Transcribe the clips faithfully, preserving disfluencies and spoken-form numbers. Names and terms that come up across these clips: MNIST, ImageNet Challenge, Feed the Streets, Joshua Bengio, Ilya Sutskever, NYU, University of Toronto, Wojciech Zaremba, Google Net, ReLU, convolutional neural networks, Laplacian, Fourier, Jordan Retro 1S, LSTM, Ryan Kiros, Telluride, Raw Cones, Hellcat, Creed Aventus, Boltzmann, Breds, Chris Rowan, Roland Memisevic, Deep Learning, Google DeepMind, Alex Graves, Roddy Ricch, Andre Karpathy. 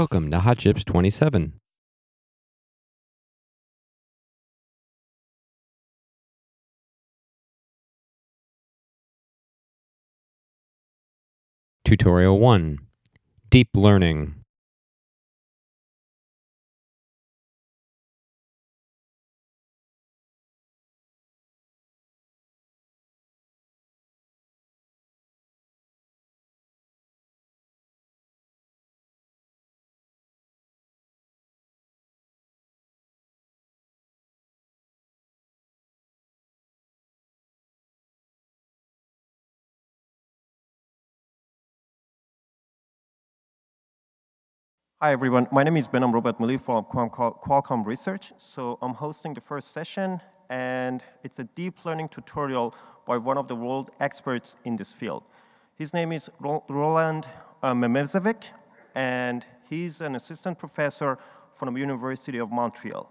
Welcome to Hot Chips twenty-seven. Tutorial one. Deep Learning. Hi everyone, my name is Benam Robert Malief from Qualcomm Research. So I'm hosting the first session, and it's a deep learning tutorial by one of the world experts in this field. His name is Roland Memisevic, and he's an assistant professor from the University of Montreal,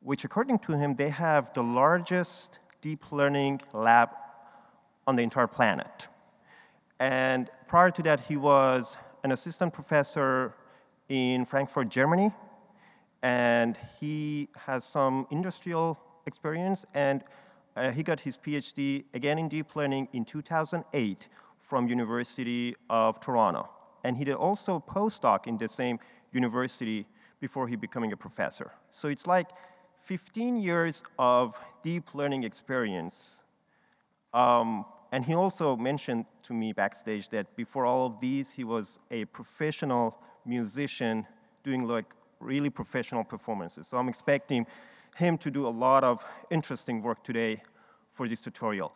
which according to him, they have the largest deep learning lab on the entire planet. And prior to that, he was an assistant professor in Frankfurt, Germany, and he has some industrial experience, and uh, he got his PhD again in deep learning in two thousand eight from University of Toronto. And he did also a postdoc in the same university before he becoming a professor. So it's like fifteen years of deep learning experience. Um, and he also mentioned to me backstage that before all of these, he was a professional musician doing like really professional performances. So I'm expecting him to do a lot of interesting work today for this tutorial.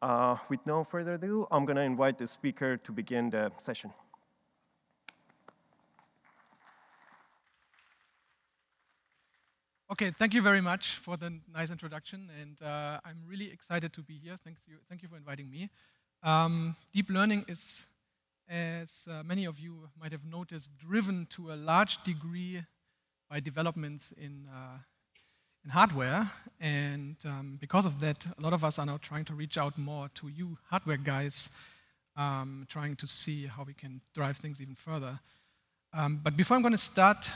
Uh, with no further ado, I'm gonna invite the speaker to begin the session. Okay, thank you very much for the nice introduction, and uh, I'm really excited to be here. Thank you, thank you for inviting me. Um, deep learning is, as uh, many of you might have noticed, driven to a large degree by developments in, uh, in hardware. And um, because of that, a lot of us are now trying to reach out more to you hardware guys, um, trying to see how we can drive things even further. Um, but before I'm going to start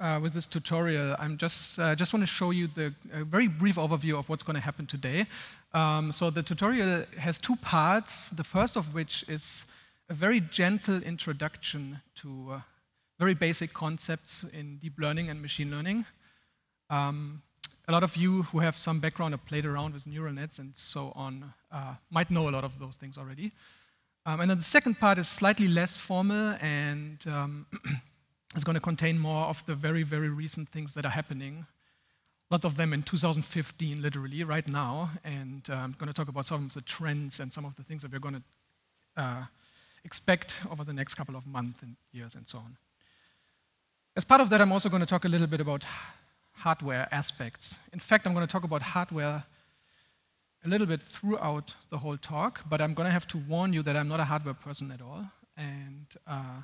uh, with this tutorial, I just uh, just want to show you the a very brief overview of what's going to happen today. Um, so the tutorial has two parts, the first of which is a very gentle introduction to uh, very basic concepts in deep learning and machine learning. Um, a lot of you who have some background or played around with neural nets and so on uh, might know a lot of those things already. Um, and then the second part is slightly less formal and um, is going to contain more of the very, very recent things that are happening. A lot of them in two thousand fifteen, literally, right now. And uh, I'm going to talk about some of the trends and some of the things that we're going to uh, expect over the next couple of months and years and so on. As part of that, I'm also going to talk a little bit about hardware aspects. In fact, I'm going to talk about hardware a little bit throughout the whole talk, but I'm going to have to warn you that I'm not a hardware person at all. And uh,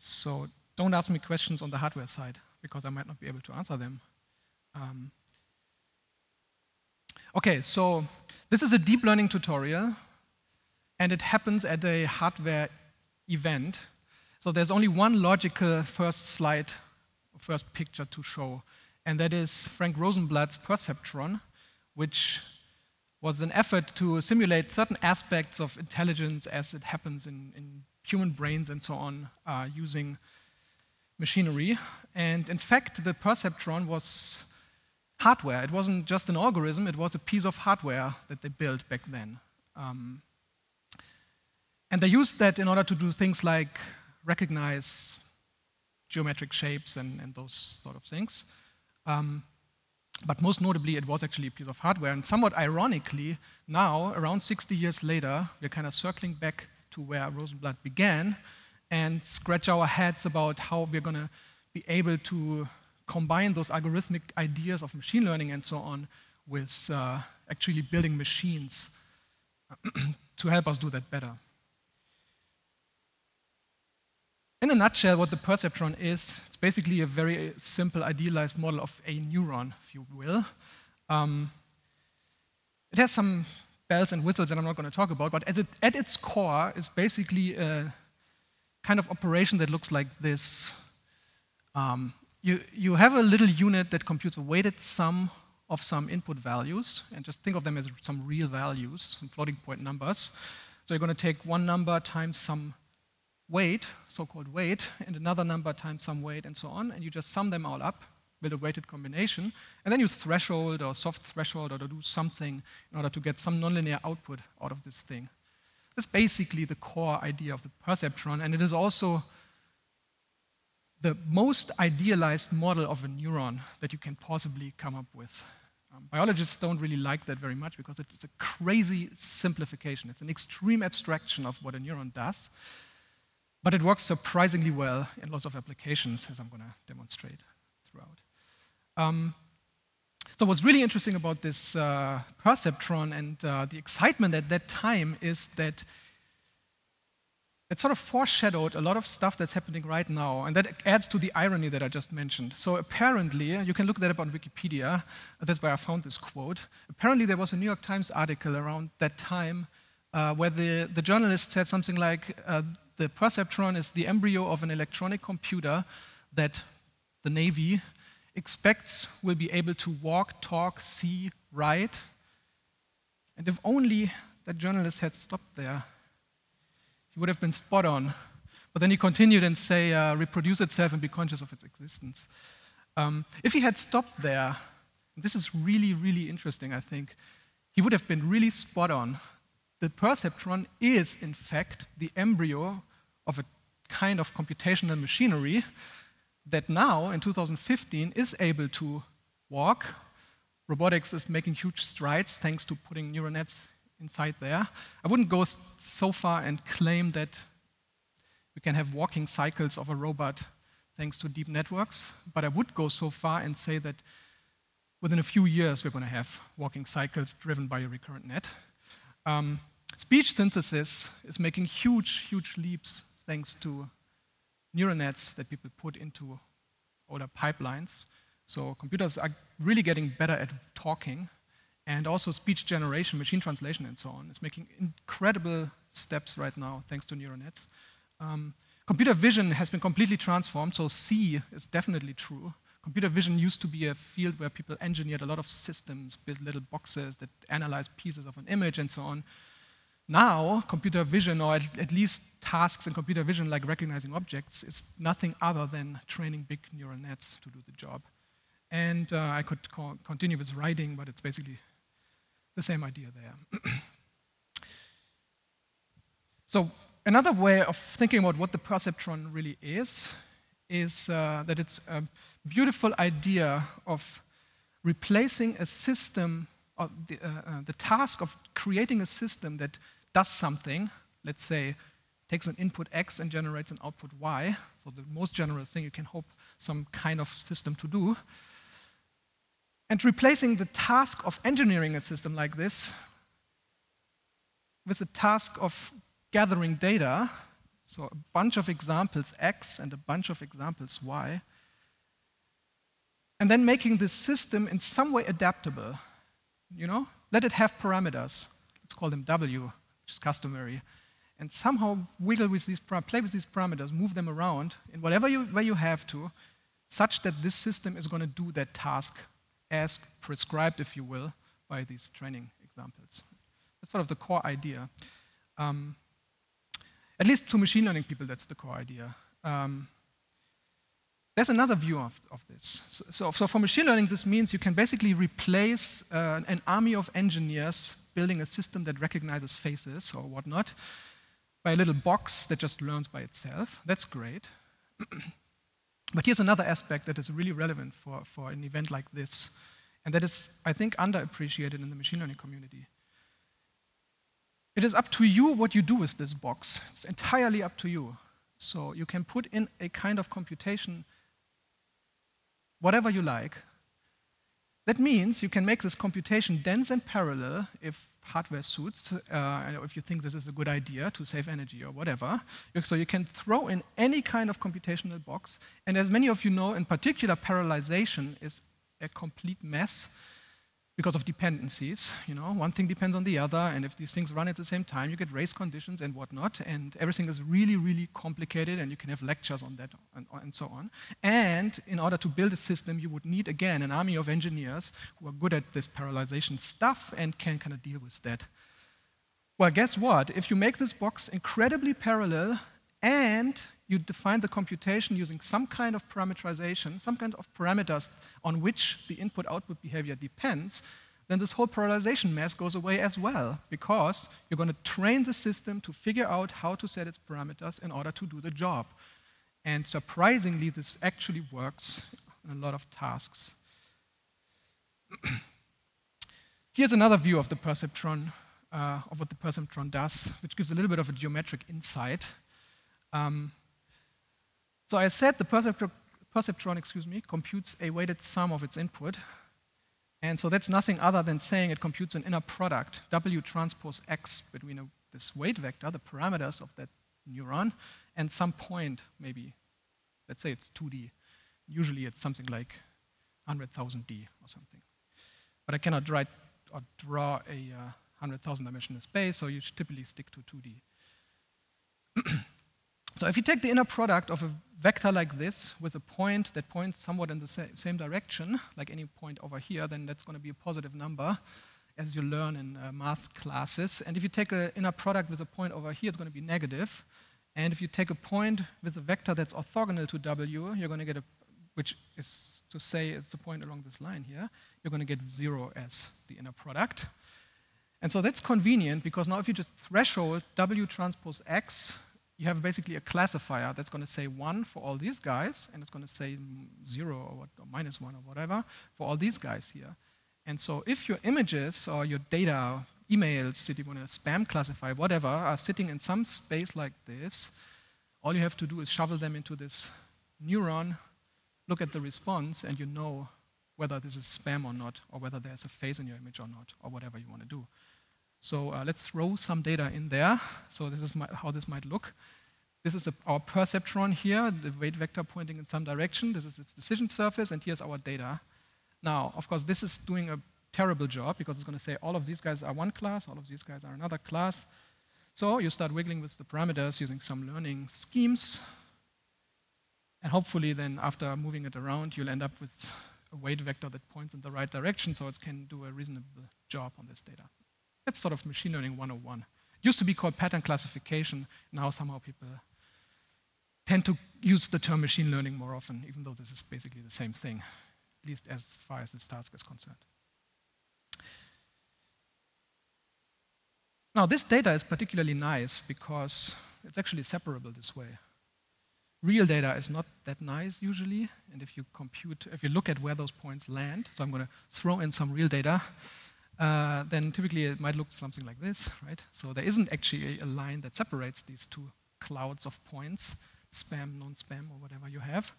so don't ask me questions on the hardware side, because I might not be able to answer them. Um, okay, so this is a deep learning tutorial. And it happens at a hardware event. So there's only one logical first slide, first picture to show, and that is Frank Rosenblatt's Perceptron, which was an effort to simulate certain aspects of intelligence as it happens in, in human brains and so on uh, using machinery. And in fact, the Perceptron was hardware. It wasn't just an algorithm, it was a piece of hardware that they built back then. Um, And they used that in order to do things like recognize geometric shapes and, and those sort of things. Um, but most notably, it was actually a piece of hardware. And somewhat ironically, now, around sixty years later, we're kind of circling back to where Rosenblatt began and scratch our heads about how we're going to be able to combine those algorithmic ideas of machine learning and so on with uh, actually building machines to help us do that better. In a nutshell, what the perceptron is, it's basically a very simple, idealized model of a neuron, if you will. Um, it has some bells and whistles that I'm not going to talk about, but as it, at its core, it's basically a, kind of operation that looks like this. Um, you, you have a little unit that computes a weighted sum of some input values, and just think of them as some real values, some floating point numbers. So you're going to take one number times some weight, so-called weight, and another number times some weight, and so on, and you just sum them all up, build a weighted combination, and then you threshold or soft threshold or do something in order to get some nonlinear output out of this thing. That's basically the core idea of the perceptron, and it is also the most idealized model of a neuron that you can possibly come up with. Um, biologists don't really like that very much because it's a crazy simplification. It's an extreme abstraction of what a neuron does, but it works surprisingly well in lots of applications, as I'm going to demonstrate throughout. Um, so what's really interesting about this uh, perceptron and uh, the excitement at that time is that it sort of foreshadowed a lot of stuff that's happening right now, and that adds to the irony that I just mentioned. So apparently, you can look that up on Wikipedia, that's where I found this quote. Apparently there was a New York Times article around that time uh, where the, the journalist said something like, uh, the perceptron is the embryo of an electronic computer that the Navy expects will be able to walk, talk, see, write. And if only that journalist had stopped there, he would have been spot on. But then he continued and say, uh, reproduce itself and be conscious of its existence. Um, if he had stopped there, and this is really, really interesting, I think, he would have been really spot on. The perceptron is, in fact, the embryo of a kind of computational machinery that now, in two thousand fifteen, is able to walk. Robotics is making huge strides thanks to putting neural nets inside there. I wouldn't go so far and claim that we can have walking cycles of a robot thanks to deep networks, but I would go so far and say that within a few years, we're going to have walking cycles driven by a recurrent net. Um, Speech synthesis is making huge, huge leaps thanks to neural nets that people put into older pipelines. So computers are really getting better at talking, and also speech generation, machine translation, and so on. It's making incredible steps right now thanks to neural nets. Um, computer vision has been completely transformed, so C is definitely true. Computer vision used to be a field where people engineered a lot of systems, built little boxes that analyze pieces of an image and so on. Now, computer vision, or at, at least tasks in computer vision like recognizing objects, is nothing other than training big neural nets to do the job. And uh, I could co continue with writing, but it's basically the same idea there. So another way of thinking about what the perceptron really is, is uh, that it's a beautiful idea of replacing a system, or the, uh, uh, the task of creating a system that does something, let's say, takes an input X and generates an output Y, so the most general thing you can hope some kind of system to do, and replacing the task of engineering a system like this with the task of gathering data, so a bunch of examples X and a bunch of examples Y, and then making this system in some way adaptable. You know, let it have parameters. Let's call them W, which is customary, and somehow wiggle with these, play with these parameters, move them around in whatever you, way you have to, such that this system is going to do that task as prescribed, if you will, by these training examples. That's sort of the core idea. Um, At least to machine learning people, that's the core idea. Um, there's another view of, of this. So, so, so for machine learning, this means you can basically replace uh, an army of engineers building a system that recognizes faces or whatnot by a little box that just learns by itself. That's great. But here's another aspect that is really relevant for, for an event like this, and that is, I think, underappreciated in the machine learning community. It is up to you what you do with this box. It's entirely up to you. So you can put in a kind of computation, whatever you like. That means you can make this computation dense and parallel if hardware suits, uh, if you think this is a good idea to save energy or whatever. So you can throw in any kind of computational box. And as many of you know, in particular, parallelization is a complete mess. because of dependencies. You know, one thing depends on the other, and if these things run at the same time, you get race conditions and whatnot, and everything is really, really complicated, and you can have lectures on that and, and so on. And in order to build a system, you would need, again, an army of engineers who are good at this parallelization stuff and can kind of deal with that. Well, guess what? If you make this box incredibly parallel and you define the computation using some kind of parameterization, some kind of parameters on which the input-output behavior depends, then this whole parallelization mess goes away as well, because you're going to train the system to figure out how to set its parameters in order to do the job. And surprisingly, this actually works in a lot of tasks. Here's another view of the perceptron. Uh, of what the perceptron does, which gives a little bit of a geometric insight. Um, so I said the perceptron, perceptron, excuse me, computes a weighted sum of its input, and so that's nothing other than saying it computes an inner product, W transpose X, between a, this weight vector, the parameters of that neuron, and some point, maybe. Let's say it's two D. Usually it's something like one hundred thousand D or something. But I cannot write or draw a uh, one hundred thousand dimensional space, so you should typically stick to two D. So if you take the inner product of a vector like this with a point that points somewhat in the sa same direction, like any point over here, then that's going to be a positive number, as you learn in uh, math classes. And if you take an inner product with a point over here, it's going to be negative. And if you take a point with a vector that's orthogonal to W, you're going to get a, which is to say it's the point along this line here, you're going to get zero as the inner product. And so that's convenient, because now if you just threshold W transpose X, you have basically a classifier that's going to say one for all these guys, and it's going to say zero or, what, or minus one or whatever for all these guys here. And so if your images or your data, emails that you want to spam classify, whatever, are sitting in some space like this, all you have to do is shovel them into this neuron, look at the response, and you know whether this is spam or not, or whether there's a phase in your image or not, or whatever you want to do. So uh, let's throw some data in there. So this is my, how this might look. This is a, our perceptron here, the weight vector pointing in some direction. This is its decision surface, and here's our data. Now, of course, this is doing a terrible job, because it's going to say all of these guys are one class, all of these guys are another class. So you start wiggling with the parameters using some learning schemes. And hopefully then, after moving it around, you'll end up with a weight vector that points in the right direction, so it can do a reasonable job on this data. That's sort of machine learning one oh one. It used to be called pattern classification. Now somehow people tend to use the term machine learning more often, even though this is basically the same thing, at least as far as this task is concerned. Now, this data is particularly nice because it's actually separable this way. Real data is not that nice usually, and if you compute, if you look at where those points land, so I'm going to throw in some real data, Uh, then typically it might look something like this, right? So there isn't actually a line that separates these two clouds of points, spam, non-spam, or whatever you have.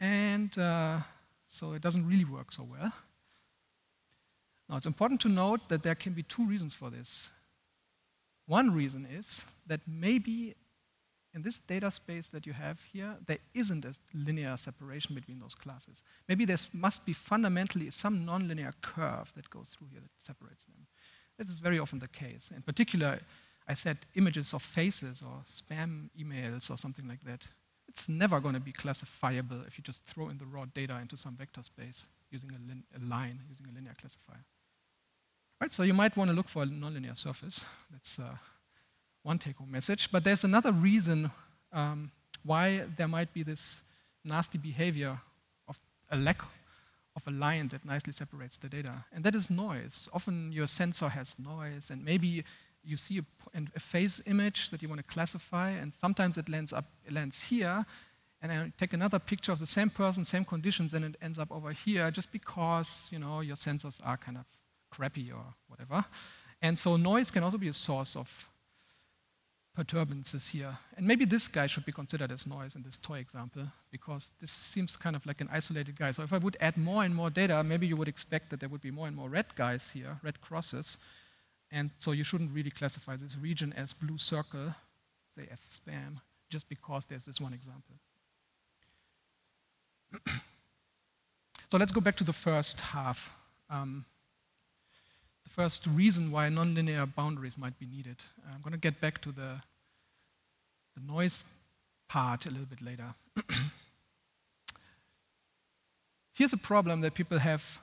And uh, so it doesn't really work so well. Now, it's important to note that there can be two reasons for this. One reason is that maybe in this data space that you have here, there isn't a linear separation between those classes. Maybe there must be fundamentally some nonlinear curve that goes through here that separates them. That is very often the case. In particular, I said images of faces or spam emails or something like that. It's never going to be classifiable if you just throw in the raw data into some vector space using a, lin a line, using a linear classifier. Right, so you might want to look for a nonlinear surface. That's uh, one take-home message, but there's another reason um, why there might be this nasty behavior of a lack of a line that nicely separates the data, and that is noise. Often your sensor has noise, and maybe you see a, a phase image that you want to classify, and sometimes it lands, up, it lands here, and I take another picture of the same person, same conditions, and it ends up over here just because, you know, your sensors are kind of crappy or whatever. And so noise can also be a source of perturbances here. And maybe this guy should be considered as noise in this toy example, because this seems kind of like an isolated guy. So if I would add more and more data, maybe you would expect that there would be more and more red guys here, red crosses. And so you shouldn't really classify this region as blue circle, say as spam, just because there's this one example. So let's go back to the first half. Um, the first reason why nonlinear boundaries might be needed. I'm going to get back to the, the noise part a little bit later. Here's a problem that people have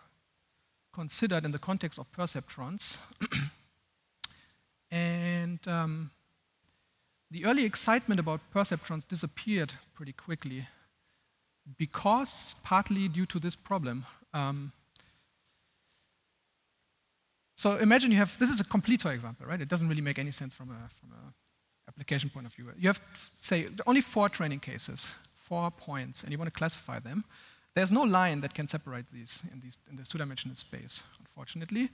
considered in the context of perceptrons. And um, the early excitement about perceptrons disappeared pretty quickly because partly due to this problem. Um, so imagine you have, this is a completor example, right? It doesn't really make any sense from a, from a application point of view. You have, say, only four training cases, four points, and you want to classify them. There's no line that can separate these in, these, in this two-dimensional space, unfortunately.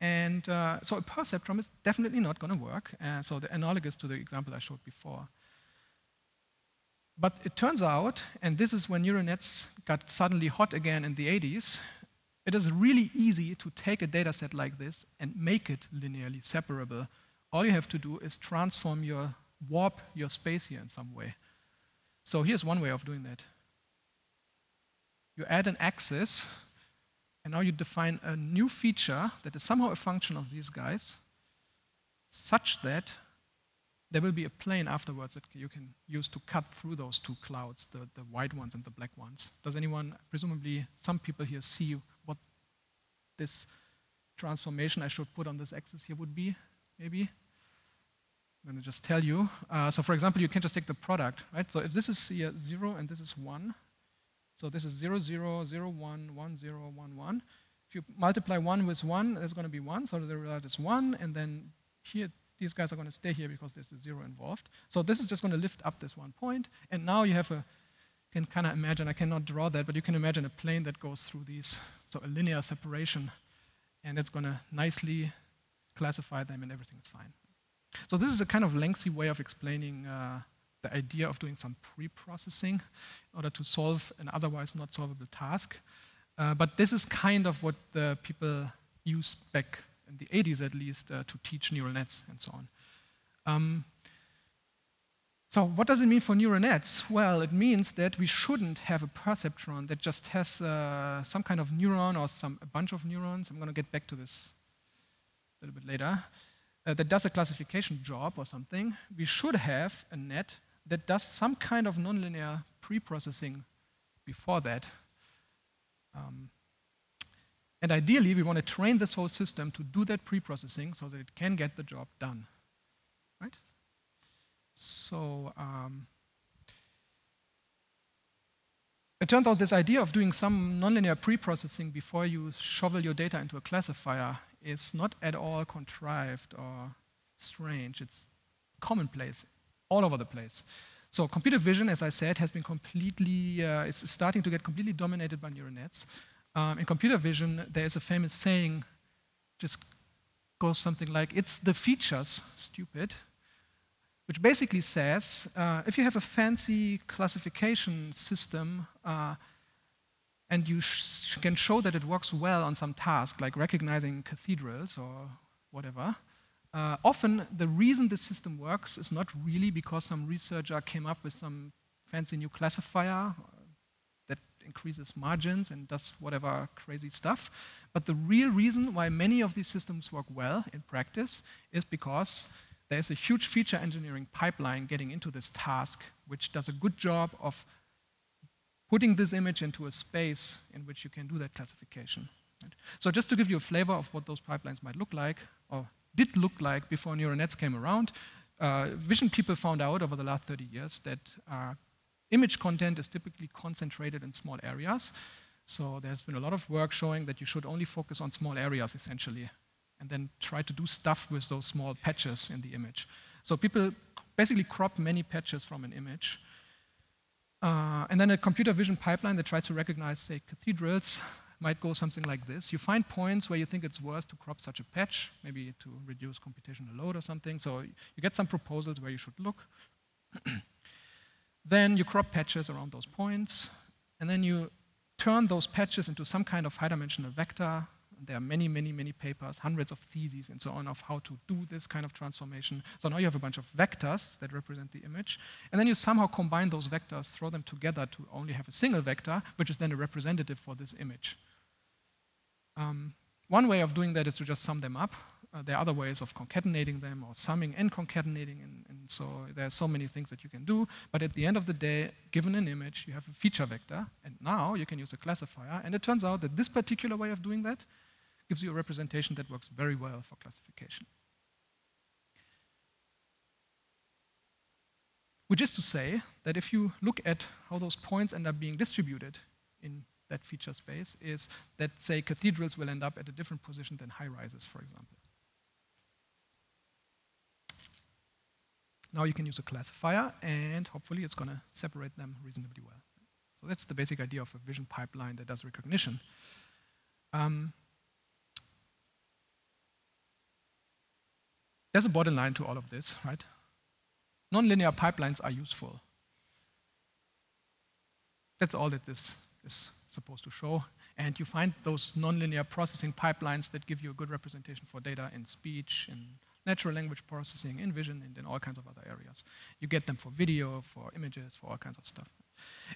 And uh, so a perceptron is definitely not going to work, uh, so the analogous to the example I showed before. But it turns out, and this is when neural nets got suddenly hot again in the eighties, it is really easy to take a data set like this and make it linearly separable. All you have to do is transform your, warp your space here in some way. So here's one way of doing that. You add an axis, and now you define a new feature that is somehow a function of these guys, such that there will be a plane afterwards that you can use to cut through those two clouds, the, the white ones and the black ones. Does anyone, presumably some people here, see what this transformation I should put on this axis here would be, maybe? I'm going to just tell you. Uh, so for example, you can just take the product, right? So if this is here zero and this is one, so this is zero, zero, zero, one, one, zero, one, one. If you multiply one with one, there's going to be one, so the result is one, and then here, these guys are going to stay here because there's a zero involved. So this is just going to lift up this one point, and now you have a, you can kind of imagine, I cannot draw that, but you can imagine a plane that goes through these, so a linear separation, and it's going to nicely classify them, and everything is fine. So this is a kind of lengthy way of explaining uh, the idea of doing some pre-processing in order to solve an otherwise not solvable task. Uh, but this is kind of what the people used back in the eighties at least uh, to teach neural nets and so on. Um, so what does it mean for neural nets? Well, it means that we shouldn't have a perceptron that just has uh, some kind of neuron or some a bunch of neurons. I'm going to get back to this a little bit later. Uh, that does a classification job or something. We should have a net that does some kind of nonlinear pre-processing before that. Um, and ideally, we want to train this whole system to do that pre-processing so that it can get the job done, right? So um, it turns out this idea of doing some nonlinear pre-processing before you shovel your data into a classifier is not at all contrived or strange. It's commonplace all over the place. So computer vision, as I said, has been completely, uh, it's starting to get completely dominated by neural nets. Um, in computer vision, there is a famous saying, just goes something like, it's the features, stupid, which basically says, uh, if you have a fancy classification system, uh, and you sh can show that it works well on some task, like recognizing cathedrals or whatever, uh, often the reason this system works is not really because some researcher came up with some fancy new classifier that increases margins and does whatever crazy stuff, but the real reason why many of these systems work well in practice is because there's a huge feature engineering pipeline getting into this task, which does a good job of putting this image into a space in which you can do that classification. Right? So just to give you a flavor of what those pipelines might look like, or did look like before neural nets came around, uh, vision people found out over the last thirty years that uh, image content is typically concentrated in small areas. So there's been a lot of work showing that you should only focus on small areas, essentially, and then try to do stuff with those small patches in the image. So people basically crop many patches from an image. Uh, and then a computer vision pipeline that tries to recognize, say, cathedrals might go something like this. You find points where you think it's worth to crop such a patch, maybe to reduce computational load or something. So you get some proposals where you should look. Then you crop patches around those points, and then you turn those patches into some kind of high-dimensional vector. There are many, many, many papers, hundreds of theses and so on of how to do this kind of transformation. So now you have a bunch of vectors that represent the image, and then you somehow combine those vectors, throw them together to only have a single vector, which is then a representative for this image. Um, One way of doing that is to just sum them up. Uh, there are other ways of concatenating them, or summing and concatenating, and, and so there are so many things that you can do, but at the end of the day, given an image, you have a feature vector, and now you can use a classifier, and it turns out that this particular way of doing that gives you a representation that works very well for classification. Which is to say that if you look at how those points end up being distributed in that feature space, is that, say, cathedrals will end up at a different position than high-rises, for example. Now you can use a classifier, and hopefully it's going to separate them reasonably well. So that's the basic idea of a vision pipeline that does recognition. Um, there's a borderline to all of this, right? Nonlinear pipelines are useful. That's all that this is supposed to show. And you find those nonlinear processing pipelines that give you a good representation for data in speech, in natural language processing, in vision, and in all kinds of other areas. You get them for video, for images, for all kinds of stuff.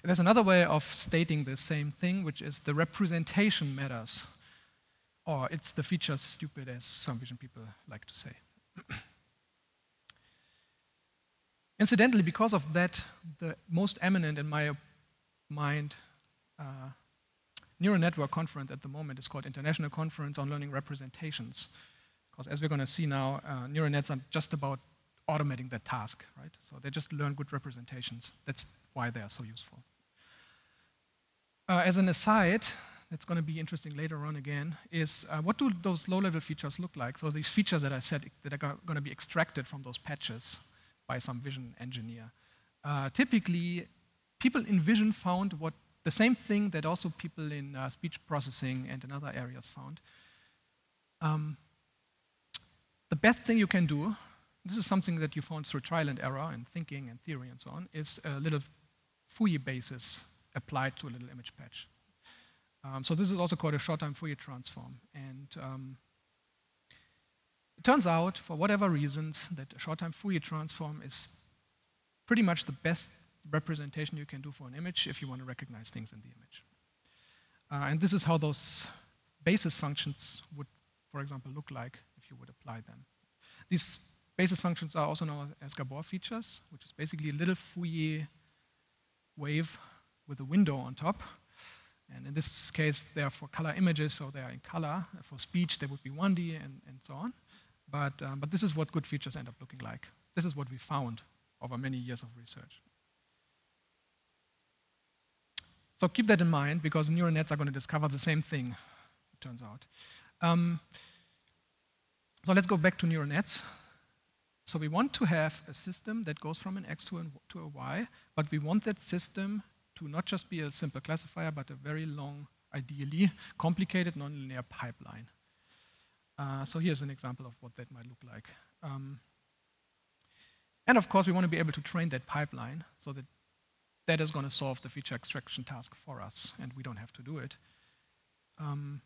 And there's another way of stating the same thing, which is the representation matters. Or it's the feature stupid, as some vision people like to say. Incidentally, because of that, the most eminent, in my mind, uh, neural network conference at the moment is called International Conference on Learning Representations. Because as we're going to see now, uh, neural nets are just about automating that task, right? So they just learn good representations. That's why they are so useful. Uh, as an aside, that's going to be interesting later on again, is uh, what do those low-level features look like? So these features that I said that are going to be extracted from those patches by some vision engineer. Uh, typically, people in vision found what the same thing that also people in uh, speech processing and in other areas found. Um, the best thing you can do, this is something that you found through trial and error and thinking and theory and so on, is a little Fourier basis applied to a little image patch. Um, so this is also called a short-time Fourier transform. And um, it turns out, for whatever reasons, that a short-time Fourier transform is pretty much the best representation you can do for an image if you want to recognize things in the image. Uh, and this is how those basis functions would, for example, look like if you would apply them. These basis functions are also known as Gabor features, which is basically a little Fourier wave with a window on top. And in this case, they are for color images, so they are in color. For speech, they would be one D and, and so on. But, um, but this is what good features end up looking like. This is what we found over many years of research. So keep that in mind, because neural nets are going to discover the same thing, it turns out. Um, so let's go back to neural nets. So we want to have a system that goes from an X to, an, to a Y, but we want that system to not just be a simple classifier, but a very long, ideally complicated nonlinear pipeline. Uh, so here's an example of what that might look like. Um, and of course, we want to be able to train that pipeline so that that is going to solve the feature extraction task for us, and we don't have to do it. Um,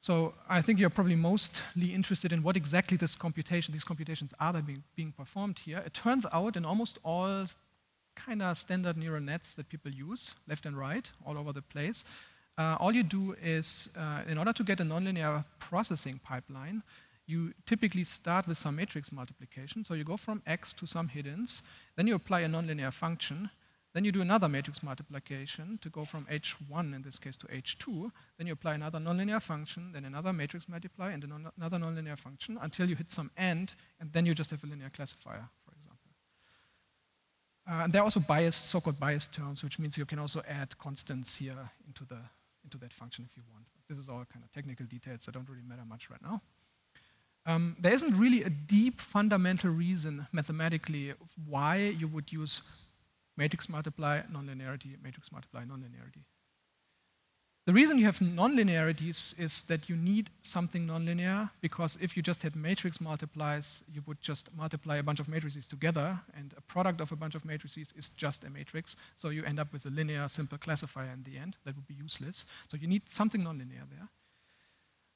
so I think you're probably mostly interested in what exactly this computation, these computations are that are being, being performed here. It turns out in almost all kind of standard neural nets that people use, left and right, all over the place, Uh, all you do is, uh, in order to get a nonlinear processing pipeline, you typically start with some matrix multiplication. So you go from X to some hiddens, then you apply a nonlinear function, then you do another matrix multiplication to go from H one, in this case, to H two, then you apply another nonlinear function, then another matrix multiply, and then another nonlinear function until you hit some end, and then you just have a linear classifier, for example. Uh, and there are also biased, so-called biased terms, which means you can also add constants here into the into that function if you want. But this is all kind of technical details that don't really matter much right now. Um, there isn't really a deep fundamental reason mathematically why you would use matrix multiply, nonlinearity, matrix multiply, nonlinearity. The reason you have nonlinearities is that you need something nonlinear, because if you just had matrix multiplies, you would just multiply a bunch of matrices together, and a product of a bunch of matrices is just a matrix, so you end up with a linear simple classifier in the end. That would be useless. So you need something nonlinear there.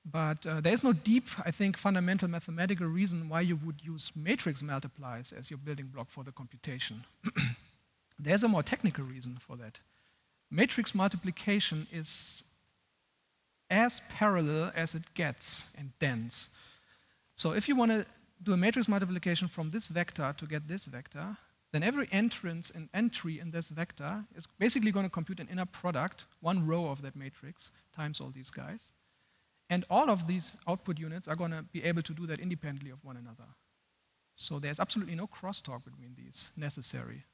But uh, there is no deep, I think, fundamental mathematical reason why you would use matrix multiplies as your building block for the computation. There's a more technical reason for that. Matrix multiplication is as parallel as it gets and dense. So if you want to do a matrix multiplication from this vector to get this vector, then every entrance and entry in this vector is basically going to compute an inner product, one row of that matrix, times all these guys. And all of these output units are going to be able to do that independently of one another. So there's absolutely no crosstalk between these necessary.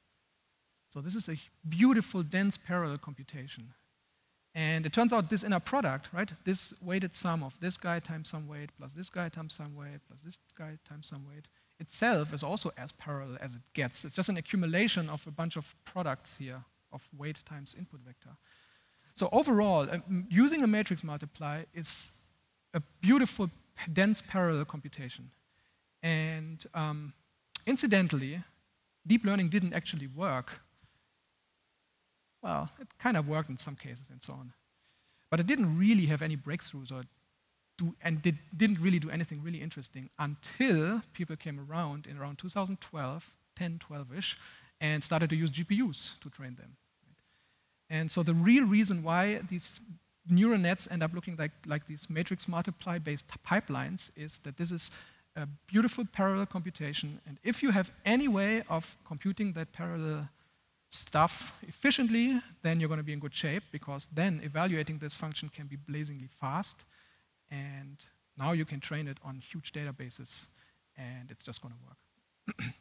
So this is a beautiful, dense parallel computation. And it turns out this inner product, right, this weighted sum of this guy times some weight, plus this guy times some weight, plus this guy times some weight, itself is also as parallel as it gets. It's just an accumulation of a bunch of products here of weight times input vector. So overall, using a matrix multiply is a beautiful, dense parallel computation. And um, incidentally, deep learning didn't actually work. Well, it kind of worked in some cases and so on. But it didn't really have any breakthroughs or do, and did, didn't really do anything really interesting until people came around in around two thousand twelve, ten, twelve-ish, and started to use G P Us to train them. And so the real reason why these neural nets end up looking like, like these matrix multiply-based pipelines is that this is a beautiful parallel computation. And if you have any way of computing that parallel stuff efficiently, then you're going to be in good shape, because then evaluating this function can be blazingly fast. And now you can train it on huge databases, and it's just going to work.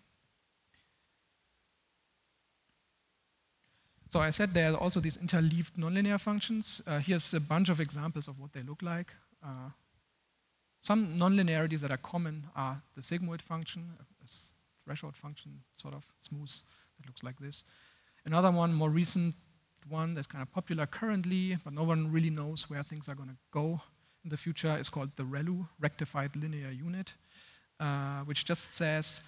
So I said there are also these interleaved nonlinear functions. Uh, here's a bunch of examples of what they look like. Uh, Some nonlinearities that are common are the sigmoid function, a threshold function, sort of smooth, that looks like this. Another one, more recent one that's kind of popular currently, but no one really knows where things are going to go in the future, is called the ReLU, Rectified Linear Unit, uh, which just says,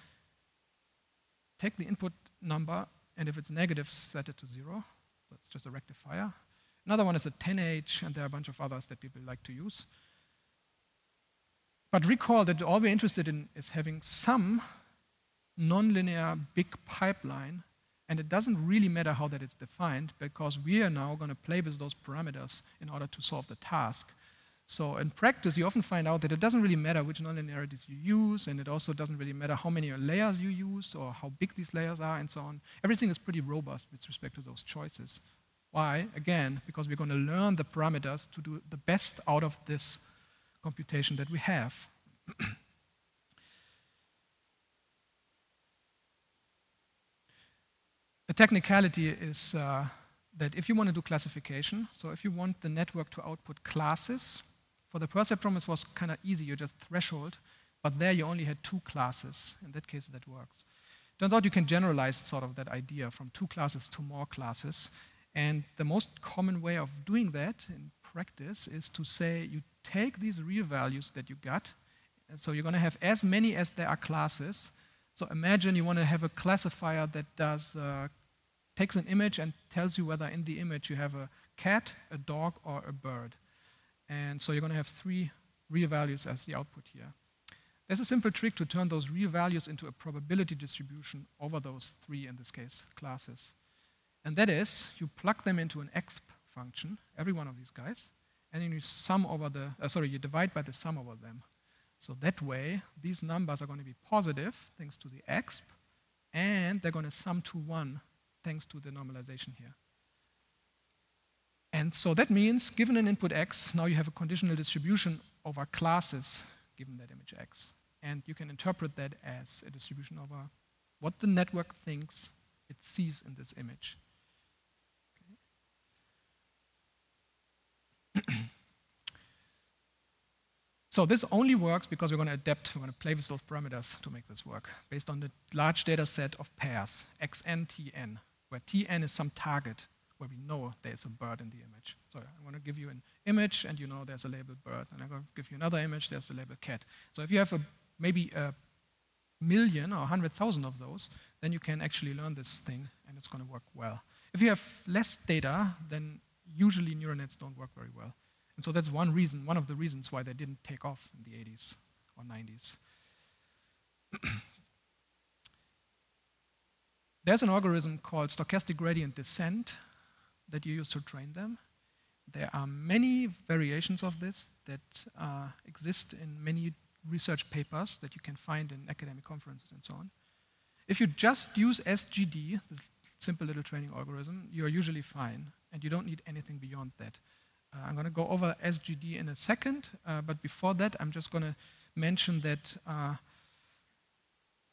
take the input number, and if it's negative, set it to zero. That's just a rectifier. Another one is a ten H, and there are a bunch of others that people like to use. But recall that all we're interested in is having some nonlinear big pipeline, and it doesn't really matter how that it's defined, because we are now going to play with those parameters in order to solve the task. So in practice, you often find out that it doesn't really matter which nonlinearities you use, and it also doesn't really matter how many layers you use or how big these layers are and so on. Everything is pretty robust with respect to those choices. Why? Again, because we're going to learn the parameters to do the best out of this computation that we have. A technicality is uh, that if you want to do classification, so if you want the network to output classes, for the Perceptron it was kind of easy, you just threshold, but there you only had two classes. In that case, that works. Turns out you can generalize sort of that idea from two classes to more classes, and the most common way of doing that in practice is to say you take these real values that you got, and so you're going to have as many as there are classes. So imagine you want to have a classifier that does uh, takes an image and tells you whether in the image you have a cat, a dog, or a bird. And so you're going to have three real values as the output here. There's a simple trick to turn those real values into a probability distribution over those three, in this case, classes. And that is, you plug them into an exp function, every one of these guys, and then you sum over the, uh, sorry, you divide by the sum over them. So that way, these numbers are going to be positive, thanks to the exp, and they're going to sum to one, thanks to the normalization here. And so that means, given an input x, now you have a conditional distribution over classes, given that image x. And you can interpret that as a distribution over what the network thinks it sees in this image. So this only works because we're going to adapt, we're going to play with those parameters to make this work, based on the large data set of pairs, xn, tn, where tn is some target where we know there's a bird in the image. So I'm going to give you an image, and you know there's a labeled bird, and I'm going to give you another image, there's a labeled cat. So if you have a, maybe a million or one hundred thousand of those, then you can actually learn this thing, and it's going to work well. If you have less data, then usually neural nets don't work very well. And so that's one reason, one of the reasons why they didn't take off in the eighties or nineties. There's an algorithm called stochastic gradient descent that you use to train them, there are many variations of this that uh, exist in many research papers that you can find in academic conferences and so on. If you just use S G D, this simple little training algorithm, you're usually fine, and you don't need anything beyond that. Uh, I'm going to go over S G D in a second, uh, but before that, I'm just going to mention that uh,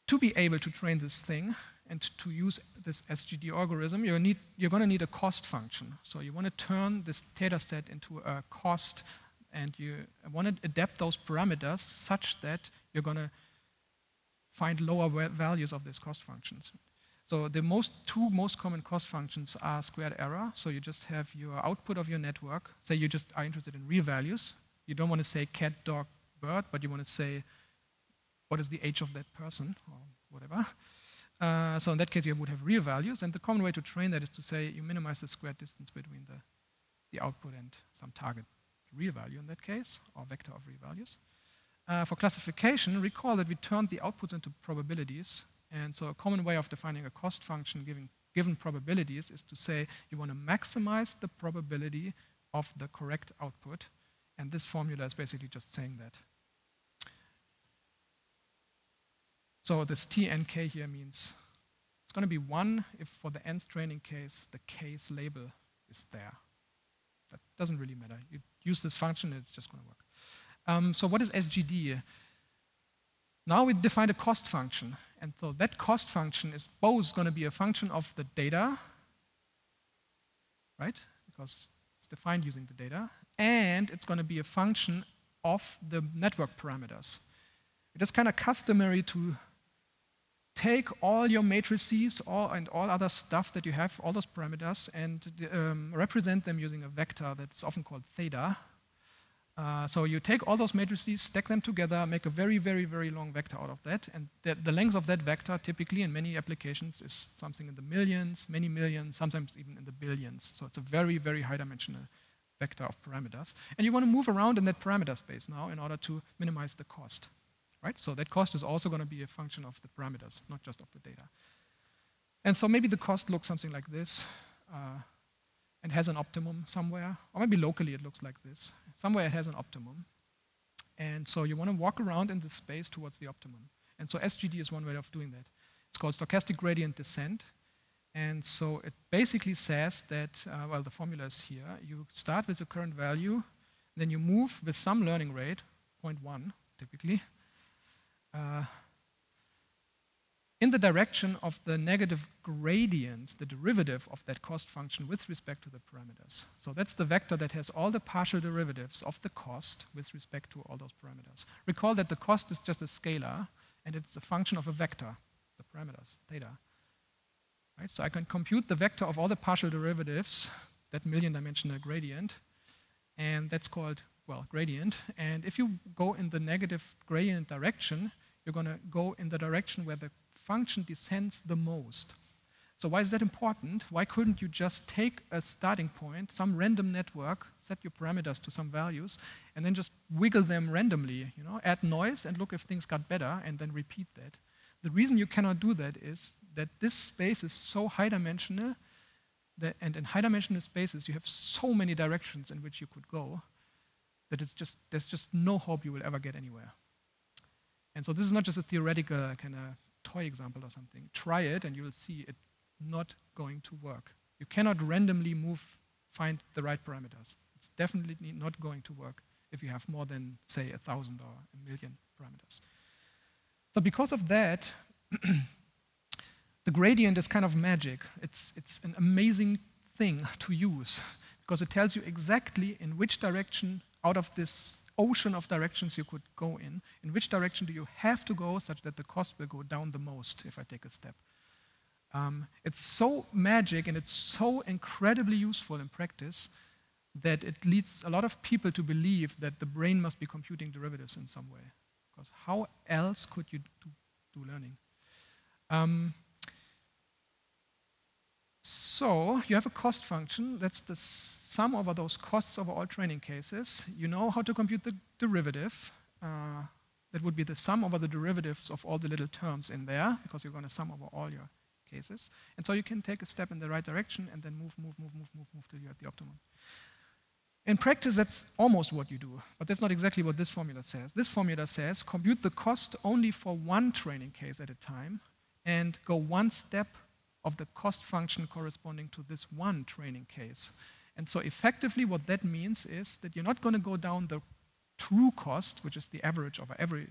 to be able to train this thing and to use this S G D algorithm, you need, you're going to need a cost function. So you want to turn this data set into a cost, and you want to adapt those parameters such that you're going to find lower values of these cost functions. So the most two most common cost functions are squared error. So you just have your output of your network. Say you just are interested in real values. You don't want to say cat, dog, bird, but you want to say what is the age of that person or whatever. Uh, so in that case, you would have real values. And the common way to train that is to say you minimize the squared distance between the, the output and some target real value in that case, or vector of real values. Uh, for classification, recall that we turned the outputs into probabilities. And so a common way of defining a cost function given, given probabilities is to say you want to maximize the probability of the correct output. And this formula is basically just saying that. So this T N K here means it's going to be one if for the nth training case, the K's label is there. That doesn't really matter. You use this function, it's just going to work. Um, so what is S G D? Now we define a cost function. And so that cost function is both going to be a function of the data, right? Because it's defined using the data. And it's going to be a function of the network parameters. It is kind of customary to take all your matrices all, and all other stuff that you have, all those parameters, and um, represent them using a vector that's often called theta. Uh, so you take all those matrices, stack them together, make a very, very, very long vector out of that, and the, the length of that vector typically in many applications is something in the millions, many millions, sometimes even in the billions. So it's a very, very high-dimensional vector of parameters. And you want to move around in that parameter space now in order to minimize the cost, right? So that cost is also going to be a function of the parameters, not just of the data. And so maybe the cost looks something like this. Uh, and has an optimum somewhere, or maybe locally it looks like this. Somewhere it has an optimum. And so you want to walk around in this space towards the optimum. And so S G D is one way of doing that. It's called stochastic gradient descent. And so it basically says that, uh, well, the formula is here. You start with a current value, then you move with some learning rate, zero point one typically, uh, in the direction of the negative gradient, the derivative of that cost function with respect to the parameters. So that's the vector that has all the partial derivatives of the cost with respect to all those parameters. Recall that the cost is just a scalar, and it's a function of a vector, the parameters, theta. Right? So I can compute the vector of all the partial derivatives, that million-dimensional gradient, and that's called, well, gradient. And if you go in the negative gradient direction, you're going to go in the direction where the function descends the most. So why is that important? Why couldn't you just take a starting point, some random network, set your parameters to some values, and then just wiggle them randomly, you know, add noise and look if things got better, and then repeat that? The reason you cannot do that is that this space is so high-dimensional, that, and in high-dimensional spaces you have so many directions in which you could go, that it's just, there's just no hope you will ever get anywhere. And so this is not just a theoretical kind of toy example or something. Try it and you'll see it's not going to work. You cannot randomly move, find the right parameters. It's definitely not going to work if you have more than, say, a thousand or a million parameters. So because of that, the gradient is kind of magic. It's, it's an amazing thing to use because it tells you exactly in which direction out of this ocean of directions you could go in. In which direction do you have to go such that the cost will go down the most if I take a step? Um, it's so magic and it's so incredibly useful in practice that it leads a lot of people to believe that the brain must be computing derivatives in some way. Because how else could you do, do learning? Um, So you have a cost function. That's the sum over those costs over all training cases. You know how to compute the derivative. Uh, that would be the sum over the derivatives of all the little terms in there, because you're going to sum over all your cases. And so you can take a step in the right direction and then move, move, move, move, move, move till you're at the optimum. In practice, that's almost what you do, but that's not exactly what this formula says. This formula says, compute the cost only for one training case at a time and go one step of the cost function corresponding to this one training case. And so effectively what that means is that you're not going to go down the true cost, which is the average of every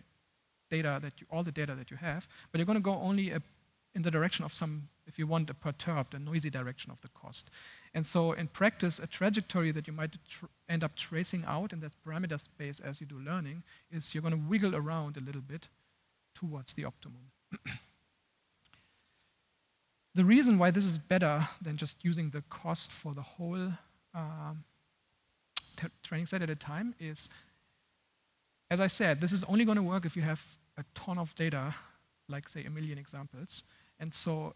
data that you, all the data that you have, but you're going to go only a, in the direction of some, if you want, a perturbed, a noisy direction of the cost. And so in practice, a trajectory that you might tr end up tracing out in that parameter space as you do learning is you're going to wiggle around a little bit towards the optimum. The reason why this is better than just using the cost for the whole um, training set at a time is, as I said, this is only going to work if you have a ton of data, like say a million examples. And so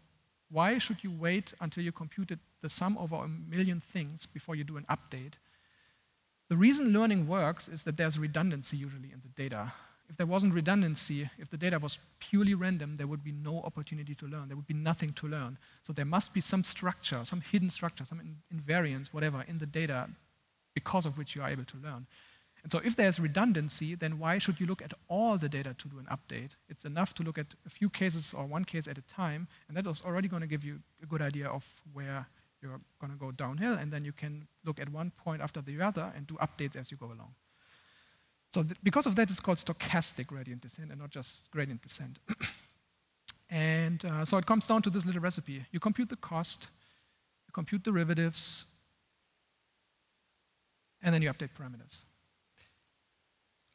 why should you wait until you computed the sum over a million things before you do an update? The reason learning works is that there's redundancy usually in the data. If there wasn't redundancy, if the data was purely random, there would be no opportunity to learn. There would be nothing to learn. So there must be some structure, some hidden structure, some in invariance, whatever, in the data because of which you are able to learn. And so if there's redundancy, then why should you look at all the data to do an update? It's enough to look at a few cases or one case at a time, and that is already going to give you a good idea of where you're going to go downhill, and then you can look at one point after the other and do updates as you go along. So because of that, it's called stochastic gradient descent and not just gradient descent. And uh, so it comes down to this little recipe. You compute the cost, you compute derivatives, and then you update parameters.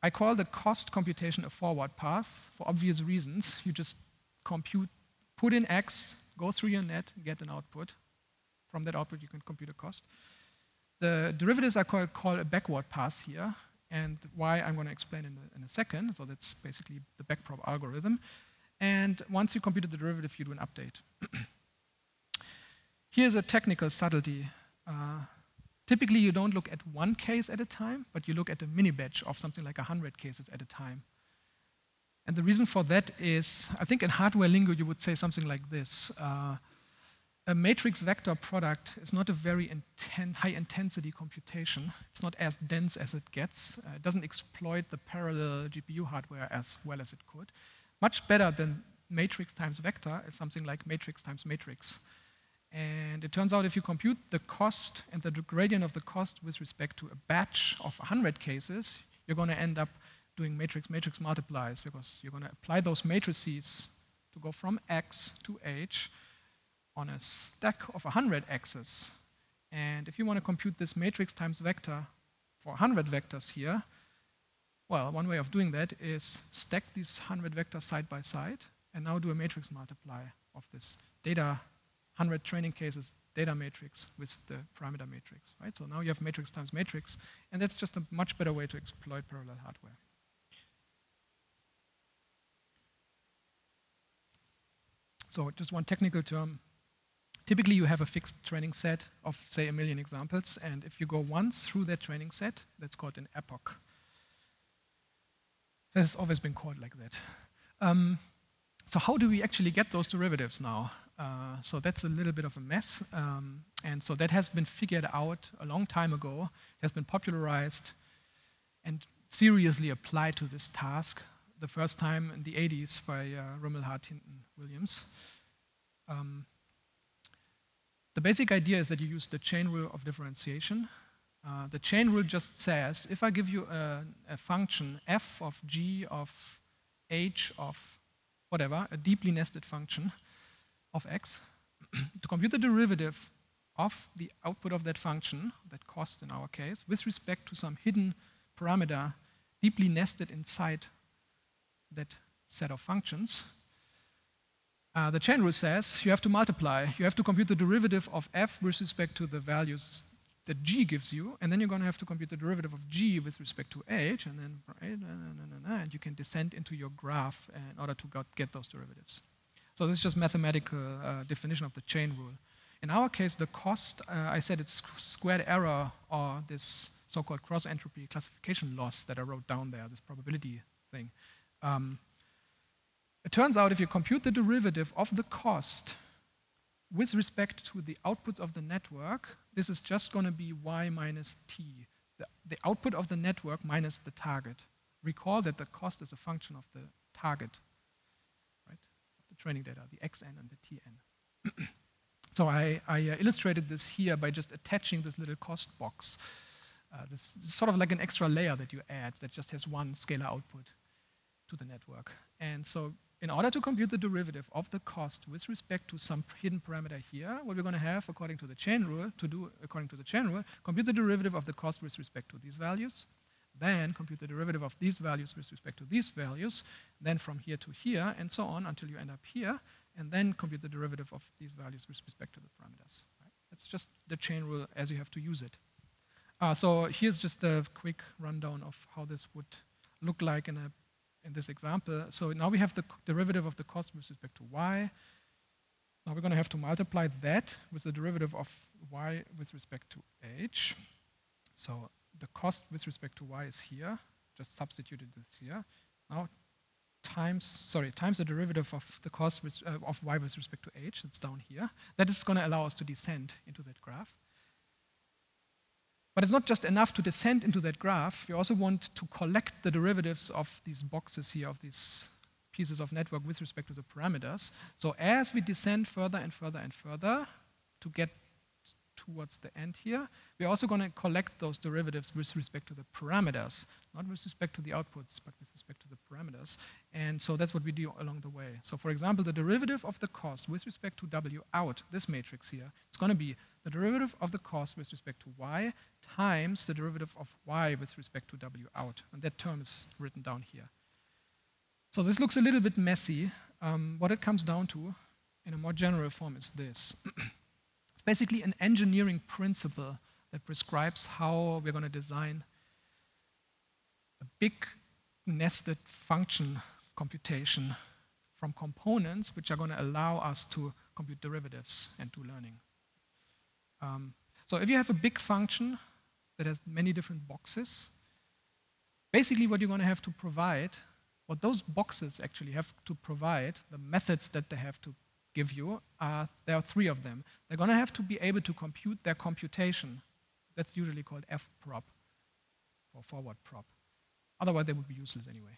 I call the cost computation a forward pass for obvious reasons. You just compute, put in X, go through your net, get an output. From that output, you can compute a cost. The derivatives are called, called a backward pass here. And why I'm going to explain in a, in a second. So that's basically the backprop algorithm. And once you compute the derivative, you do an update. Here's a technical subtlety. Uh, typically, you don't look at one case at a time, but you look at a mini batch of something like one hundred cases at a time. And the reason for that is, I think in hardware lingo, you would say something like this. Uh, A matrix vector product is not a very inten- high-intensity computation. It's not as dense as it gets. Uh, it doesn't exploit the parallel G P U hardware as well as it could. Much better than matrix times vector is something like matrix times matrix. And it turns out if you compute the cost and the gradient of the cost with respect to a batch of one hundred cases, you're going to end up doing matrix-matrix multiplies because you're going to apply those matrices to go from X to H on a stack of one hundred axes. And if you want to compute this matrix times vector for one hundred vectors here, well, one way of doing that is stack these one hundred vectors side by side and now do a matrix multiply of this data, one hundred training cases, data matrix with the parameter matrix, right? So now you have matrix times matrix, and that's just a much better way to exploit parallel hardware. So just one technical term. Typically, you have a fixed training set of, say, a million examples. And if you go once through that training set, that's called an epoch. It's always been called like that. Um, so how do we actually get those derivatives now? Uh, so that's a little bit of a mess. Um, and so that has been figured out a long time ago. It has been popularized and seriously applied to this task the first time in the eighties by uh, Roland Memisevic, Hinton, Williams. Um, The basic idea is that you use the chain rule of differentiation. Uh, the chain rule just says, if I give you a, a function f of g of h of whatever, a deeply nested function of x, to compute the derivative of the output of that function, that cost in our case, with respect to some hidden parameter deeply nested inside that set of functions, Uh, the chain rule says you have to multiply. You have to compute the derivative of f with respect to the values that g gives you, and then you're going to have to compute the derivative of g with respect to h, and then and you can descend into your graph in order to get those derivatives. So this is just mathematical uh, definition of the chain rule. In our case, the cost, uh, I said it's squared error or this so-called cross-entropy classification loss that I wrote down there, this probability thing. Um, It turns out if you compute the derivative of the cost with respect to the outputs of the network, this is just going to be y minus t, the, the output of the network minus the target. Recall that the cost is a function of the target, right? Of the training data, the X N and the T N. So I, I uh, illustrated this here by just attaching this little cost box. Uh, this is sort of like an extra layer that you add that just has one scalar output to the network. And so in order to compute the derivative of the cost with respect to some hidden parameter here, what we're going to have, according to the chain rule, to do according to the chain rule, compute the derivative of the cost with respect to these values, then compute the derivative of these values with respect to these values, then from here to here, and so on until you end up here, and then compute the derivative of these values with respect to the parameters. Right? That's just the chain rule as you have to use it. Uh, so here's just a quick rundown of how this would look like in a in this example. So now we have the derivative of the cost with respect to y. Now we're going to have to multiply that with the derivative of y with respect to h. So the cost with respect to y is here, just substituted this here. Now times, sorry, times the derivative of the cost with, uh, of y with respect to h, it's down here. That is going to allow us to descend into that graph. But it's not just enough to descend into that graph. We also want to collect the derivatives of these boxes here, of these pieces of network with respect to the parameters. So as we descend further and further and further to get towards the end here, we're also going to collect those derivatives with respect to the parameters, not with respect to the outputs, but with respect to the parameters. And so that's what we do along the way. So for example, the derivative of the cost with respect to w out, this matrix here, it's going to be the derivative of the cost with respect to y times the derivative of y with respect to w out. And that term is written down here. So this looks a little bit messy. Um, what it comes down to in a more general form is this. It's basically an engineering principle that prescribes how we're going to design a big nested function computation from components which are going to allow us to compute derivatives and do learning. Um, so if you have a big function that has many different boxes, basically what you're going to have to provide, what those boxes actually have to provide, the methods that they have to give you, are, there are three of them. They're going to have to be able to compute their computation. That's usually called F prop or forward prop. Otherwise they would be useless anyway.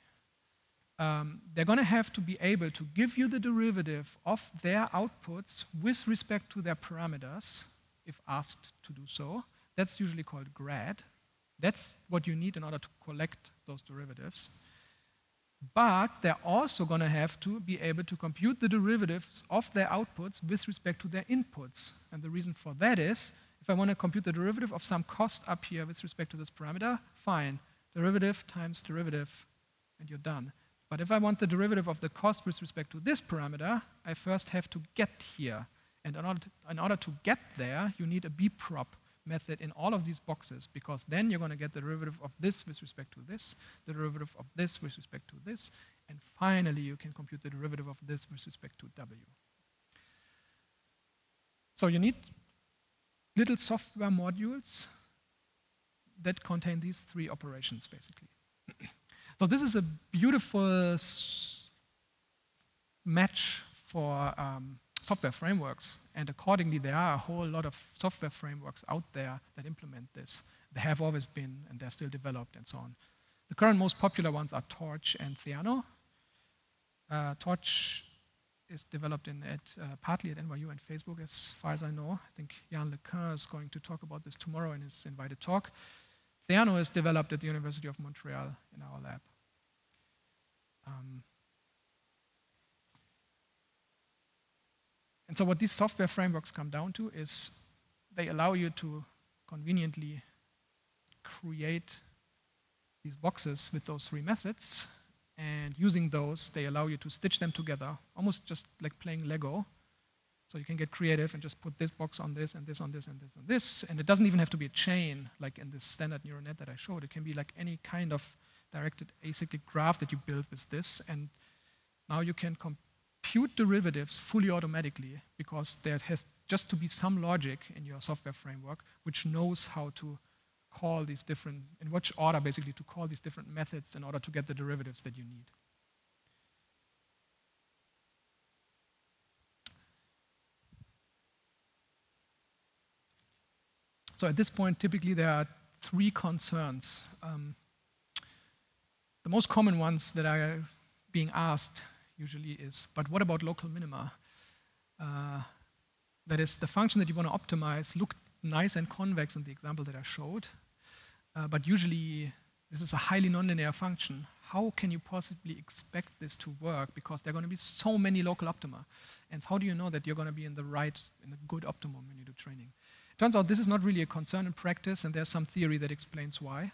Um, they're going to have to be able to give you the derivative of their outputs with respect to their parameters, if asked to do so. That's usually called grad. That's what you need in order to collect those derivatives. But they're also going to have to be able to compute the derivatives of their outputs with respect to their inputs. And the reason for that is, if I want to compute the derivative of some cost up here with respect to this parameter, fine. Derivative times derivative, and you're done. But if I want the derivative of the cost with respect to this parameter, I first have to get here. And in order, to, in order to get there, you need a B prop method in all of these boxes, because then you're going to get the derivative of this with respect to this, the derivative of this with respect to this, and finally you can compute the derivative of this with respect to W. So you need little software modules that contain these three operations, basically. So this is a beautiful match for um, software frameworks, and accordingly there are a whole lot of software frameworks out there that implement this. They have always been, and they're still developed, and so on. The current most popular ones are Torch and Theano. Uh, Torch is developed in at, uh, partly at N Y U and Facebook, as far as I know. I think Yann LeCun is going to talk about this tomorrow in his invited talk. Theano is developed at the University of Montreal in our lab. Um, And so what these software frameworks come down to is they allow you to conveniently create these boxes with those three methods, and using those, they allow you to stitch them together, almost just like playing Lego. So you can get creative and just put this box on this, and this on this, and this on this, and it doesn't even have to be a chain, like in this standard neural net that I showed. It can be like any kind of directed acyclic graph that you build with this, and now you can compare compute derivatives fully automatically, because there has just to be some logic in your software framework which knows how to call these different, in which order basically to call these different methods in order to get the derivatives that you need. So at this point, typically there are three concerns. Um, the most common ones that are being asked usually is, but what about local minima? Uh, that is, the function that you want to optimize looked nice and convex in the example that I showed, uh, but usually this is a highly nonlinear function. How can you possibly expect this to work? Because there are going to be so many local optima. And how do you know that you're going to be in the right, in the good optimum when you do training? Turns out this is not really a concern in practice, and there's some theory that explains why.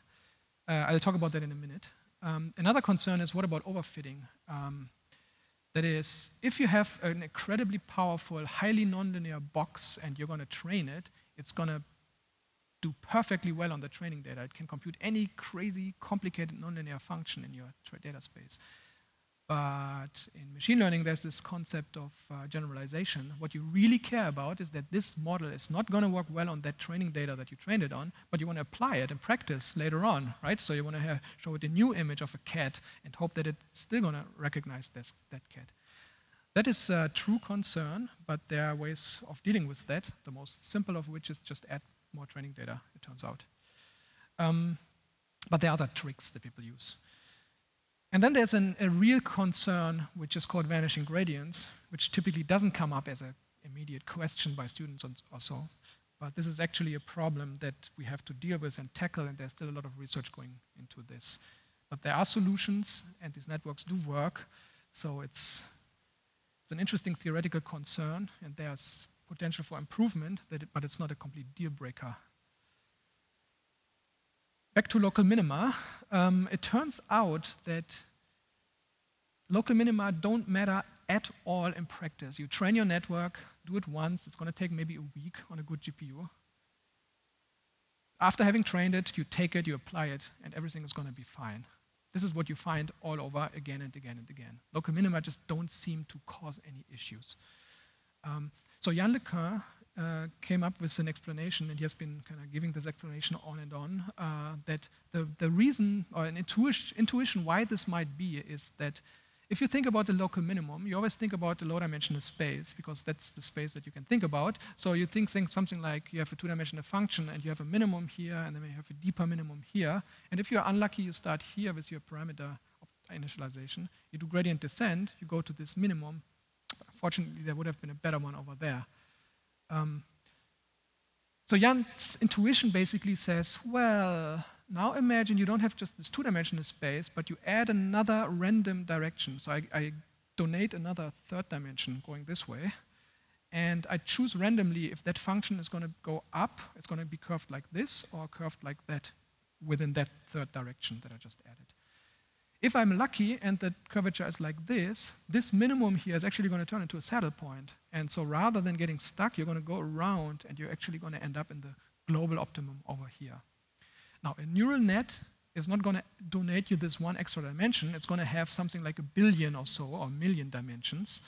Uh, I'll talk about that in a minute. Um, another concern is, what about overfitting? Um, that is, if you have an incredibly powerful, highly nonlinear box and you're going to train it, it's going to do perfectly well on the training data. It can compute any crazy, complicated nonlinear function in your data space. But in machine learning, there's this concept of uh, generalization. What you really care about is that this model is not going to work well on that training data that you trained it on, but you want to apply it in practice later on, right? So you want to show it a new image of a cat and hope that it's still going to recognize this, that cat. That is a true concern, but there are ways of dealing with that, the most simple of which is just add more training data, it turns out. Um, but there are other tricks that people use. And then there's an, a real concern, which is called vanishing gradients, which typically doesn't come up as an immediate question by students or so. But this is actually a problem that we have to deal with and tackle, and there's still a lot of research going into this. But there are solutions, and these networks do work. So it's, it's an interesting theoretical concern, and there's potential for improvement, that it, but it's not a complete deal breaker. Back to local minima, um, it turns out that local minima don't matter at all in practice. You train your network, do it once, it's going to take maybe a week on a good G P U. After having trained it, you take it, you apply it, and everything is going to be fine. This is what you find all over again and again and again. Local minima just don't seem to cause any issues. Um, so Yann LeCun Uh, came up with an explanation, and he has been kind of giving this explanation on and on, uh, that the, the reason, or an intuition, intuition why this might be is that if you think about the local minimum, you always think about the low-dimensional space, because that's the space that you can think about. So you think, think something like you have a two-dimensional function, and you have a minimum here, and then you have a deeper minimum here. And if you're unlucky, you start here with your parameter initialization. You do gradient descent, you go to this minimum. Fortunately, there would have been a better one over there. Um, so Yann's intuition basically says, well, now imagine you don't have just this two-dimensional space, but you add another random direction. So I, I donate another third dimension going this way, and I choose randomly if that function is going to go up, it's going to be curved like this or curved like that within that third direction that I just added. If I'm lucky and the curvature is like this, this minimum here is actually going to turn into a saddle point. And so rather than getting stuck, you're going to go around, and you're actually going to end up in the global optimum over here. Now, a neural net is not going to donate you this one extra dimension. It's going to have something like a billion or so, or a million dimensions.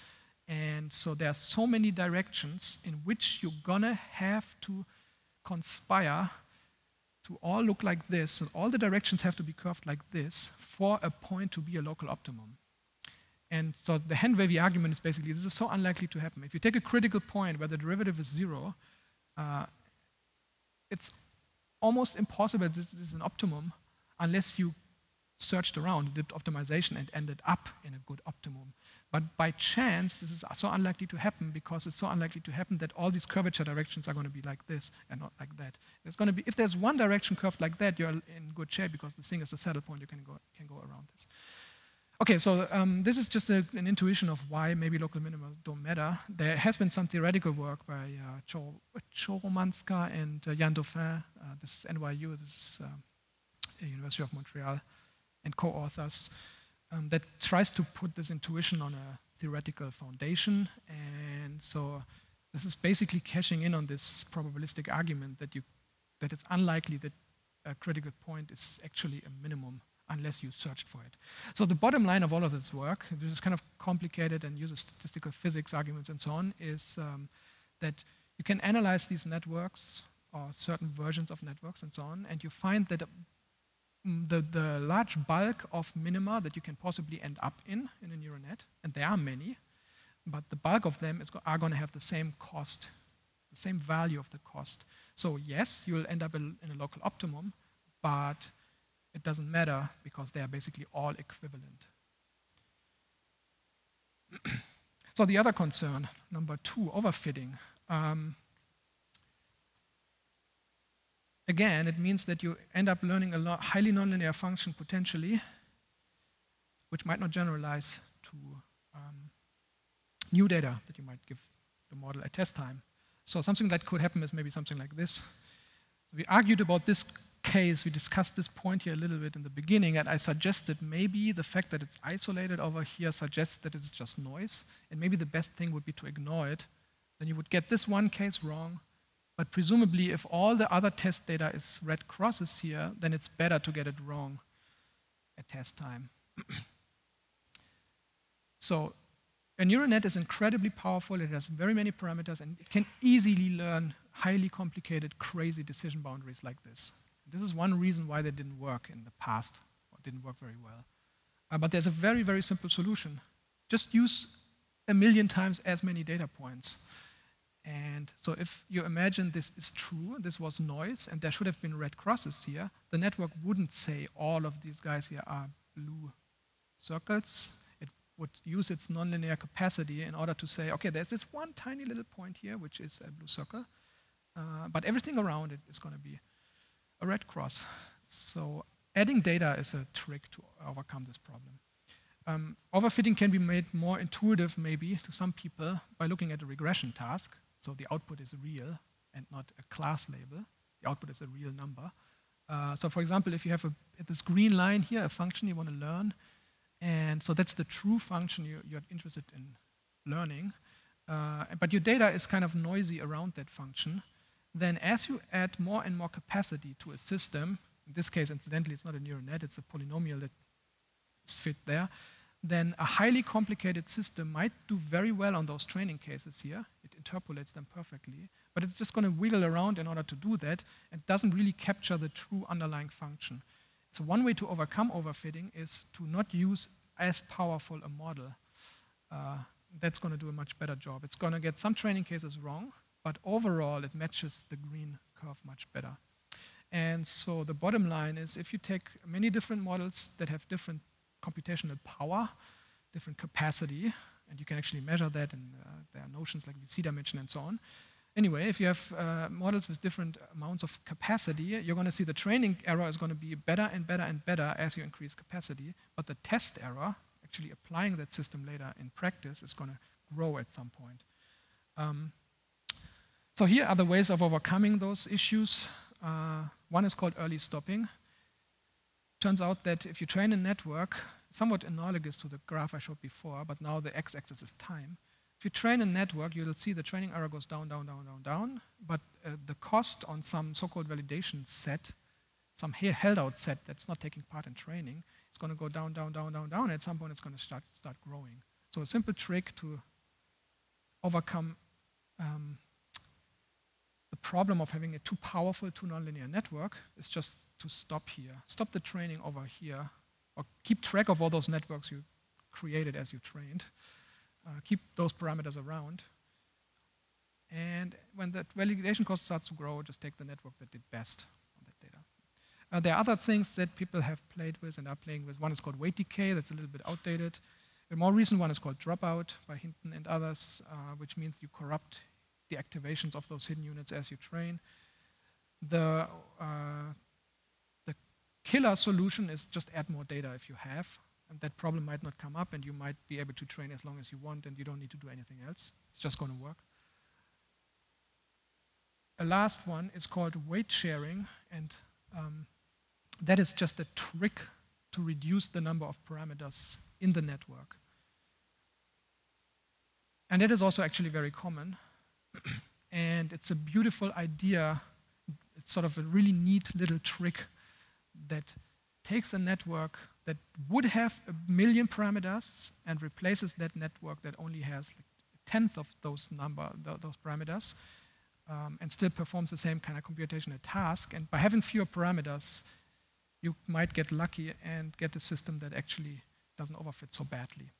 And so there are so many directions in which you're going to have to conspire to all look like this, and all the directions have to be curved like this for a point to be a local optimum. And so the hand-wavy argument is basically, this is so unlikely to happen. If you take a critical point where the derivative is zero, uh, it's almost impossible that this is an optimum unless you searched around, did optimization, and ended up in a good optimum. But by chance, this is so unlikely to happen because it's so unlikely to happen that all these curvature directions are going to be like this and not like that. There's going to be, if there's one direction curved like that, you're in good shape because the thing is a saddle point. You can go can go around this. Okay, so um, this is just a, an intuition of why maybe local minima don't matter. There has been some theoretical work by uh, Cho, Cho Romanska and uh, Yann Dauphin. Uh, this is N Y U. This is um, University of Montreal, and co-authors. Um, that tries to put this intuition on a theoretical foundation. And so this is basically cashing in on this probabilistic argument that, you, that it's unlikely that a critical point is actually a minimum unless you searched for it. So the bottom line of all of this work, which is kind of complicated and uses statistical physics arguments and so on, is um, that you can analyze these networks or certain versions of networks and so on, and you find that a The, the large bulk of minima that you can possibly end up in, in a neural net, and there are many, but the bulk of them is go are going to have the same cost, the same value of the cost. So yes, you'll end up in, in a local optimum, but it doesn't matter because they are basically all equivalent. So the other concern, number two, overfitting. Um, again, it means that you end up learning a lot highly nonlinear function potentially, which might not generalize to um, new data that you might give the model at test time. So something that could happen is maybe something like this. We argued about this case, we discussed this point here a little bit in the beginning, and I suggested maybe the fact that it's isolated over here suggests that it's just noise, and maybe the best thing would be to ignore it. Then you would get this one case wrong, but presumably if all the other test data is red crosses here, then it's better to get it wrong at test time. So a neural net is incredibly powerful, it has very many parameters, and it can easily learn highly complicated, crazy decision boundaries like this. This is one reason why they didn't work in the past, or didn't work very well. Uh, but there's a very, very simple solution. Just use a million times as many data points. And so if you imagine this is true, this was noise, and there should have been red crosses here, the network wouldn't say all of these guys here are blue circles. It would use its nonlinear capacity in order to say, okay, there's this one tiny little point here, which is a blue circle, uh, but everything around it is going to be a red cross. So adding data is a trick to overcome this problem. Um, overfitting can be made more intuitive, maybe, to some people by looking at a regression task. So the output is real and not a class label. The output is a real number. Uh, so for example, if you have a, this green line here, a function you want to learn, and so that's the true function you, you're interested in learning, uh, but your data is kind of noisy around that function, then as you add more and more capacity to a system, in this case, incidentally, it's not a neural net, it's a polynomial that is fit there, then a highly complicated system might do very well on those training cases here. It interpolates them perfectly, but it's just going to wiggle around in order to do that and doesn't really capture the true underlying function. So one way to overcome overfitting is to not use as powerful a model. Uh, that's going to do a much better job. It's going to get some training cases wrong, but overall, it matches the green curve much better. And so the bottom line is, if you take many different models that have different computational power, different capacity, and you can actually measure that, and uh, there are notions like V C dimension and so on. Anyway, if you have uh, models with different amounts of capacity, you're going to see the training error is going to be better and better and better as you increase capacity, but the test error, actually applying that system later in practice, is going to grow at some point. Um, So here are the ways of overcoming those issues. Uh, one is called early stopping. Turns out that if you train a network, somewhat analogous to the graph I showed before, but now the x-axis is time. If you train a network, you'll see the training error goes down, down, down, down, down, but uh, the cost on some so-called validation set, some held-out set that's not taking part in training, it's going to go down, down, down, down, down, and at some point it's going to start, start growing. So a simple trick to overcome um, the problem of having a too powerful, too nonlinear network is just to stop here. Stop the training over here, or keep track of all those networks you created as you trained. Uh, keep those parameters around. And when that validation cost starts to grow, just take the network that did best on that data. Uh, there are other things that people have played with and are playing with. One is called weight decay, that's a little bit outdated. A more recent one is called dropout by Hinton and others, uh, which means you corrupt the activations of those hidden units as you train. The, uh, the killer solution is just add more data if you have, and that problem might not come up, and you might be able to train as long as you want, and you don't need to do anything else. It's just going to work. A last one is called weight sharing, and um, that is just a trick to reduce the number of parameters in the network. And that is also actually very common. And it's a beautiful idea. It's sort of a really neat little trick that takes a network that would have a million parameters and replaces that network that only has like a tenth of those number, th those parameters, um, and still performs the same kind of computational task. And by having fewer parameters, you might get lucky and get a system that actually doesn't overfit so badly.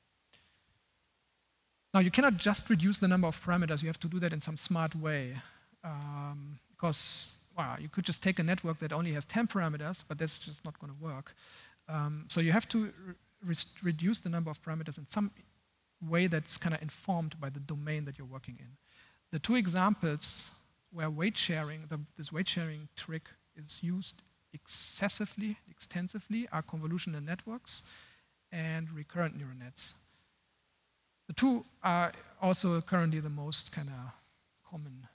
Now, you cannot just reduce the number of parameters. You have to do that in some smart way, um, because wow, you could just take a network that only has ten parameters, but that's just not going to work. Um, so you have to re reduce the number of parameters in some way that's kind of informed by the domain that you're working in. The two examples where weight sharing, the, this weight sharing trick is used excessively, extensively, are convolutional networks and recurrent neural nets. The two are also currently the most kind of common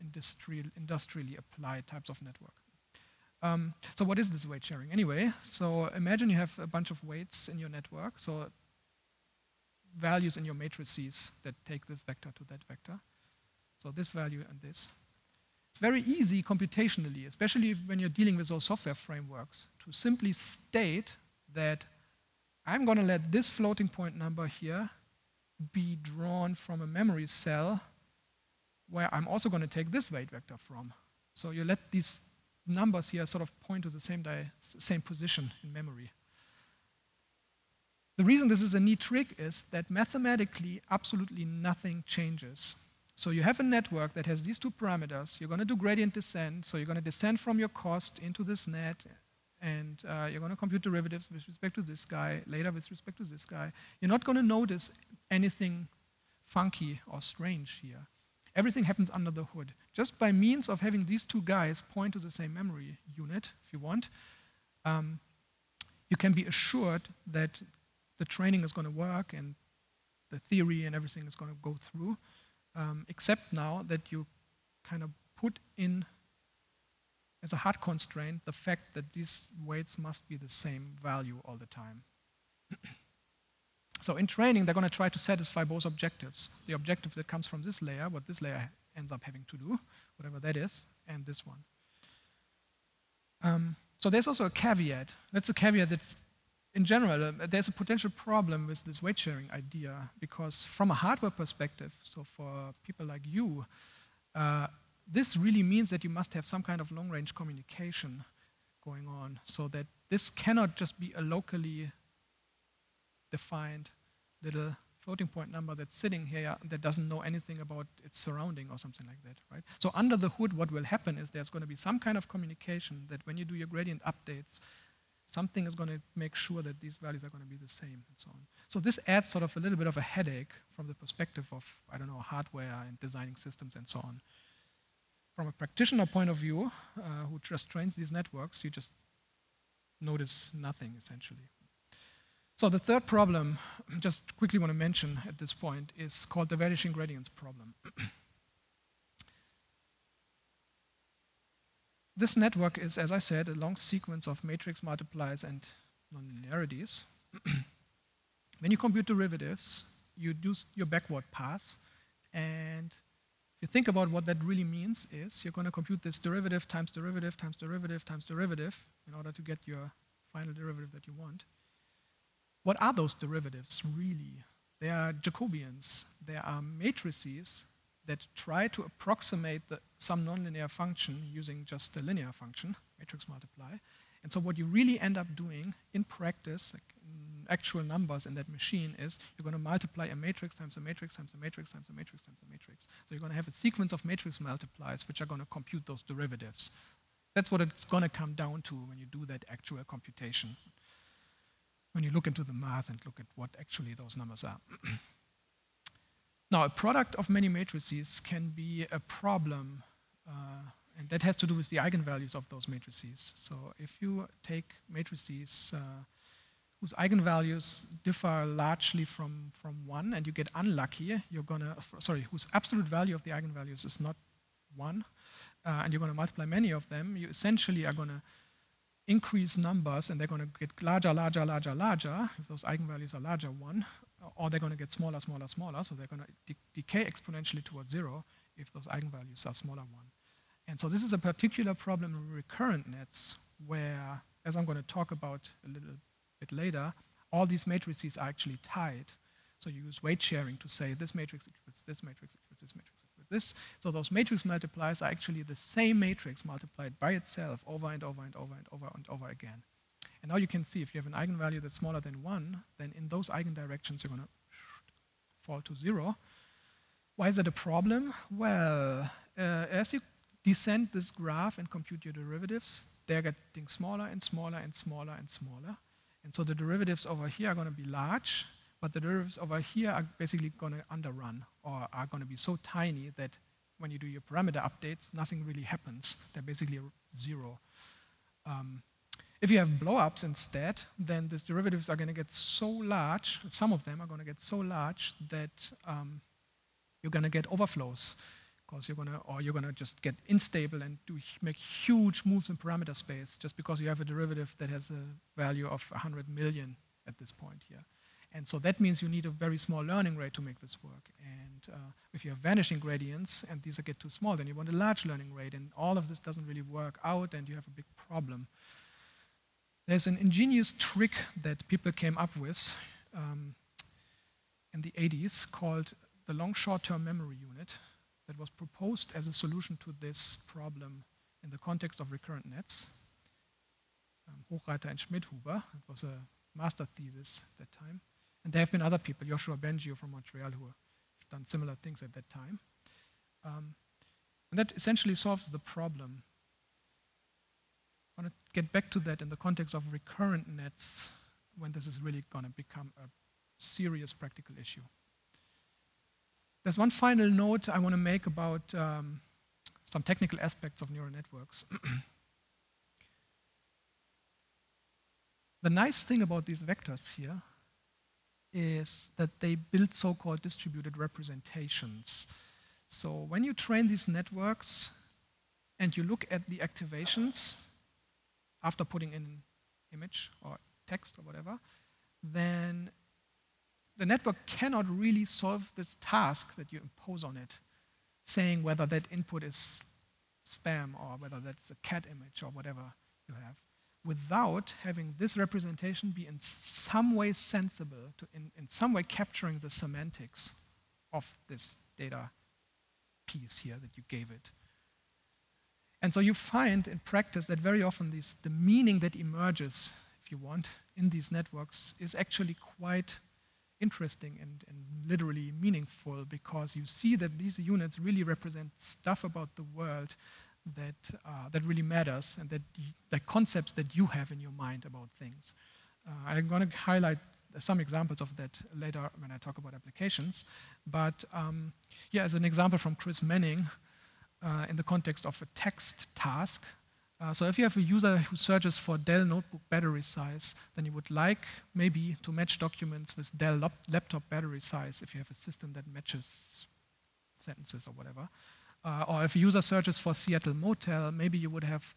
industrial, industrially applied types of network. Um, so what is this weight sharing? Anyway, so imagine you have a bunch of weights in your network, so values in your matrices that take this vector to that vector. So this value and this. It's very easy computationally, especially when you're dealing with those software frameworks, to simply state that I'm going to let this floating point number here be drawn from a memory cell where I'm also going to take this weight vector from. So you let these numbers here sort of point to the same, di same position in memory. The reason this is a neat trick is that mathematically, absolutely nothing changes. So you have a network that has these two parameters. You're going to do gradient descent, so you're going to descend from your cost into this net, and uh, you're going to compute derivatives with respect to this guy, later with respect to this guy. You're not going to notice anything funky or strange here. Everything happens under the hood. Just by means of having these two guys point to the same memory unit, if you want, um, you can be assured that the training is going to work and the theory and everything is going to go through, um, except now that you kind of put in as a hard constraint the fact that these weights must be the same value all the time. So in training, they're going to try to satisfy both objectives, the objective that comes from this layer, what this layer ends up having to do, whatever that is, and this one. Um, so there's also a caveat. That's a caveat that's, in general, uh, there's a potential problem with this weight sharing idea, because from a hardware perspective, so for people like you, uh, this really means that you must have some kind of long-range communication going on, so that this cannot just be a locally defined little floating point number that's sitting here that doesn't know anything about its surrounding or something like that, right? So under the hood, what will happen is there's going to be some kind of communication that when you do your gradient updates, something is going to make sure that these values are going to be the same and so on. So this adds sort of a little bit of a headache from the perspective of, I don't know, hardware and designing systems and so on. From a practitioner point of view, uh, who just trains these networks, you just notice nothing essentially. So the third problem, just quickly want to mention at this point, is called the vanishing gradients problem. This network is, as I said, a long sequence of matrix multipliers and nonlinearities. When you compute derivatives, you do your backward pass, and if you think about what that really means is you're going to compute this derivative times derivative times derivative times derivative in order to get your final derivative that you want. What are those derivatives really? They are Jacobians. They are matrices that try to approximate the, some nonlinear function using just a linear function, matrix multiply. And so what you really end up doing in practice, like in actual numbers in that machine, is you're going to multiply a matrix times a matrix times a matrix times a matrix times a matrix. So you're going to have a sequence of matrix multipliers which are going to compute those derivatives. That's what it's going to come down to when you do that actual computation, when you look into the math and look at what actually those numbers are. Now, a product of many matrices can be a problem, uh, and that has to do with the eigenvalues of those matrices. So if you take matrices uh, whose eigenvalues differ largely from, from one, and you get unlucky, you're gonna, sorry, whose absolute value of the eigenvalues is not one, uh, and you're gonna multiply many of them, you essentially are gonna increase numbers, and they're going to get larger, larger, larger, larger, if those eigenvalues are larger one, or they're going to get smaller, smaller, smaller, so they're going to de decay exponentially towards zero if those eigenvalues are smaller one. And so this is a particular problem in recurrent nets where, as I'm going to talk about a little bit later, all these matrices are actually tied. So you use weight sharing to say this matrix equals this matrix equals this matrix equals this. So those matrix multipliers are actually the same matrix multiplied by itself over and over and over and over and over again. And now you can see if you have an eigenvalue that's smaller than one, then in those eigendirections you're going to fall to zero. Why is that a problem? Well, uh, as you descend this graph and compute your derivatives, they're getting smaller and smaller and smaller and smaller. And so the derivatives over here are going to be large, but the derivatives over here are basically going to underrun or are going to be so tiny that when you do your parameter updates, nothing really happens. They're basically zero. Um, if you have blow-ups instead, then these derivatives are going to get so large, some of them are going to get so large that um, you're going to get overflows. Because you're going to, or you're going to just get unstable and do, make huge moves in parameter space just because you have a derivative that has a value of one hundred million at this point here. And so that means you need a very small learning rate to make this work. And uh, if you have vanishing gradients and these get too small, then you want a large learning rate. And all of this doesn't really work out and you have a big problem. There's an ingenious trick that people came up with um, in the eighties called the long short-term memory unit that was proposed as a solution to this problem in the context of recurrent nets. Um, Hochreiter and Schmidhuber, it was a master thesis at that time. And there have been other people, Joshua Bengio from Montreal, who have done similar things at that time. Um, and that essentially solves the problem. I want to get back to that in the context of recurrent nets when this is really going to become a serious practical issue. There's one final note I want to make about um, some technical aspects of neural networks. The nice thing about these vectors here is that they build so-called distributed representations. So when you train these networks and you look at the activations after putting in an image or text or whatever, then the network cannot really solve this task that you impose on it, saying whether that input is spam or whether that's a cat image or whatever you have, without having this representation be in some way sensible, to in, in some way capturing the semantics of this data piece here that you gave it. And so you find in practice that very often these, the meaning that emerges, if you want, in these networks is actually quite interesting and, and literally meaningful, because you see that these units really represent stuff about the world that, uh, that really matters and that the concepts that you have in your mind about things. Uh, I'm going to highlight some examples of that later when I talk about applications, but um, yeah, as an example from Chris Manning uh, in the context of a text task. Uh, so if you have a user who searches for Dell notebook battery size, then you would like maybe to match documents with Dell laptop battery size if you have a system that matches sentences or whatever. Uh, or if a user searches for Seattle motel, maybe you would have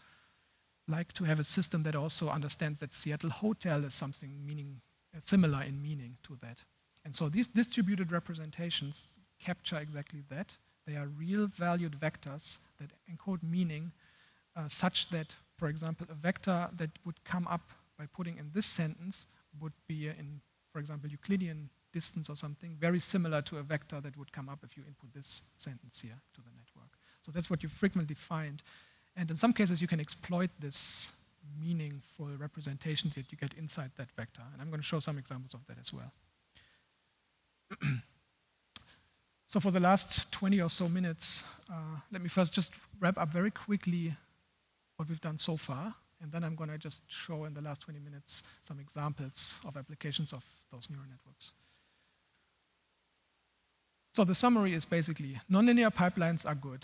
liked to have a system that also understands that Seattle hotel is something meaning, uh, similar in meaning to that. And so these distributed representations capture exactly that. They are real valued vectors that encode meaning Uh, such that, for example, a vector that would come up by putting in this sentence would be in, for example, Euclidean distance or something very similar to a vector that would come up if you input this sentence here to the network. So that's what you frequently find. And in some cases, you can exploit this meaningful representation that you get inside that vector. And I'm going to show some examples of that as well. So for the last twenty or so minutes, uh, let me first just wrap up very quickly what we've done so far, and then I'm going to just show in the last twenty minutes some examples of applications of those neural networks. So the summary is basically, nonlinear pipelines are good.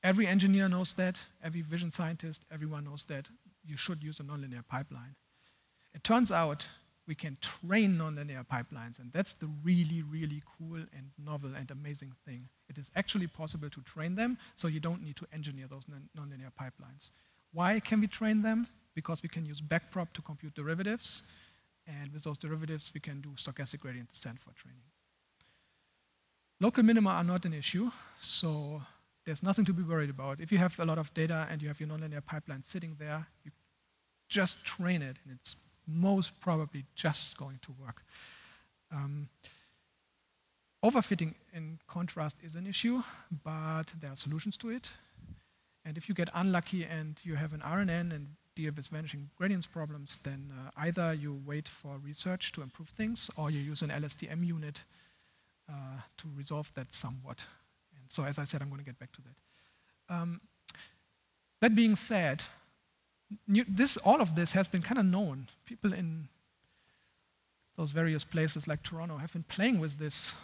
Every engineer knows that, every vision scientist, everyone knows that you should use a nonlinear pipeline. It turns out we can train nonlinear pipelines, and that's the really, really cool and novel and amazing thing. It is actually possible to train them, so you don't need to engineer those nonlinear pipelines. Why can we train them? Because we can use backprop to compute derivatives, and with those derivatives we can do stochastic gradient descent for training. Local minima are not an issue, so there's nothing to be worried about. If you have a lot of data and you have your nonlinear pipeline sitting there, you just train it, and it's most probably just going to work. Um, overfitting, in contrast, is an issue, but there are solutions to it. And if you get unlucky and you have an R N N and deal with vanishing gradients problems, then uh, either you wait for research to improve things, or you use an L S T M unit uh, to resolve that somewhat. And so as I said, I'm going to get back to that. Um, That being said, this, all of this has been kind of known. People in those various places like Toronto have been playing with this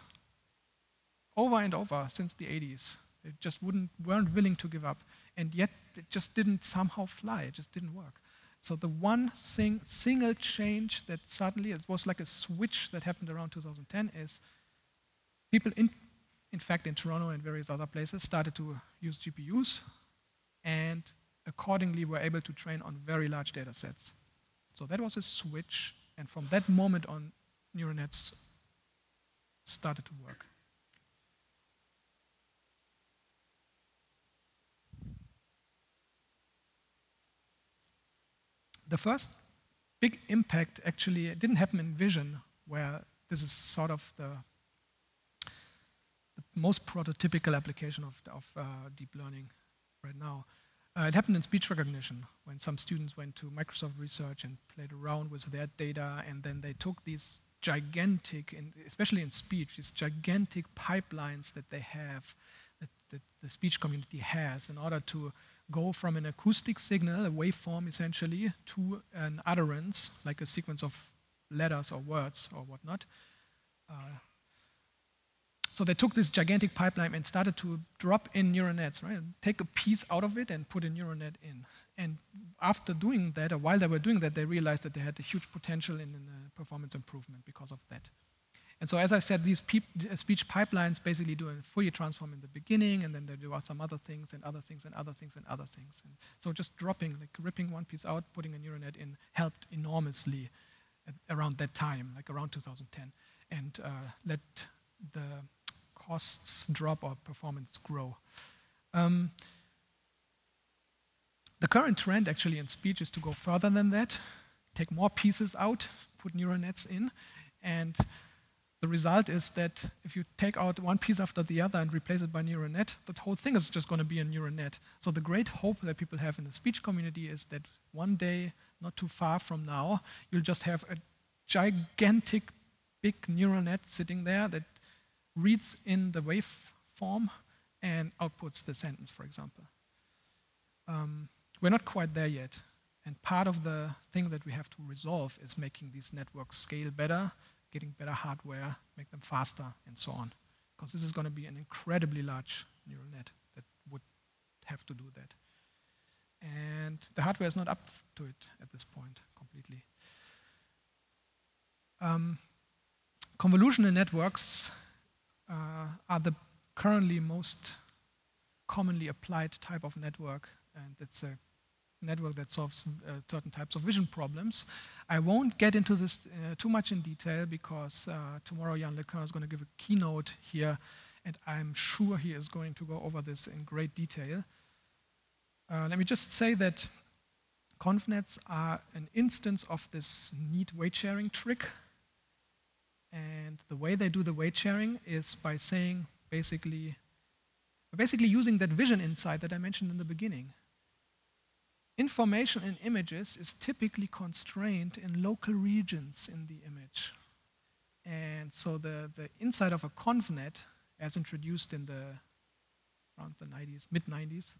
over and over since the eighties. They just wouldn't, weren't willing to give up, and yet it just didn't somehow fly, it just didn't work. So the one sing, single change that suddenly, it was like a switch that happened around two thousand ten, is people in, in fact in Toronto and various other places started to use G P Us and accordingly were able to train on very large data sets. So that was a switch, and from that moment on, neural nets started to work. The first big impact actually didn't happen in vision, where this is sort of the, the most prototypical application of, of uh, deep learning right now. Uh, it happened in speech recognition, when some students went to Microsoft Research and played around with their data, and then they took these gigantic, in, especially in speech, these gigantic pipelines that they have, that, that the speech community has, in order to go from an acoustic signal, a waveform essentially, to an utterance, like a sequence of letters or words or whatnot. Uh, so they took this gigantic pipeline and started to drop in neural nets, right? Take a piece out of it and put a neural net in. And after doing that, or while they were doing that, they realized that they had a huge potential in, in the performance improvement because of that. And so, as I said, these speech pipelines basically do a Fourier transform in the beginning, and then they do some other things, and other things, and other things, and other things. And so just dropping, like ripping one piece out, putting a neural net in, helped enormously at around that time, like around two thousand ten, and uh, let the costs drop or performance grow. Um, the current trend actually in speech is to go further than that, take more pieces out, put neural nets in, and the result is that if you take out one piece after the other and replace it by neural net, the whole thing is just going to be a neural net. So the great hope that people have in the speech community is that one day, not too far from now, you'll just have a gigantic, big neural net sitting there that reads in the wave form and outputs the sentence, for example. Um, we're not quite there yet. And part of the thing that we have to resolve is making these networks scale better, getting better hardware, make them faster, and so on. Because this is going to be an incredibly large neural net that would have to do that. And the hardware is not up to it at this point completely. Um, convolutional networks uh, are the currently most commonly applied type of network, and it's a network that solves uh, certain types of vision problems. I won't get into this uh, too much in detail because uh, tomorrow Yann LeCun is going to give a keynote here, and I'm sure he is going to go over this in great detail. Uh, let me just say that ConvNets are an instance of this neat weight-sharing trick, and the way they do the weight-sharing is by saying basically, basically using that vision insight that I mentioned in the beginning. Information in images is typically constrained in local regions in the image. And so the, the inside of a ConvNet, as introduced in the around the nineties, mid nineties,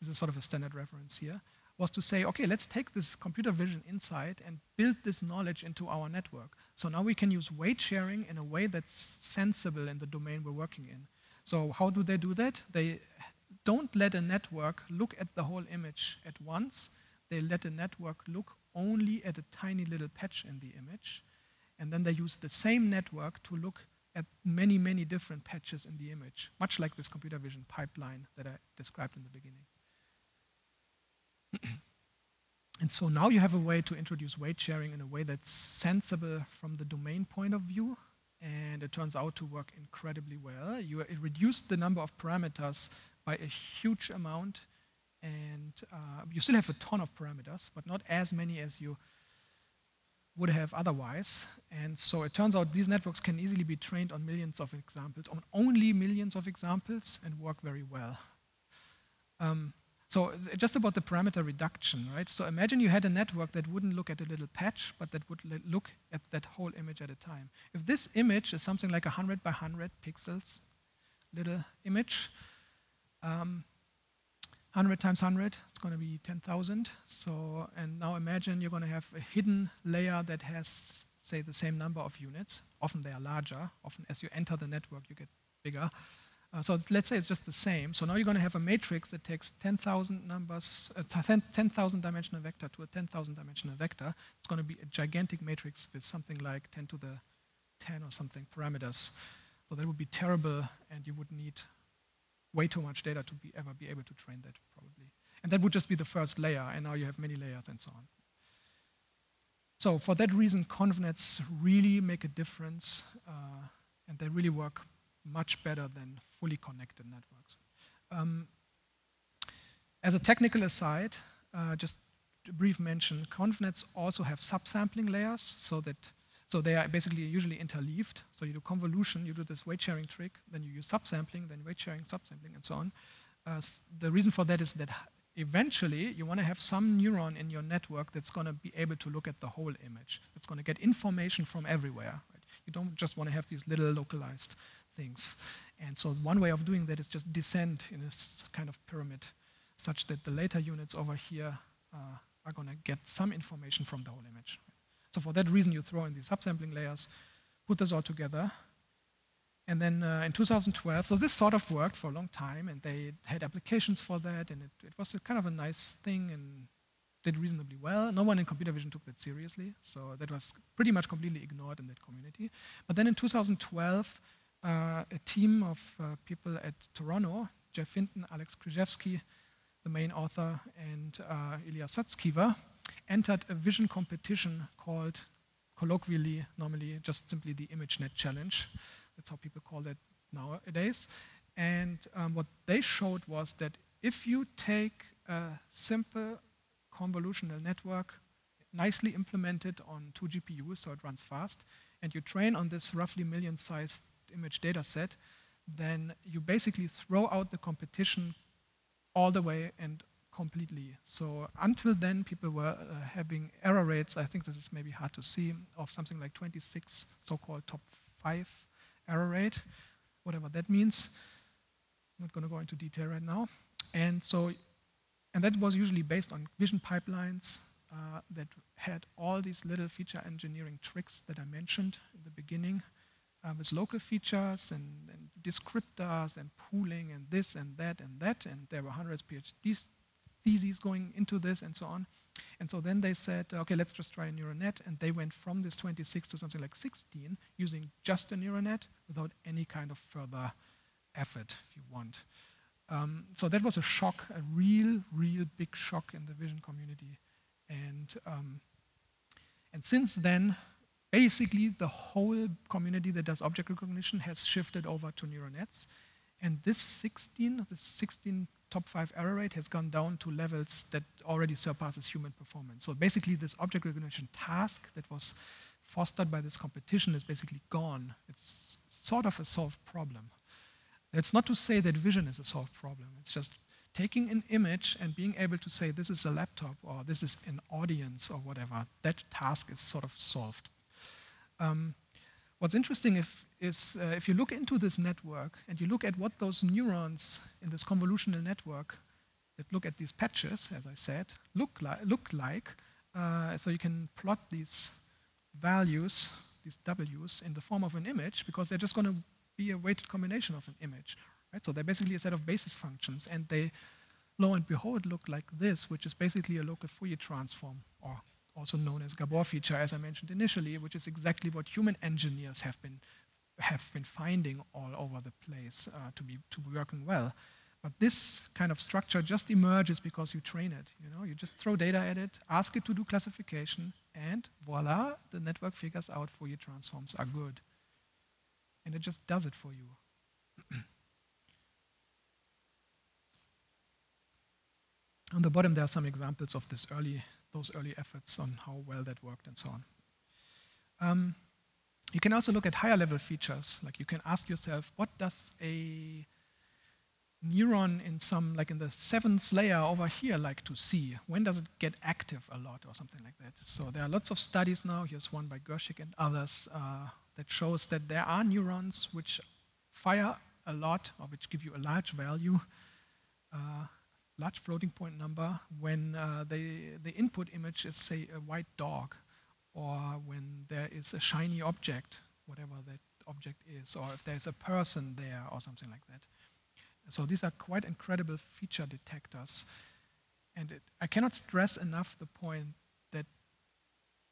this is sort of a standard reference here, was to say, okay, let's take this computer vision insight and build this knowledge into our network. So now we can use weight sharing in a way that's sensible in the domain we're working in. So how do they do that? They don't let a network look at the whole image at once. They let a network look only at a tiny little patch in the image. And then they use the same network to look at many, many different patches in the image, much like this computer vision pipeline that I described in the beginning. And so now you have a way to introduce weight sharing in a way that's sensible from the domain point of view. And it turns out to work incredibly well. You reduced the number of parameters by a huge amount, and uh, you still have a ton of parameters, but not as many as you would have otherwise. And so it turns out these networks can easily be trained on millions of examples, on only millions of examples, and work very well. Um, so just about the parameter reduction, right? So imagine you had a network that wouldn't look at a little patch, but that would look at that whole image at a time. If this image is something like one hundred by one hundred pixels, little image, Um, one hundred times one hundred, it's going to be ten thousand. So, and now imagine you're going to have a hidden layer that has, say, the same number of units. Often they are larger. Often as you enter the network, you get bigger. Uh, so let's say it's just the same. So now you're going to have a matrix that takes ten thousand numbers, a ten thousand dimensional vector to a ten thousand dimensional vector. It's going to be a gigantic matrix with something like ten to the ten or something parameters. So that would be terrible, and you would need way too much data to be ever be able to train that, probably. And that would just be the first layer, and now you have many layers and so on. So for that reason, ConvNets really make a difference, uh, and they really work much better than fully connected networks. Um, as a technical aside, uh, just a brief mention, ConvNets also have subsampling layers, so that So they are basically usually interleaved. So you do convolution, you do this weight-sharing trick, then you use subsampling, then weight-sharing, subsampling, and so on. Uh, the reason for that is that eventually you want to have some neuron in your network that's going to be able to look at the whole image. It's going to get information from everywhere. Right? You don't just want to have these little localized things. And so one way of doing that is just descend in this kind of pyramid, such that the later units over here uh, are going to get some information from the whole image. So for that reason, you throw in these subsampling layers, put this all together. And then uh, in two thousand twelve, so this sort of worked for a long time, and they had applications for that, and it, it was a kind of a nice thing and did reasonably well. No one in computer vision took that seriously, so that was pretty much completely ignored in that community. But then in two thousand twelve, uh, a team of uh, people at Toronto, Jeff Hinton, Alex Krzyzewski, the main author, and uh, Ilya Sutskever, entered a vision competition called, colloquially, normally, just simply the ImageNet Challenge. That's how people call that nowadays. And um, what they showed was that if you take a simple convolutional network, nicely implemented on two G P Us, so it runs fast, and you train on this roughly million-sized image data set, then you basically throw out the competition all the way and completely. So until then, people were uh, having error rates, I think this is maybe hard to see, of something like twenty-six, so-called top five error rate, whatever that means. I'm not going to go into detail right now. And so, and that was usually based on vision pipelines uh, that had all these little feature engineering tricks that I mentioned in the beginning, uh, with local features and, and descriptors and pooling and this and that and that, and there were hundreds of PhDs theses going into this and so on. And so then they said, okay, let's just try a neural net. And they went from this twenty-six to something like sixteen using just a neural net without any kind of further effort, if you want. Um, so that was a shock, a real, real big shock in the vision community. And, um, and since then, basically the whole community that does object recognition has shifted over to neural nets. And this sixteen, this sixteen top five error rate has gone down to levels that already surpasses human performance. So basically this object recognition task that was fostered by this competition is basically gone. It's sort of a solved problem. That's not to say that vision is a solved problem. It's just taking an image and being able to say this is a laptop or this is an audience or whatever. That task is sort of solved. Um, What's interesting if, is uh, if you look into this network and you look at what those neurons in this convolutional network that look at these patches, as I said, look, li look like, uh, so you can plot these values, these W's, in the form of an image, because they're just going to be a weighted combination of an image. Right? So they're basically a set of basis functions, and they, lo and behold, look like this, which is basically a local Fourier transform, or also known as Gabor feature, as I mentioned initially, which is exactly what human engineers have been have been finding all over the place uh, to be to be working well. But this kind of structure just emerges because you train it. You know, you just throw data at it, ask it to do classification, and voila, the network figures out Fourier transforms are good, and it just does it for you. On the bottom, there are some examples of this early. Those early efforts on how well that worked and so on. Um, you can also look at higher level features. Like you can ask yourself, what does a neuron in some, like in the seventh layer over here, like to see? When does it get active a lot or something like that? So there are lots of studies now. Here's one by Gershik and others uh, that shows that there are neurons which fire a lot or which give you a large value. Uh, large floating point number when uh, the, the input image is, say, a white dog, or when there is a shiny object, whatever that object is, or if there's a person there or something like that. So these are quite incredible feature detectors. And it, I cannot stress enough the point that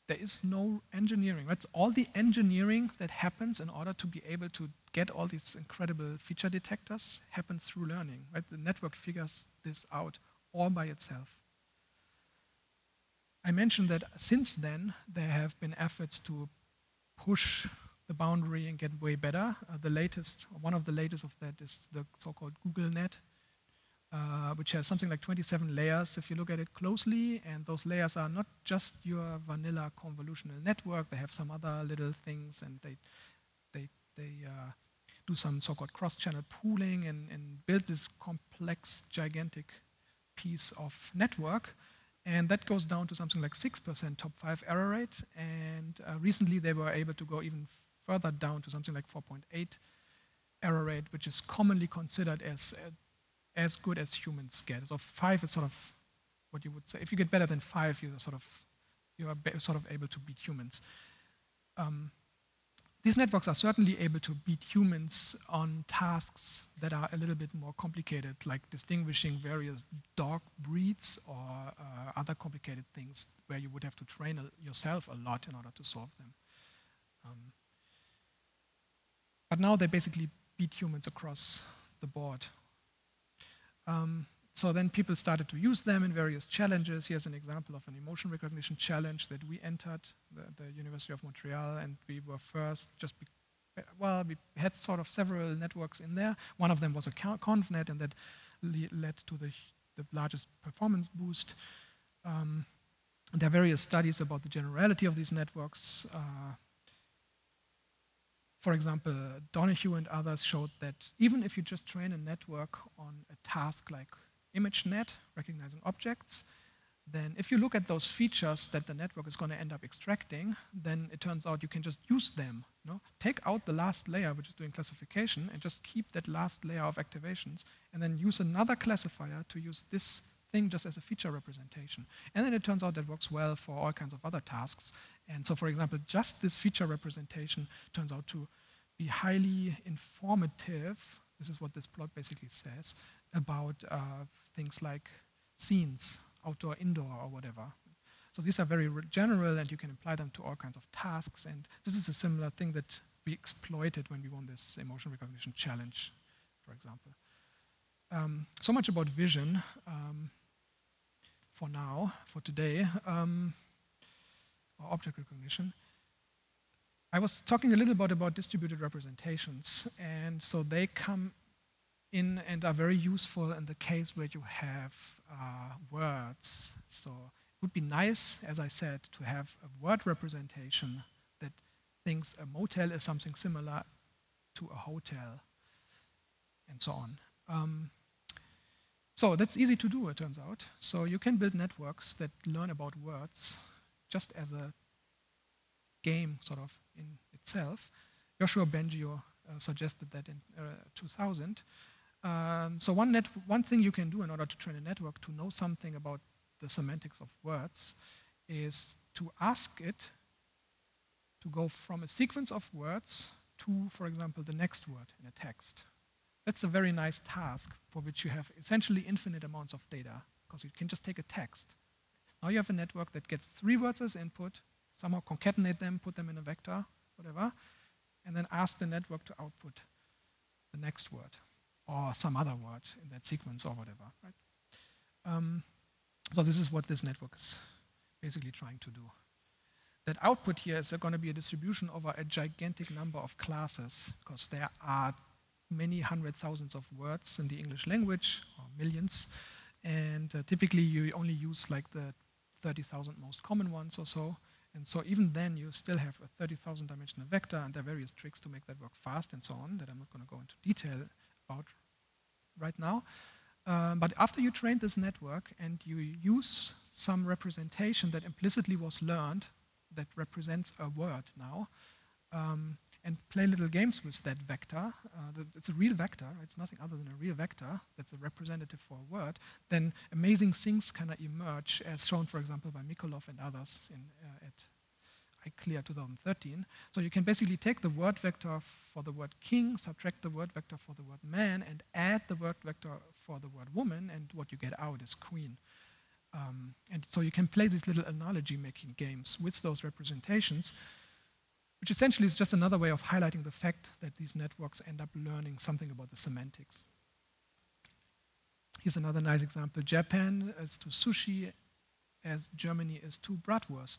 there is no engineering. That's all the engineering that happens in order to be able to get all these incredible feature detectors happens through learning. Right? The network figures this out all by itself. I mentioned that since then, there have been efforts to push the boundary and get way better. Uh, the latest, one of the latest of that is the so-called Google Net, uh, which has something like twenty-seven layers if you look at it closely, and those layers are not just your vanilla convolutional network, they have some other little things, and they they, they uh, do some so-called cross-channel pooling and, and build this complex, gigantic piece of network. And that goes down to something like six percent top five error rate, and uh, recently they were able to go even further down to something like four point eight error rate, which is commonly considered as uh, as good as humans get. So five is sort of what you would say. If you get better than five, you sort of you are sort of able to beat humans. Um, these networks are certainly able to beat humans on tasks that are a little bit more complicated, like distinguishing various dog breeds or uh, other complicated things where you would have to train a, yourself a lot in order to solve them. Um, But now they basically beat humans across the board. Um, so then people started to use them in various challenges. Here's an example of an emotion recognition challenge that we entered, the, the University of Montreal, and we were first just, be, well, we had sort of several networks in there. One of them was a ConvNet, and that le led to the, the largest performance boost. Um, there are various studies about the generality of these networks. Uh, For example, Donahue and others showed that even if you just train a network on a task like ImageNet, recognizing objects, then if you look at those features that the network is going to end up extracting, then it turns out you can just use them. You know? Take out the last layer, which is doing classification, and just keep that last layer of activations, and then use another classifier to use this thing just as a feature representation. And then it turns out that works well for all kinds of other tasks. And so, for example, just this feature representation turns out to be highly informative, this is what this plot basically says, about uh, things like scenes, outdoor, indoor, or whatever. So these are very general, and you can apply them to all kinds of tasks. And this is a similar thing that we exploited when we won this emotion recognition challenge, for example. Um, so much about vision. Um, for now, for today, um, or object recognition. I was talking a little bit about distributed representations, and so they come in and are very useful in the case where you have uh, words. So it would be nice, as I said, to have a word representation that thinks a motel is something similar to a hotel, and so on. Um, So that's easy to do, it turns out. So you can build networks that learn about words just as a game sort of in itself. Joshua Bengio uh, suggested that in uh, two thousand. Um, so one, net one thing you can do in order to train a network to know something about the semantics of words is to ask it to go from a sequence of words to, for example, the next word in a text. That's a very nice task for which you have essentially infinite amounts of data, because you can just take a text. Now you have a network that gets three words as input, somehow concatenate them, put them in a vector, whatever, and then ask the network to output the next word or some other word in that sequence or whatever. Right? Um, so this is what this network is basically trying to do. That output here is going to be a distribution over a gigantic number of classes, because there are many hundred thousands of words in the English language, or millions, and uh, typically you only use like the thirty thousand most common ones or so, and so even then you still have a thirty thousand dimensional vector, and there are various tricks to make that work fast and so on that I'm not going to go into detail about right now. Um, but after you train this network and you use some representation that implicitly was learned that represents a word now, um, and play little games with that vector, uh, the, it's a real vector, it's nothing other than a real vector, that's a representative for a word, then amazing things kind of emerge, as shown, for example, by Mikolov and others in, uh, at iClear twenty thirteen. So you can basically take the word vector for the word king, subtract the word vector for the word man, and add the word vector for the word woman, and what you get out is queen. Um, and so you can play these little analogy-making games with those representations, which essentially is just another way of highlighting the fact that these networks end up learning something about the semantics. Here's another nice example. Japan is to sushi as Germany is to bratwurst,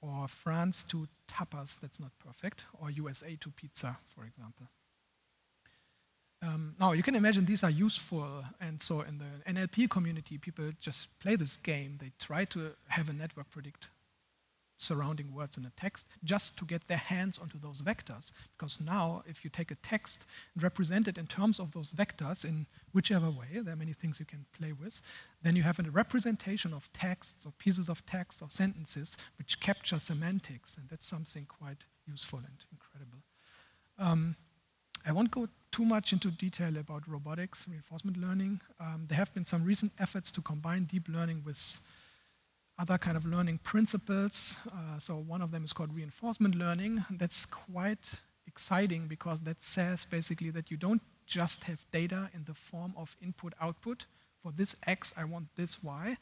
or France to tapas, that's not perfect, or U S A to pizza, for example. Um, now, you can imagine these are useful, and so in the N L P community, people just play this game. They try to have a network predict surrounding words in a text just to get their hands onto those vectors, because now if you take a text and represent it in terms of those vectors in whichever way, there are many things you can play with, then you have a representation of texts or pieces of text or sentences which capture semantics, and that's something quite useful and incredible. Um, I won't go too much into detail about robotics, reinforcement learning. Um, there have been some recent efforts to combine deep learning with other kind of learning principles. Uh, so one of them is called reinforcement learning. That's quite exciting because that says basically that you don't just have data in the form of input-output. For this X, I want this Y.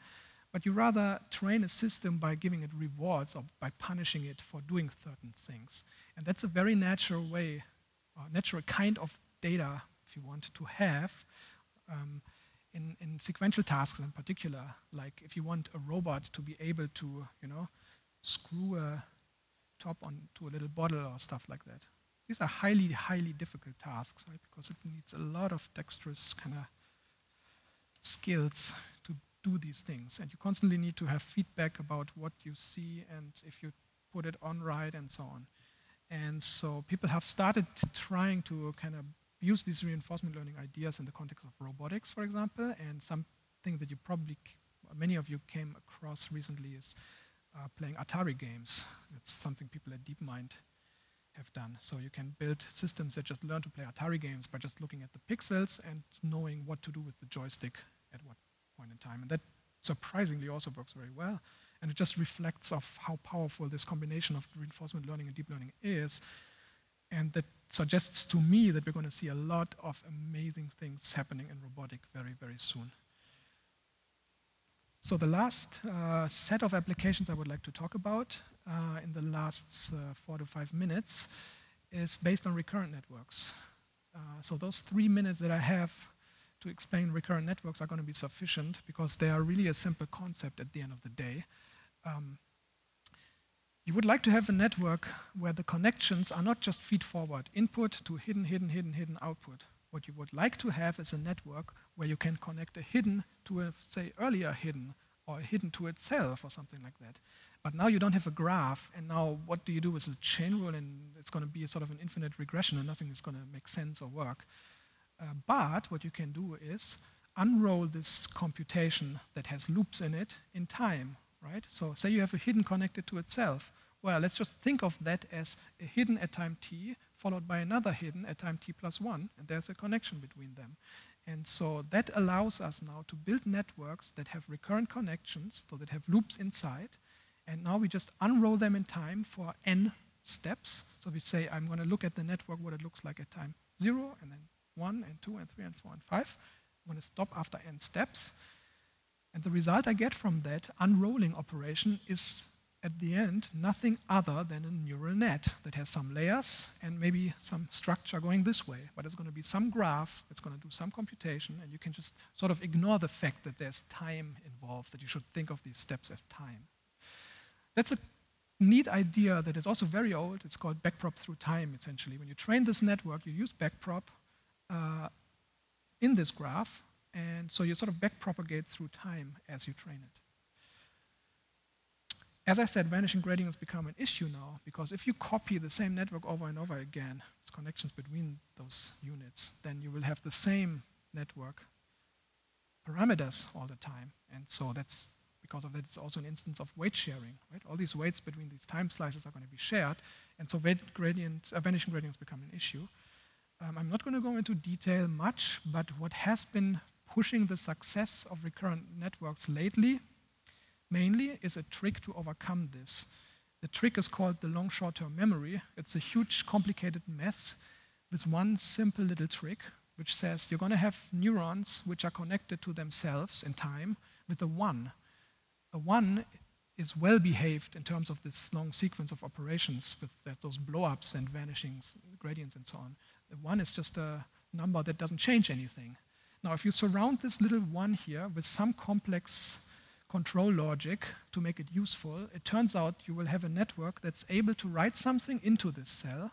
But you rather train a system by giving it rewards or by punishing it for doing certain things. And that's a very natural way, uh, natural kind of data, if you want, to have. Um, In, in sequential tasks in particular, like if you want a robot to be able to, you know, screw a top onto a little bottle or stuff like that. These are highly, highly difficult tasks, right? Because it needs a lot of dexterous kind of skills to do these things. And you constantly need to have feedback about what you see and if you put it on right and so on. And so people have started trying to kind of use these reinforcement learning ideas in the context of robotics, for example, and something that you probably, many of you came across recently is uh, playing Atari games. That's something people at DeepMind have done. So you can build systems that just learn to play Atari games by just looking at the pixels and knowing what to do with the joystick at what point in time. And that surprisingly also works very well. And it just reflects of how powerful this combination of reinforcement learning and deep learning is. And that suggests to me that we're going to see a lot of amazing things happening in robotics very, very soon. So the last uh, set of applications I would like to talk about uh, in the last uh, four to five minutes is based on recurrent networks. Uh, so those three minutes that I have to explain recurrent networks are going to be sufficient because they are really a simple concept at the end of the day. Um, You would like to have a network where the connections are not just feed-forward input to hidden, hidden, hidden, hidden output. What you would like to have is a network where you can connect a hidden to a, say, earlier hidden, or a hidden to itself, or something like that. But now you don't have a graph, and now what do you do with the chain rule? And it's going to be sort of an infinite regression, and nothing is going to make sense or work. Uh, but what you can do is unroll this computation that has loops in it in time. Right? So say you have a hidden connected to itself. Well, let's just think of that as a hidden at time t followed by another hidden at time t plus one, and there's a connection between them. And so that allows us now to build networks that have recurrent connections, so that have loops inside, and now we just unroll them in time for n steps. So we say, I'm going to look at the network, what it looks like at time zero, and then one, and two, and three, and four, and five. I'm going to stop after n steps. And the result I get from that unrolling operation is, at the end, nothing other than a neural net that has some layers and maybe some structure going this way. But it's going to be some graph, it's going to do some computation, and you can just sort of ignore the fact that there's time involved, that you should think of these steps as time. That's a neat idea that is also very old. It's called backprop through time, essentially. When you train this network, you use backprop uh, in this graph. And so you sort of backpropagate through time as you train it. As I said, vanishing gradients become an issue now, because if you copy the same network over and over again, with connections between those units, then you will have the same network parameters all the time. And so that because of that, it's also an instance of weight sharing, right? All these weights between these time slices are going to be shared, and so weight gradient, uh, vanishing gradients become an issue. Um, I'm not going to go into detail much, but what has been pushing the success of recurrent networks lately, mainly, is a trick to overcome this. The trick is called the long short-term memory. It's a huge, complicated mess with one simple little trick, which says you're going to have neurons which are connected to themselves in time with a one. A one is well-behaved in terms of this long sequence of operations with that, those blow-ups and vanishings, gradients and so on. The one is just a number that doesn't change anything. Now, if you surround this little one here with some complex control logic to make it useful, it turns out you will have a network that's able to write something into this cell.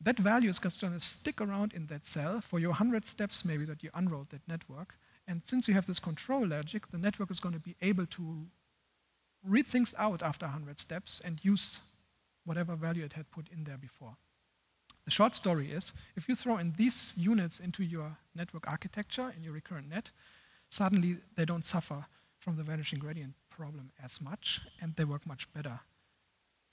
That value is just going to stick around in that cell for your one hundred steps maybe that you unroll that network. And since you have this control logic, the network is going to be able to read things out after one hundred steps and use whatever value it had put in there before. The short story is, if you throw in these units into your network architecture, in your recurrent net, suddenly they don't suffer from the vanishing gradient problem as much, and they work much better.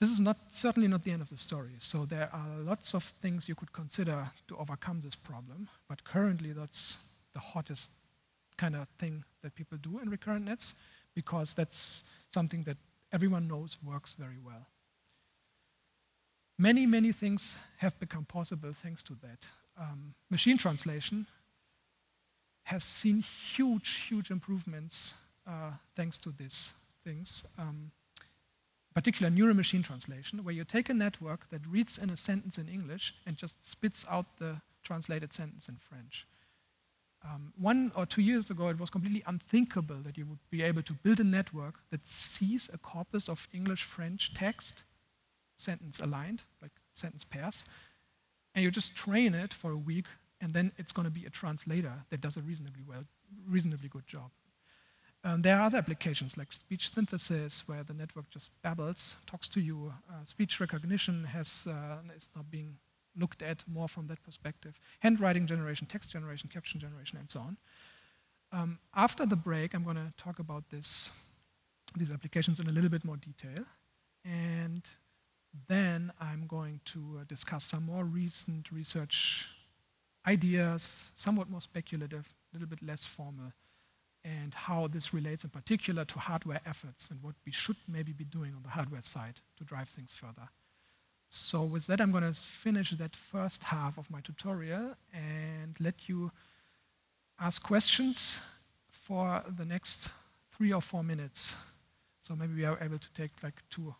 This is not, certainly not the end of the story, so there are lots of things you could consider to overcome this problem, but currently that's the hottest kind of thing that people do in recurrent nets, because that's something that everyone knows works very well. Many, many things have become possible thanks to that. Um, machine translation has seen huge, huge improvements uh, thanks to these things, um, particularly neural machine translation, where you take a network that reads in a sentence in English and just spits out the translated sentence in French. Um, one or two years ago, it was completely unthinkable that you would be able to build a network that sees a corpus of English-French text, sentence aligned, like sentence pairs, and you just train it for a week, and then it's going to be a translator that does a reasonably well, reasonably good job. Um, there are other applications like speech synthesis, where the network just babbles, talks to you. Uh, speech recognition has uh, is now being looked at more from that perspective. Handwriting generation, text generation, caption generation, and so on. Um, after the break, I'm going to talk about this, these applications in a little bit more detail, and then I'm going to discuss some more recent research ideas, somewhat more speculative, a little bit less formal, and how this relates in particular to hardware efforts and what we should maybe be doing on the hardware side to drive things further. So with that, I'm going to finish that first half of my tutorial and let you ask questions for the next three or four minutes. So maybe we are able to take like two,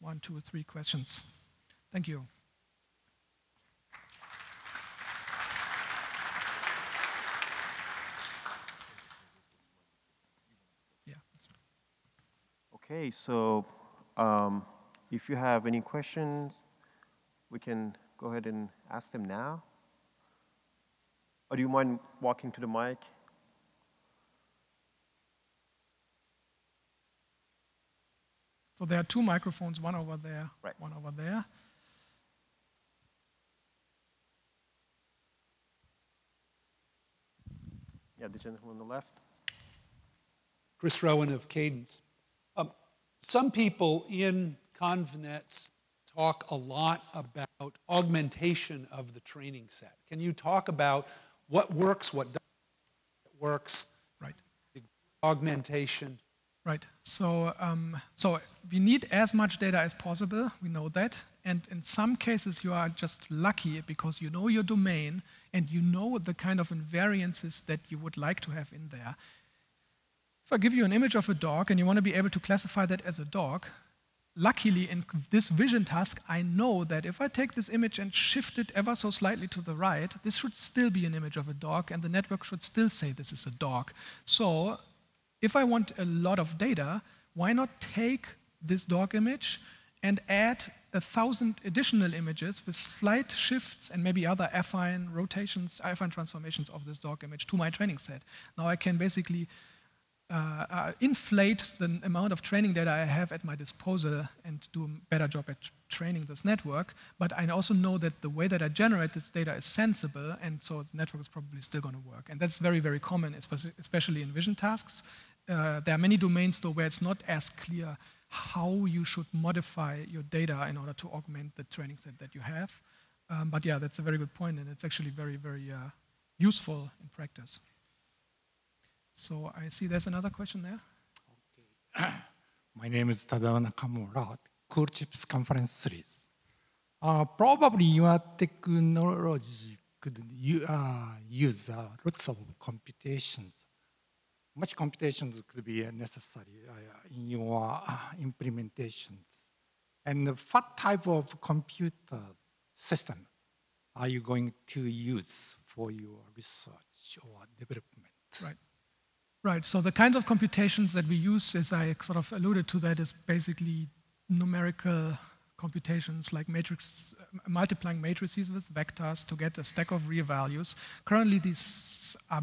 one, two, or three questions. Thank you. Okay, so um, if you have any questions, we can go ahead and ask them now. Or do you mind walking to the mic? So there are two microphones, one over there, right. One over there. Yeah, the gentleman on the left. Chris Rowan of Cadence. Some people in ConvNets talk a lot about augmentation of the training set. Can you talk about what works, what doesn't works? Right. Augmentation. Right. So, um, so we need as much data as possible. We know that. And in some cases, you are just lucky because you know your domain and you know the kind of invariances that you would like to have in there. If I give you an image of a dog and you want to be able to classify that as a dog, luckily in this vision task, I know that if I take this image and shift it ever so slightly to the right, this should still be an image of a dog and the network should still say this is a dog. So if I want a lot of data, why not take this dog image and add a thousand additional images with slight shifts and maybe other affine rotations, affine transformations of this dog image to my training set. Now I can basically Uh, uh, inflate the amount of training data I have at my disposal and do a better job at training this network, but I also know that the way that I generate this data is sensible, and so the network is probably still going to work. And that's very, very common, especially in vision tasks, uh, there are many domains though where it's not as clear how you should modify your data in order to augment the training set that you have. Um, but yeah, that's a very good point, and it's actually very, very uh, useful in practice. So I see there's another question there. Okay. My name is Tadao Nakamura, Cool Chips Conference Series. Uh, probably your technology could uh, use uh, lots of computations. Much computations could be necessary uh, in your uh, implementations. And what type of computer system are you going to use for your research or development? Right. Right. So the kinds of computations that we use, as I sort of alluded to, that is basically numerical computations like matrix, multiplying matrices with vectors to get a stack of real values. Currently, these are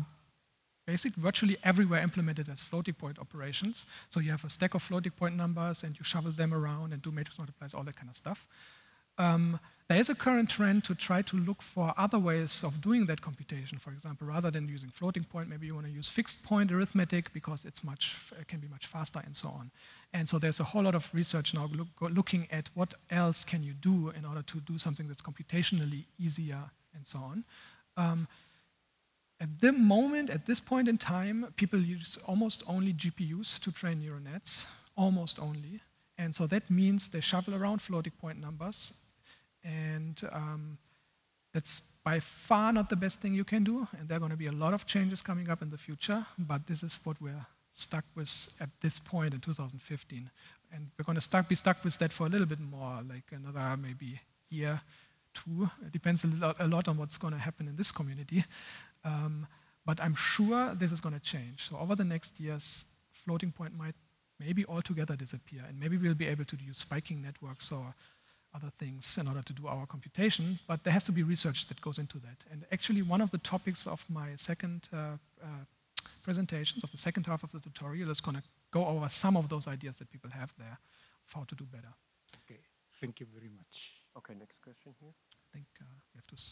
basically virtually everywhere implemented as floating point operations. So you have a stack of floating point numbers and you shovel them around and do matrix multiplies, all that kind of stuff. Um, there is a current trend to try to look for other ways of doing that computation. For example, rather than using floating point, maybe you want to use fixed point arithmetic because it's much, it can be much faster and so on. And so there's a whole lot of research now look, looking at what else can you do in order to do something that's computationally easier and so on. Um, At the moment, at this point in time, people use almost only G P Us to train neural nets, almost only. And so that means they shuffle around floating point numbers. And um, that's by far not the best thing you can do. And there are going to be a lot of changes coming up in the future. But this is what we're stuck with at this point in two thousand fifteen. And we're going to stuck, be stuck with that for a little bit more, like another maybe year, two. It depends a lot, a lot on what's going to happen in this community. Um, but I'm sure this is going to change. So over the next years, floating point might maybe altogether disappear, and maybe we'll be able to use spiking networks or other things in order to do our computation, but there has to be research that goes into that. And actually, one of the topics of my second uh, uh, presentations, of the second half of the tutorial, is going to go over some of those ideas that people have there of how to do better. Okay, thank you very much. Okay, next question here. I think uh, we have to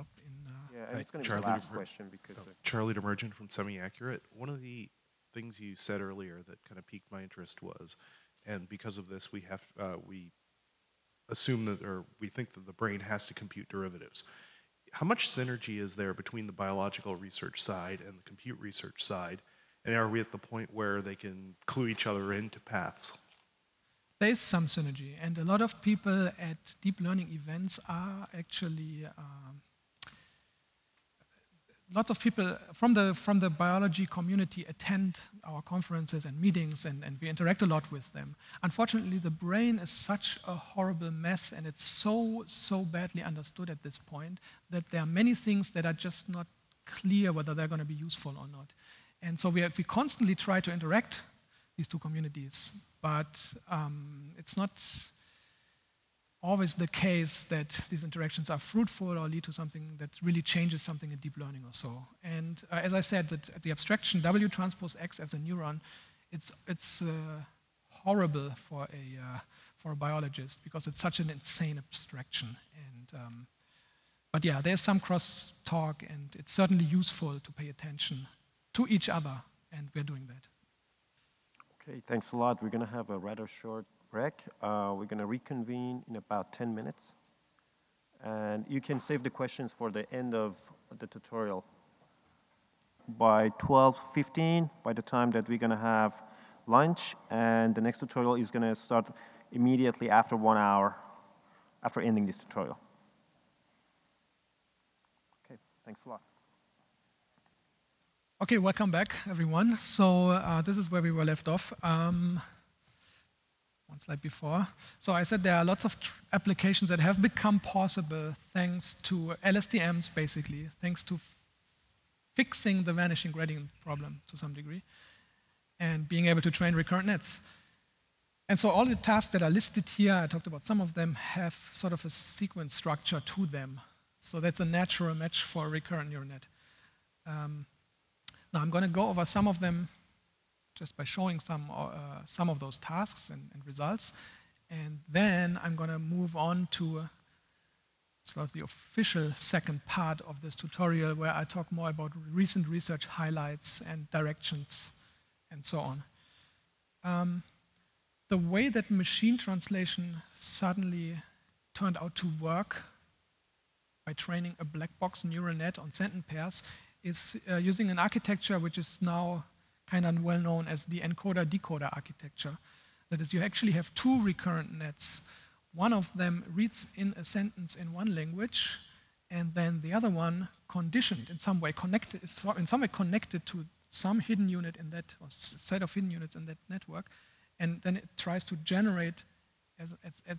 up in, uh, yeah, and it's going to be the last question because oh, Charlie Demergent from Semi-Accurate. One of the things you said earlier that kind of piqued my interest was, and because of this, we have uh, we assume that, or we think that the brain has to compute derivatives. How much synergy is there between the biological research side and the compute research side, and are we at the point where they can clue each other into paths? There is some synergy, and a lot of people at deep learning events are actually. Um, Lots of people from the, from the biology community attend our conferences and meetings, and, and we interact a lot with them. Unfortunately, the brain is such a horrible mess, and it's so, so badly understood at this point that there are many things that are just not clear whether they're going to be useful or not. And so we, have, we constantly try to interact these two communities, but um, it's not always the case that these interactions are fruitful or lead to something that really changes something in deep learning or so. And uh, as I said, that the abstraction W transpose X as a neuron, it's, it's uh, horrible for a, uh, for a biologist because it's such an insane abstraction. And, um, but yeah, there's some cross-talk, and it's certainly useful to pay attention to each other, and we're doing that. Okay, thanks a lot. We're going to have a rather short break. Uh, we're going to reconvene in about ten minutes. And you can save the questions for the end of the tutorial. By twelve fifteen, by the time that we're going to have lunch, and the next tutorial is going to start immediately after one hour, after ending this tutorial. Okay, thanks a lot. Okay, welcome back, everyone. So uh, this is where we were left off. Um, One slide before. So I said there are lots of tr applications that have become possible thanks to L S T Ms, basically, thanks to fixing the vanishing gradient problem to some degree and being able to train recurrent nets. And so all the tasks that are listed here, I talked about some of them, have sort of a sequence structure to them. So that's a natural match for a recurrent neural net. Um, now I'm going to go over some of them just by showing some, uh, some of those tasks and, and results. And then I'm going to move on to sort of the official second part of this tutorial, where I talk more about recent research highlights and directions and so on. Um, the way that machine translation suddenly turned out to work by training a black box neural net on sentence pairs is uh, using an architecture which is now kind of well known as the encoder-decoder architecture. That is, you actually have two recurrent nets. One of them reads in a sentence in one language, and then the other one conditioned in some way, connected in some way connected to some hidden unit in that, or set of hidden units in that network, and then it tries to generate as, as, as,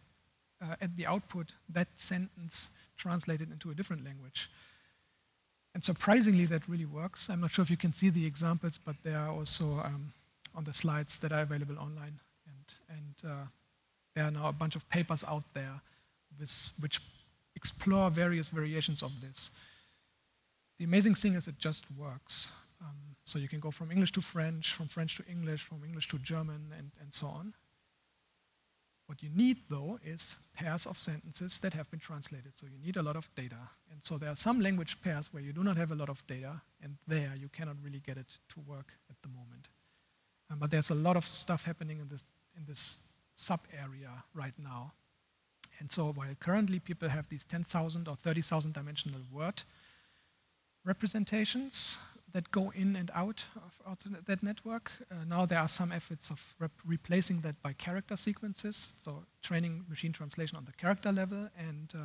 uh, at the output that sentence translated into a different language. And surprisingly, that really works. I'm not sure if you can see the examples, but they are also um, on the slides that are available online. And, and uh, there are now a bunch of papers out there with, which explore various variations of this. The amazing thing is it just works. Um, so you can go from English to French, from French to English, from English to German, and, and so on. What you need, though, is pairs of sentences that have been translated. So you need a lot of data. And so there are some language pairs where you do not have a lot of data, and there you cannot really get it to work at the moment. Um, but there's a lot of stuff happening in this, in this sub-area right now. And so while currently people have these ten thousand or thirty thousand dimensional word representations that go in and out of that network. Uh, now there are some efforts of rep replacing that by character sequences, so training machine translation on the character level, and, uh,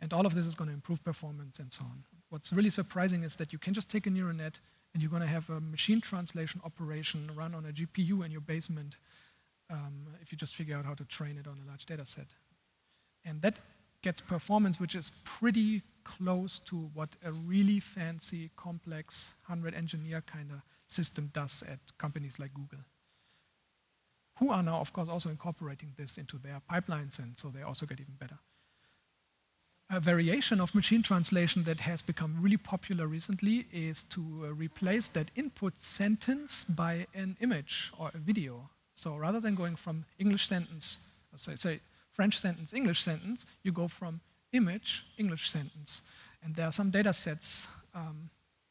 and all of this is going to improve performance and so on. What's really surprising is that you can just take a neural net and you're going to have a machine translation operation run on a G P U in your basement um, if you just figure out how to train it on a large data set. And that gets performance which is pretty close to what a really fancy, complex, hundred engineer kind of system does at companies like Google, who are now, of course, also incorporating this into their pipelines, and so they also get even better. A variation of machine translation that has become really popular recently is to uh, replace that input sentence by an image or a video. So rather than going from English sentence, say, say French sentence, English sentence, you go from image, English sentence. And there are some data sets um,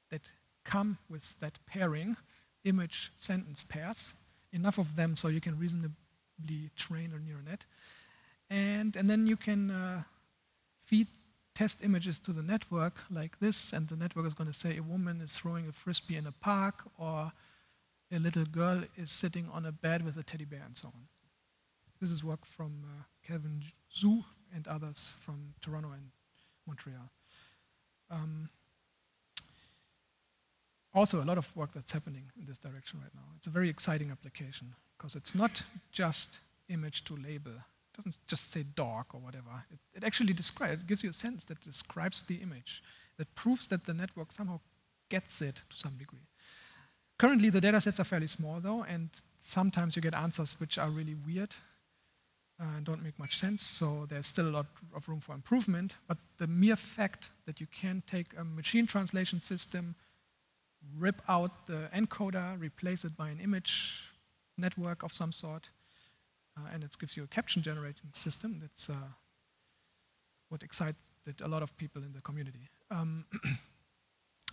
that come with that pairing, image sentence pairs, enough of them so you can reasonably train a neural net. And, and then you can uh, feed test images to the network like this, and the network is going to say a woman is throwing a frisbee in a park, or a little girl is sitting on a bed with a teddy bear, and so on. This is work from uh, Kelvin Zhu and others from Toronto and Montreal. Um, also, a lot of work that's happening in this direction right now. It's a very exciting application because it's not just image to label. It doesn't just say dog or whatever. It, it actually describes, it gives you a sentence that describes the image, that proves that the network somehow gets it to some degree. Currently, the data sets are fairly small, though, and sometimes you get answers which are really weird. Uh, don't make much sense, so there's still a lot of room for improvement, but the mere fact that you can take a machine translation system, rip out the encoder, replace it by an image network of some sort, uh, and it gives you a caption generating system, that's uh, what excited a lot of people in the community. Um,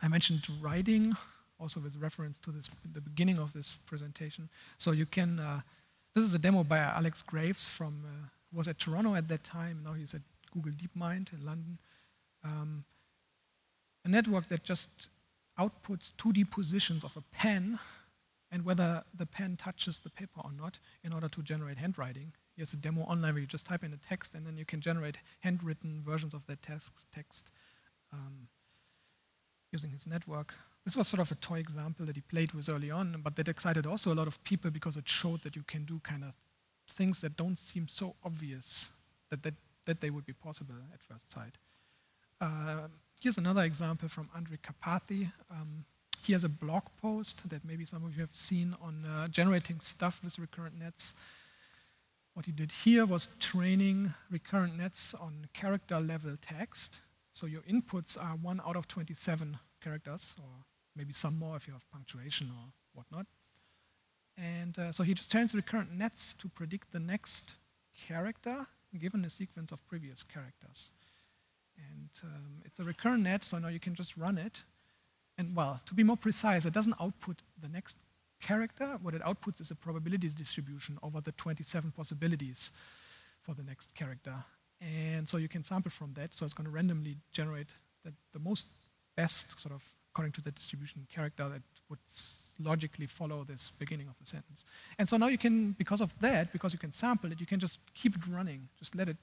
I mentioned writing, also with reference to this, the beginning of this presentation, so you can uh, this is a demo by Alex Graves from, uh, was at Toronto at that time, now he's at Google DeepMind in London. Um, a network that just outputs two D positions of a pen and whether the pen touches the paper or not in order to generate handwriting. Here's a demo online where you just type in a text and then you can generate handwritten versions of that text, text um, using his network. This was sort of a toy example that he played with early on, but that excited also a lot of people because it showed that you can do kind of things that don't seem so obvious that, that, that they would be possible at first sight. Uh, here's another example from Andre Karpathy. Um, he has a blog post that maybe some of you have seen on uh, generating stuff with recurrent nets. What he did here was training recurrent nets on character level text. So your inputs are one out of twenty-seven characters, or maybe some more if you have punctuation or whatnot. And uh, so he just turns recurrent nets to predict the next character given a sequence of previous characters. And um, it's a recurrent net, so now you can just run it. And well, to be more precise, it doesn't output the next character, what it outputs is a probability distribution over the twenty-seven possibilities for the next character. And so you can sample from that, so it's going to randomly generate the, the most best, sort of, according to the distribution character that would logically follow this beginning of the sentence. And so now you can, because of that, because you can sample it, you can just keep it running, just let it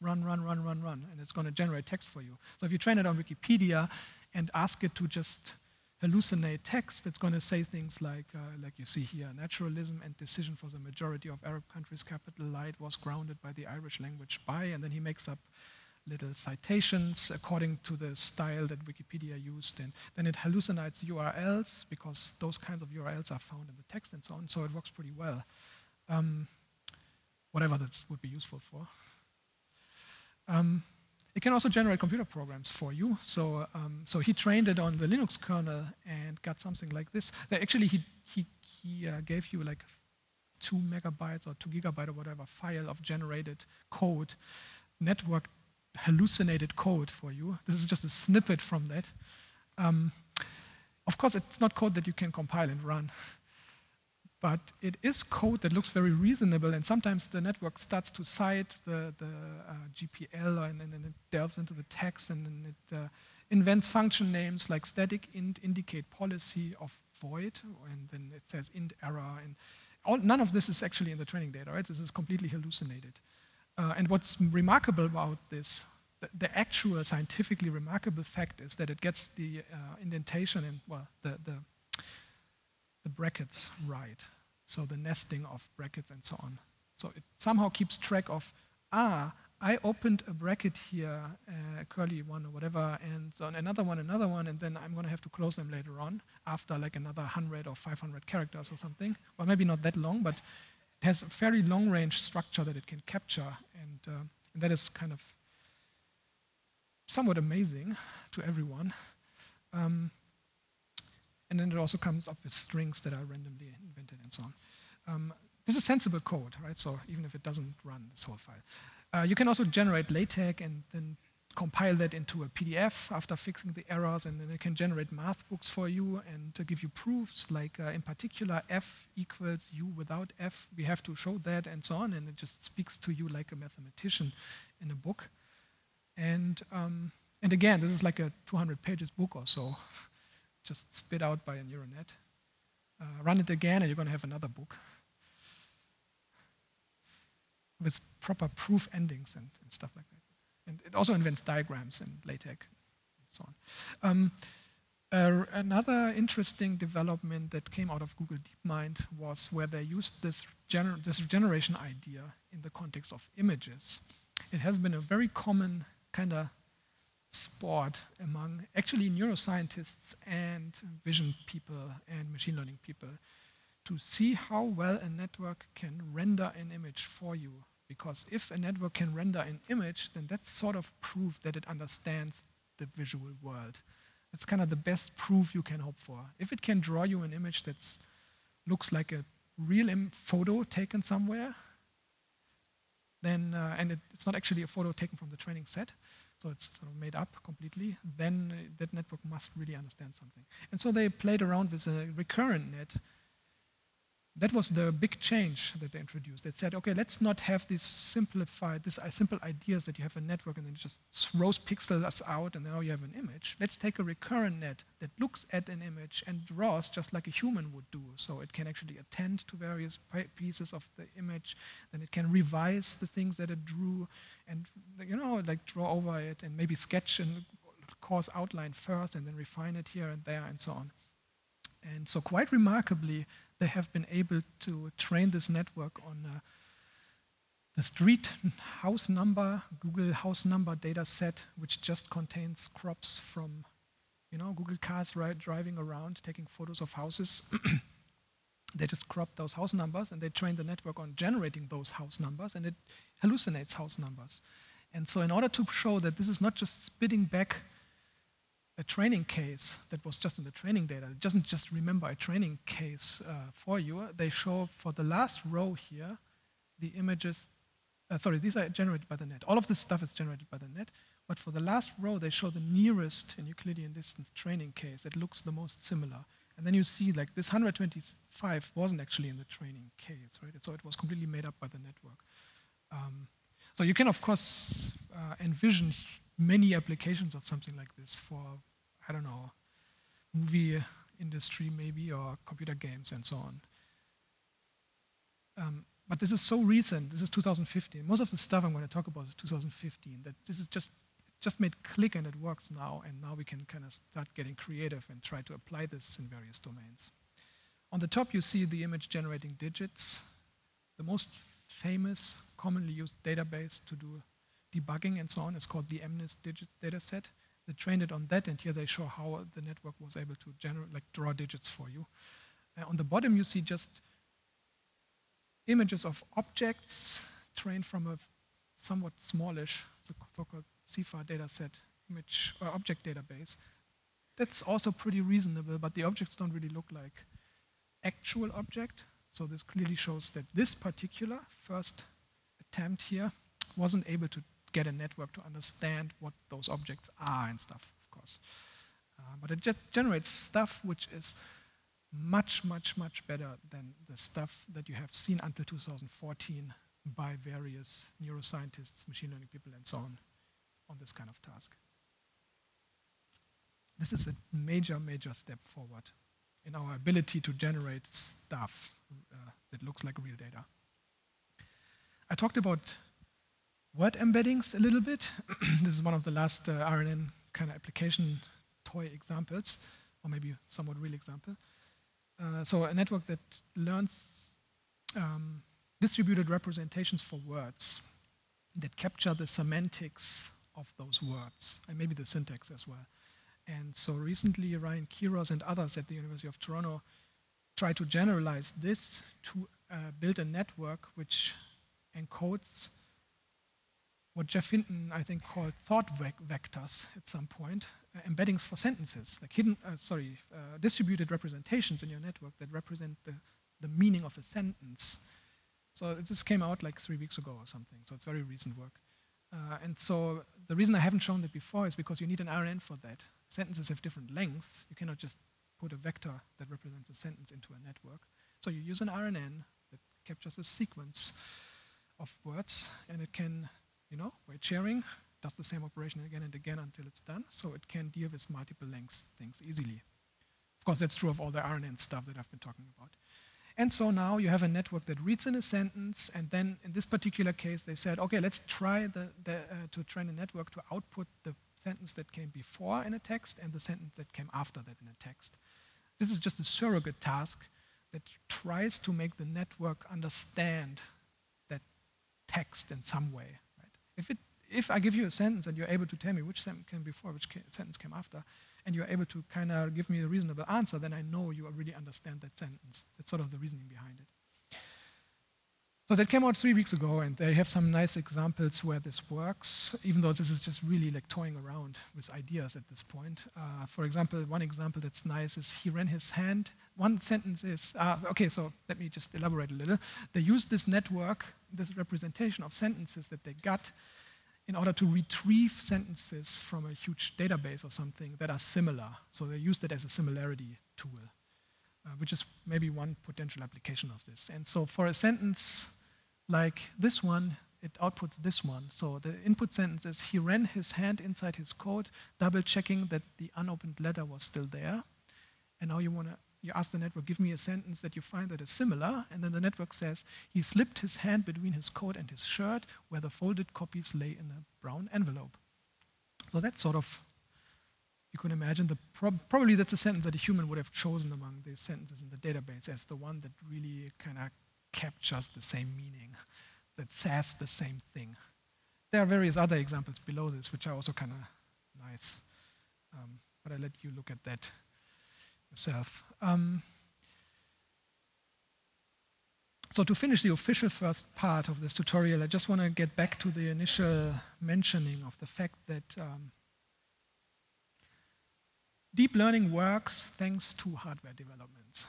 run, run, run, run, run, and it's going to generate text for you. So if you train it on Wikipedia and ask it to just hallucinate text, it's going to say things like, uh, like you see here, naturalism and decision for the majority of Arab countries, capital light was grounded by the Irish language by, and then he makes up little citations according to the style that Wikipedia used, and then it hallucinates U R Ls because those kinds of U R Ls are found in the text and so on, so it works pretty well. Um, whatever that would be useful for. Um, It can also generate computer programs for you. So, um, so he trained it on the Linux kernel and got something like this. Actually, he, he, he uh, gave you like two megabytes or two gigabyte or whatever file of generated code, network hallucinated code for you. This is just a snippet from that. Um, of course, it's not code that you can compile and run. But it is code that looks very reasonable, and sometimes the network starts to cite the, the uh, G P L, and then it delves into the text, and then it uh, invents function names like static int indicate policy of void, and then it says int error. And all, none of this is actually in the training data, right? This is completely hallucinated. Uh, and what's remarkable about this, the, the actual scientifically remarkable fact is that it gets the uh, indentation and, well, the, the the brackets right, so the nesting of brackets and so on. So it somehow keeps track of, ah, I opened a bracket here, uh, a curly one or whatever, and so on, another one, another one, and then I'm going to have to close them later on after like another one hundred or five hundred characters or something. Well, maybe not that long, but it has a very long-range structure that it can capture, and, uh, and that is kind of somewhat amazing to everyone. Um, And then it also comes up with strings that are randomly invented and so on. Um, this is sensible code, right? So even if it doesn't run this whole file. Uh, you can also generate LaTeX and then compile that into a P D F after fixing the errors, and then it can generate math books for you and to give you proofs, like uh, in particular, F equals U without F. We have to show that and so on, and it just speaks to you like a mathematician in a book. And, um, and again, this is like a two hundred pages book or so, just spit out by a neural net. Uh, run it again, and you're going to have another book with proper proof endings and, and stuff like that. And it also invents diagrams in LaTeX and so on. Um, uh, another interesting development that came out of Google DeepMind was where they used this, gener this generation idea in the context of images. It has been a very common kind of sport among actually neuroscientists and vision people and machine learning people to see how well a network can render an image for you. Because if a network can render an image, then that's sort of proof that it understands the visual world. That's kind of the best proof you can hope for. If it can draw you an image that looks like a real im photo taken somewhere, then, uh, and it, it's not actually a photo taken from the training set, so it's sort of made up completely, then uh, that network must really understand something. And so they played around with a recurrent net. That was the big change that they introduced. They said, okay, let's not have these simplified, these uh, simple ideas that you have a network and then it just throws pixels out and now you have an image. Let's take a recurrent net that looks at an image and draws just like a human would do. So it can actually attend to various pieces of the image, then it can revise the things that it drew and, you know, like draw over it and maybe sketch and coarse outline first and then refine it here and there and so on. And so quite remarkably, they have been able to train this network on uh, the street house number, Google house number data set, which just contains crops from, you know, Google cars right, driving around, taking photos of houses. They just crop those house numbers, and they train the network on generating those house numbers, and it hallucinates house numbers. And so in order to show that this is not just spitting back a training case that was just in the training data, it doesn't just remember a training case uh, for you, they show for the last row here, the images, uh, sorry, these are generated by the net. All of this stuff is generated by the net, but for the last row, they show the nearest in Euclidean distance training case that looks the most similar. And then you see like this one hundred twenty-five wasn't actually in the training case, right? So it was completely made up by the network. Um, so you can, of course, uh, envision many applications of something like this for, I don't know, movie industry maybe, or computer games and so on. Um, but this is so recent, this is two thousand fifteen. Most of the stuff I'm going to talk about is two thousand fifteen, that this is just just made click and it works now, and now we can kind of start getting creative and try to apply this in various domains. On the top you see the image generating digits, the most famous commonly used database to do debugging and so on is called the MNIST digits dataset. They trained it on that, and here they show how the network was able to generate, like draw digits for you. Uh, on the bottom you see just images of objects trained from a somewhat smallish, the so-called CIFAR dataset, image or object database. That's also pretty reasonable, but the objects don't really look like actual object. So this clearly shows that this particular first attempt here wasn't able to get a network to understand what those objects are and stuff, of course. Uh, but it just generates stuff which is much, much, much better than the stuff that you have seen until two thousand fourteen by various neuroscientists, machine learning people, and so on, on this kind of task. This is a major, major step forward in our ability to generate stuff uh, that looks like real data. I talked about word embeddings a little bit. This is one of the last uh, R N N kind of application toy examples, or maybe somewhat real example. Uh, so a network that learns um, distributed representations for words that capture the semantics of those words, and maybe the syntax as well. And so recently, Ryan Kiros and others at the University of Toronto tried to generalize this to uh, build a network which encodes what Jeff Hinton, I think, called thought vec- vectors at some point, uh, embeddings for sentences, like hidden, uh, sorry, uh, distributed representations in your network that represent the, the meaning of a sentence. So this came out like three weeks ago or something, so it's very recent work. Uh, and so the reason I haven't shown that before is because you need an R N N for that. Sentences have different lengths. You cannot just put a vector that represents a sentence into a network. So you use an R N N that captures a sequence of words, and it can, you know, weight sharing, does the same operation again and again until it's done, so it can deal with multiple lengths things easily. Of course, that's true of all the R N N stuff that I've been talking about. And so now you have a network that reads in a sentence, and then in this particular case they said, okay, let's try the, the, uh, to train a network to output the sentence that came before in a text and the sentence that came after that in a text. This is just a surrogate task that tries to make the network understand that text in some way. Right? If, it, if I give you a sentence and you're able to tell me which sentence came before, which ca sentence came after, and you're able to kind of give me a reasonable answer, then I know you really understand that sentence. That's sort of the reasoning behind it. So that came out three weeks ago, and they have some nice examples where this works, even though this is just really like toying around with ideas at this point. Uh, for example, one example that's nice is he ran his hand. One sentence is, uh, okay, so let me just elaborate a little. They used this network, this representation of sentences that they got, in order to retrieve sentences from a huge database or something that are similar. So they used it as a similarity tool, uh, which is maybe one potential application of this. And so for a sentence like this one, it outputs this one. So the input sentence is, he ran his hand inside his coat, double checking that the unopened letter was still there. And now you want to, you ask the network, give me a sentence that you find that is similar, and then the network says, he slipped his hand between his coat and his shirt where the folded copies lay in a brown envelope. So that's sort of, you can imagine, the prob probably that's a sentence that a human would have chosen among the sentences in the database as the one that really kind of captures the same meaning, that says the same thing. There are various other examples below this, which are also kind of nice, um, but I'll let you look at that yourself. Um, so to finish the official first part of this tutorial, I just want to get back to the initial mentioning of the fact that um, deep learning works thanks to hardware developments,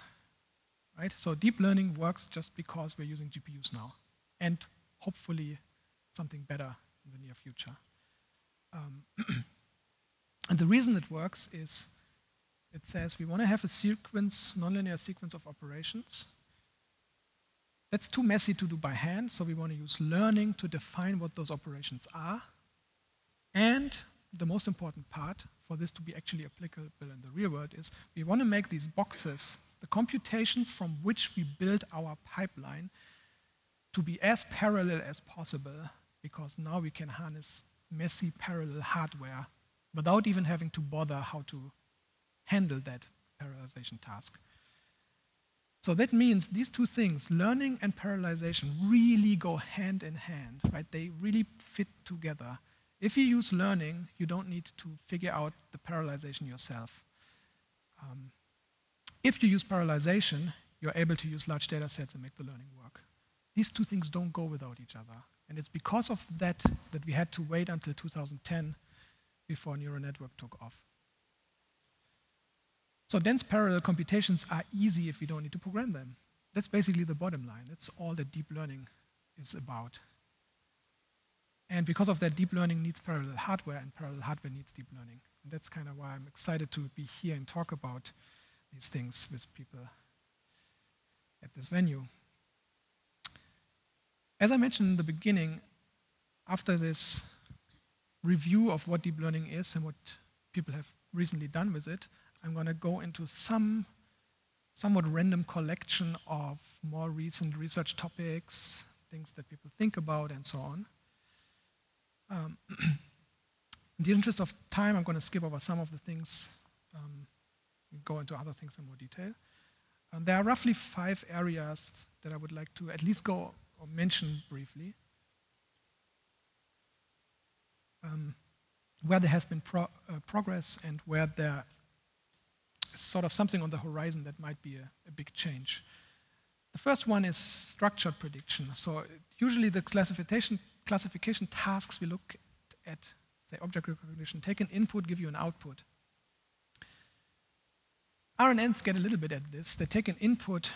right? So deep learning works just because we're using G P Us now, and hopefully something better in the near future. Um, and the reason it works is it says we want to have a sequence, nonlinear sequence of operations. That's too messy to do by hand, so we want to use learning to define what those operations are. And the most important part for this to be actually applicable in the real world is we want to make these boxes, the computations from which we build our pipeline, to be as parallel as possible, because now we can harness messy parallel hardware without even having to bother how to handle that parallelization task. So that means these two things, learning and parallelization, really go hand in hand, right? They really fit together. If you use learning, you don't need to figure out the parallelization yourself. Um, if you use parallelization, you're able to use large data sets and make the learning work. These two things don't go without each other. And it's because of that that we had to wait until two thousand ten before neural network took off. So dense parallel computations are easy if we don't need to program them. That's basically the bottom line. That's all that deep learning is about. And because of that, deep learning needs parallel hardware, and parallel hardware needs deep learning. And that's kind of why I'm excited to be here and talk about these things with people at this venue. As I mentioned in the beginning, after this review of what deep learning is and what people have recently done with it, I'm going to go into some somewhat random collection of more recent research topics, things that people think about, and so on. Um, in the interest of time, I'm going to skip over some of the things um, and go into other things in more detail. Um, there are roughly five areas that I would like to at least go or mention briefly, um, where there has been pro uh, progress and where there is sort of something on the horizon that might be a, a big change. The first one is structured prediction. So it, usually the classification classification tasks we look at, say object recognition, take an input, give you an output. R N Ns get a little bit at this. They take an input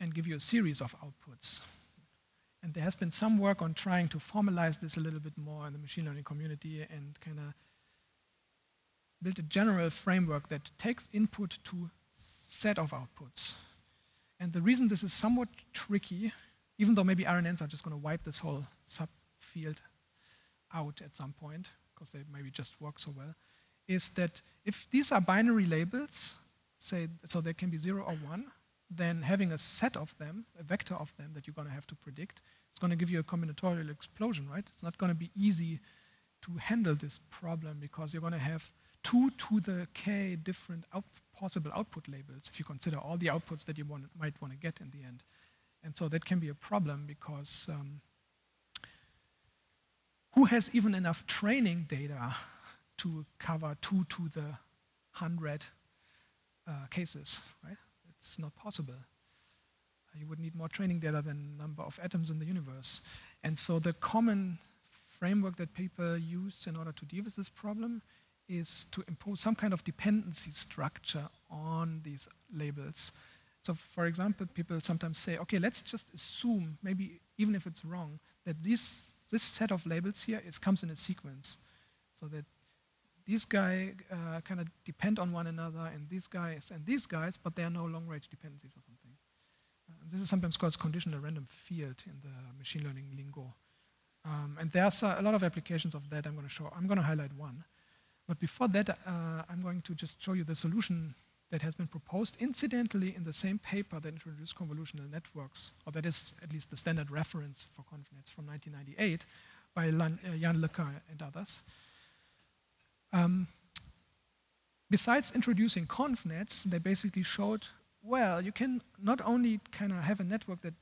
and give you a series of outputs. And there has been some work on trying to formalize this a little bit more in the machine learning community and kind of build a general framework that takes input to set of outputs. And the reason this is somewhat tricky, even though maybe R N Ns are just going to wipe this whole subfield out at some point, because they maybe just work so well, is that if these are binary labels, say, so they can be zero or one, then having a set of them, a vector of them that you're going to have to predict, it's going to give you a combinatorial explosion, right? It's not going to be easy to handle this problem because you're going to have two to the k different out possible output labels if you consider all the outputs that you want, might want to get in the end. And so that can be a problem because um, who has even enough training data to cover two to the hundred uh, cases, right? It's not possible. You would need more training data than the number of atoms in the universe. And so the common framework that people use in order to deal with this problem is to impose some kind of dependency structure on these labels. So for example, people sometimes say, okay, let's just assume, maybe even if it's wrong, that this, this set of labels here is, comes in a sequence. So that these guys uh, kind of depend on one another, and these guys and these guys, but they are no long-range dependencies or something. Uh, this is sometimes called conditional random field in the machine learning lingo. Um, and there's a lot of applications of that I'm going to show. I'm going to highlight one. But before that, uh, I'm going to just show you the solution that has been proposed, incidentally, in the same paper that introduced convolutional networks, or that is at least the standard reference for ConvNet from nineteen ninety-eight by Yann LeCun and others. Um, besides introducing ConvNets, they basically showed, well, you can not only kind of have a network that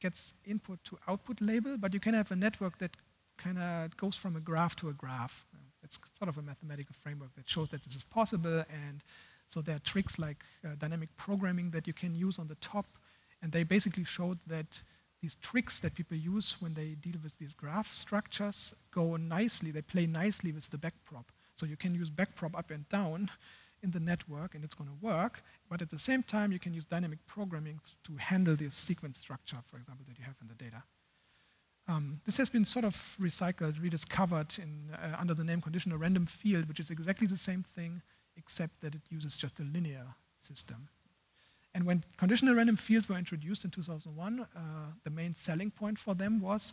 gets input to output label, but you can have a network that kind of goes from a graph to a graph. It's sort of a mathematical framework that shows that this is possible, and so there are tricks like uh, dynamic programming that you can use on the top, and they basically showed that these tricks that people use when they deal with these graph structures go nicely, they play nicely with the backprop. So you can use backprop up and down in the network, and it's going to work. But at the same time, you can use dynamic programming to handle this sequence structure, for example, that you have in the data. Um, this has been sort of recycled, rediscovered in, uh, under the name conditional random field, which is exactly the same thing, except that it uses just a linear system. And when conditional random fields were introduced in two thousand one, uh, the main selling point for them was,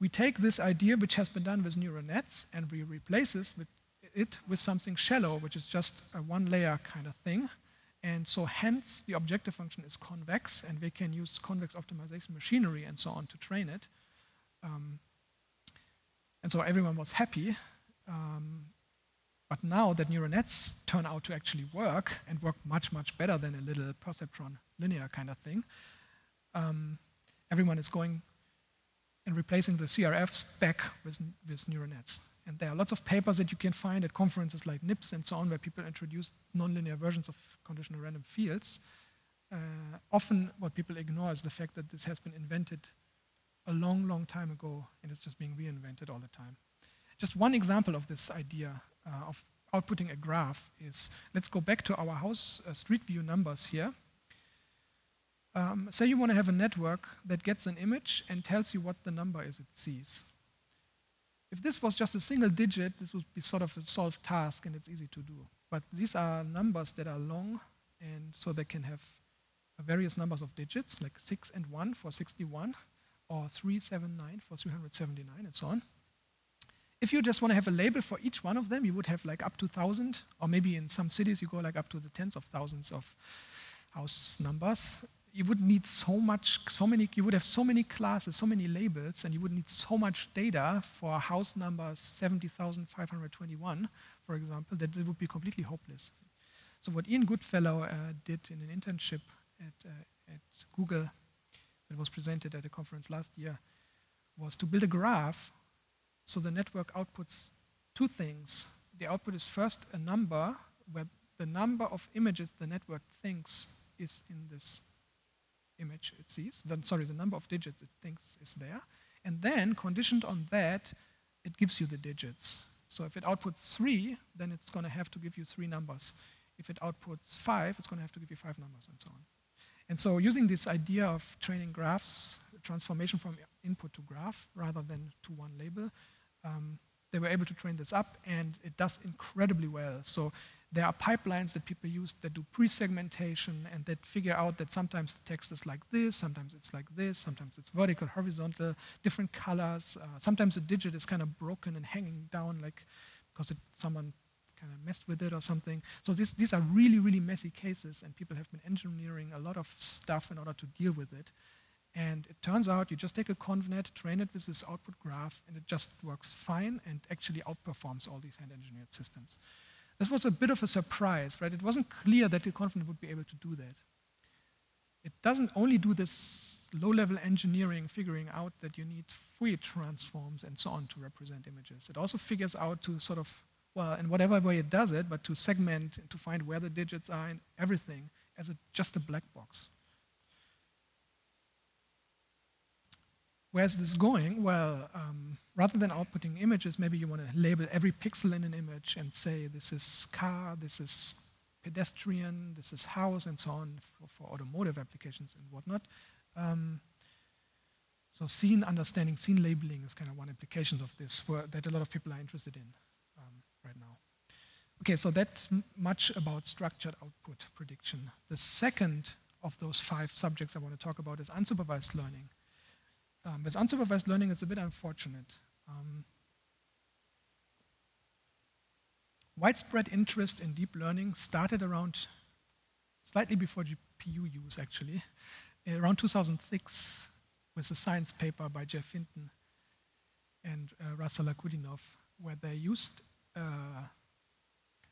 we take this idea which has been done with neural nets and we replace this with it with something shallow, which is just a one layer kind of thing. And so hence the objective function is convex and we can use convex optimization machinery and so on to train it. Um, and so everyone was happy. Um, But now that neural nets turn out to actually work and work much, much better than a little perceptron linear kind of thing, um, everyone is going and replacing the C R Fs back with, with neural nets. And there are lots of papers that you can find at conferences like NIPS and so on, where people introduce nonlinear versions of conditional random fields. Uh, often what people ignore is the fact that this has been invented a long, long time ago and it's just being reinvented all the time. Just one example of this idea Uh, of outputting a graph is, let's go back to our house uh, street view numbers here. Um, say you want to have a network that gets an image and tells you what the number is it sees. If this was just a single digit, this would be sort of a solved task and it's easy to do. But these are numbers that are long and so they can have various numbers of digits, like six and one for sixty-one, or three, seven, nine for three hundred seventy-nine and so on. If you just want to have a label for each one of them, you would have like up to one thousand, or maybe in some cities you go like up to the tens of thousands of house numbers. You would need so much, so many, you would have so many classes, so many labels, and you would need so much data for house number seventy thousand five hundred twenty-one, for example, that it would be completely hopeless. So what Ian Goodfellow uh, did in an internship at, uh, at Google, that was presented at a conference last year, was to build a graph. So the network outputs two things. The output is first a number, where the number of images the network thinks is in this image it sees. Then, sorry, the number of digits it thinks is there. And then, conditioned on that, it gives you the digits. So if it outputs three, then it's going to have to give you three numbers. If it outputs five, it's going to have to give you five numbers, and so on. And so using this idea of training graphs, transformation from input to graph rather than to one label, Um, they were able to train this up and it does incredibly well. So there are pipelines that people use that do pre-segmentation and that figure out that sometimes the text is like this, sometimes it's like this, sometimes it's vertical, horizontal, different colors. Uh, sometimes a digit is kind of broken and hanging down like because it, someone kind of messed with it or something. So this, these are really, really messy cases and people have been engineering a lot of stuff in order to deal with it. And it turns out you just take a ConvNet, train it with this output graph, and it just works fine and actually outperforms all these hand-engineered systems. This was a bit of a surprise, right? It wasn't clear that the ConvNet would be able to do that. It doesn't only do this low-level engineering, figuring out that you need Fourier transforms and so on to represent images. It also figures out to sort of, well, in whatever way it does it, but to segment, to find where the digits are and everything as a, just a black box. Where's this going? Well, um, rather than outputting images, maybe you want to label every pixel in an image and say this is car, this is pedestrian, this is house, and so on for, for automotive applications and whatnot. Um, so scene understanding, scene labeling is kind of one application of this that a lot of people are interested in um, right now. Okay, so that's much about structured output prediction. The second of those five subjects I want to talk about is unsupervised learning. Um, with unsupervised learning, it's a bit unfortunate. Um, widespread interest in deep learning started around, slightly before G P U use actually, around two thousand six with a science paper by Jeff Hinton and uh, Russell Akudinov, where they used a uh,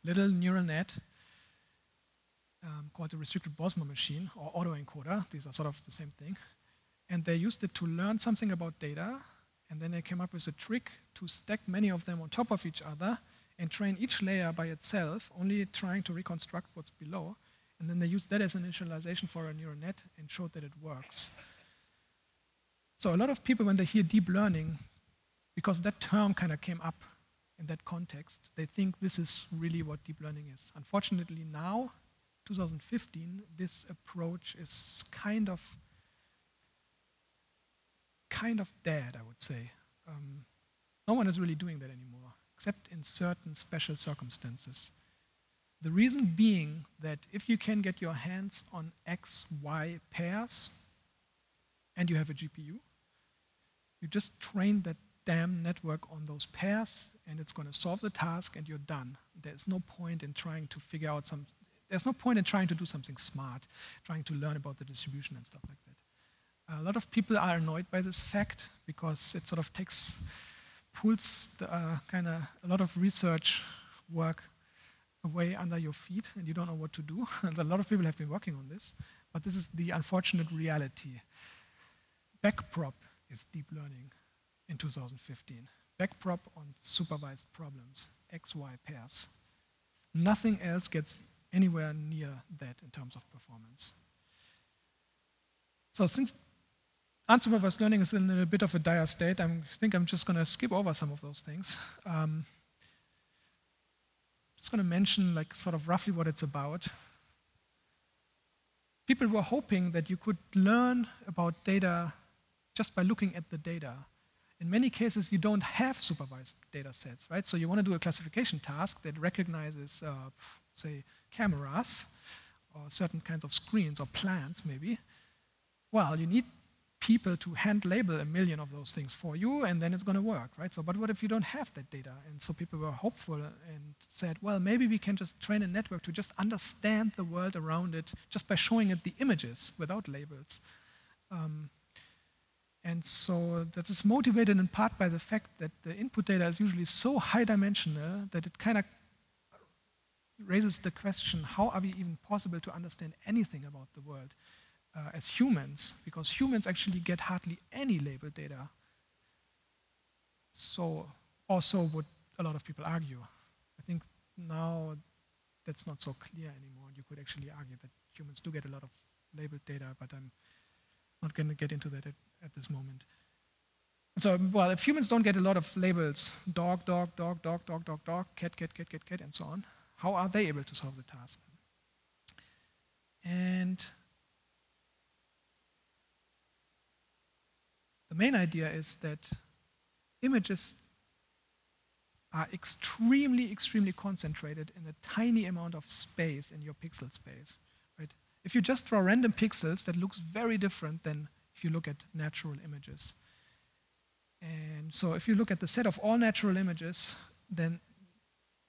little neural net um, called the restricted Boltzmann machine or autoencoder. These are sort of the same thing. And they used it to learn something about data, and then they came up with a trick to stack many of them on top of each other and train each layer by itself, only trying to reconstruct what's below. And then they used that as an initialization for a neural net and showed that it works. So a lot of people, when they hear deep learning, because that term kind of came up in that context, they think this is really what deep learning is. Unfortunately now, two thousand fifteen, this approach is kind of kind of dead, I would say. Um, no one is really doing that anymore, except in certain special circumstances. The reason being that if you can get your hands on X Y pairs and you have a G P U, you just train that damn network on those pairs and it's going to solve the task and you're done. There's no point in trying to figure out some, there's no point in trying to do something smart, trying to learn about the distribution and stuff like that. A lot of people are annoyed by this fact because it sort of takes, pulls uh, kind of a lot of research work away under your feet and you don't know what to do. And a lot of people have been working on this, but this is the unfortunate reality. Backprop is deep learning in two thousand fifteen. Backprop on supervised problems, X Y pairs. Nothing else gets anywhere near that in terms of performance. So since unsupervised learning is in a bit of a dire state, I think I'm just going to skip over some of those things. Um, just going to mention like sort of roughly what it's about. People were hoping that you could learn about data just by looking at the data. In many cases, you don't have supervised data sets, right? So you want to do a classification task that recognizes, uh, say, cameras or certain kinds of screens or plants, maybe. Well, you need people to hand label a million of those things for you, and then it's going to work, right? So, but what if you don't have that data? And so people were hopeful and said, well, maybe we can just train a network to just understand the world around it just by showing it the images without labels. Um, And so that is motivated in part by the fact that the input data is usually so high dimensional that it kind of raises the question, how are we even possible to understand anything about the world uh, as humans? Because humans actually get hardly any labeled data. So also would a lot of people argue. I think now that's not so clear anymore. You could actually argue that humans do get a lot of labeled data, but I'm not going to get into that at, at this moment. And so, well, if humans don't get a lot of labels, dog, dog, dog, dog, dog, dog, dog, cat, cat, cat, cat, cat, and so on, how are they able to solve the task? And the main idea is that images are extremely, extremely concentrated in a tiny amount of space in your pixel space. If you just draw random pixels, that looks very different than if you look at natural images. And so if you look at the set of all natural images, then,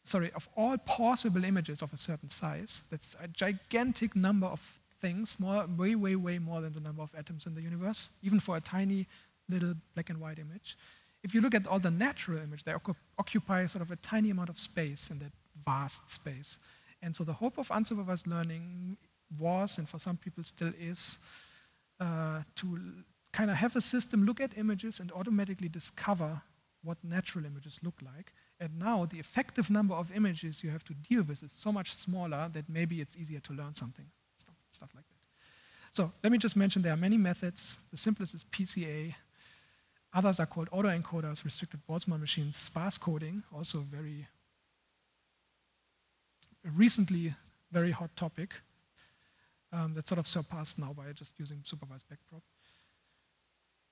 sorry, of all possible images of a certain size, that's a gigantic number of things, more, way, way, way more than the number of atoms in the universe, even for a tiny little black and white image. If you look at all the natural images, they occupy sort of a tiny amount of space in that vast space. And so the hope of unsupervised learning was, and for some people still is, uh, to kind of have a system look at images and automatically discover what natural images look like. And now the effective number of images you have to deal with is so much smaller that maybe it's easier to learn something, stuff, stuff like that. So let me just mention there are many methods. The simplest is P C A. Others are called autoencoders, restricted Boltzmann machines, sparse coding, also very recently very hot topic. Um, that's sort of surpassed now by just using supervised backprop.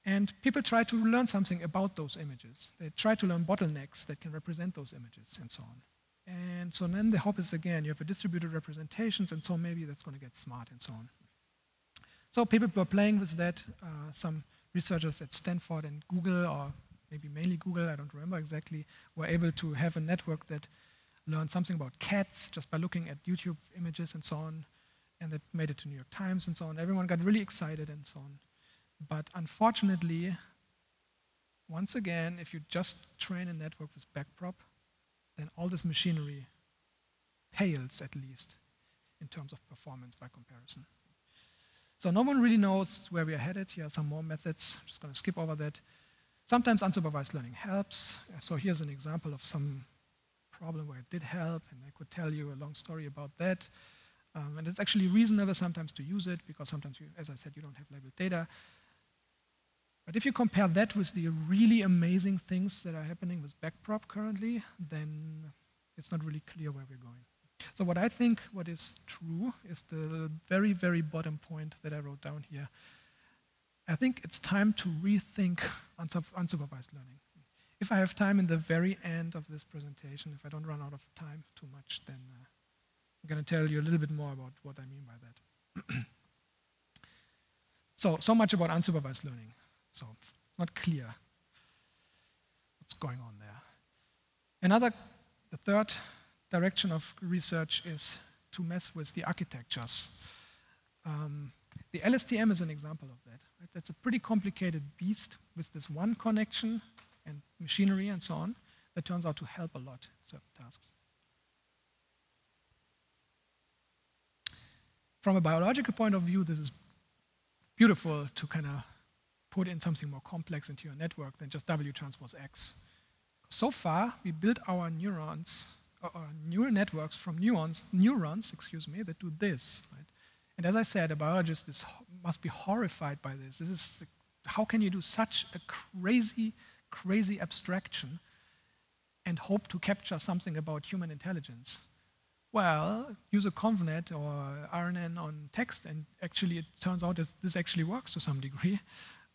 And people try to learn something about those images. They try to learn bottlenecks that can represent those images and so on. And so then the hope is, again, you have a distributed representations, and so maybe that's going to get smart and so on. So people were playing with that. Uh, some researchers at Stanford and Google, or maybe mainly Google, I don't remember exactly, were able to have a network that learned something about cats just by looking at YouTube images and so on. And that made it to New York Times and so on. Everyone got really excited and so on. But unfortunately, once again, if you just train a network with backprop, then all this machinery pales at least in terms of performance by comparison. So no one really knows where we are headed. Here are some more methods. I'm just going to skip over that. Sometimes unsupervised learning helps. So here's an example of some problem where it did help, and I could tell you a long story about that. Um, and it's actually reasonable sometimes to use it because sometimes, you, as I said, you don't have labeled data. But if you compare that with the really amazing things that are happening with backprop currently, then it's not really clear where we're going. So what I think what is true is the very, very bottom point that I wrote down here. I think it's time to rethink unsupervised learning. If I have time in the very end of this presentation, if I don't run out of time too much, then... Uh, I'm going to tell you a little bit more about what I mean by that. so, so much about unsupervised learning. So, it's not clear what's going on there. Another, the third direction of research is to mess with the architectures. Um, the L S T M is an example of that. Right? That's a pretty complicated beast with this one connection and machinery and so on that turns out to help a lot certain tasks. From a biological point of view, this is beautiful to kind of put in something more complex into your network than just W transpose X. So far, we build our neurons, or our neural networks from neurons, neurons, excuse me, that do this. Right? And as I said, a biologist is, must be horrified by this. This is, how can you do such a crazy, crazy abstraction and hope to capture something about human intelligence? Well, use a ConvNet or R N N on text, and actually it turns out that this actually works to some degree.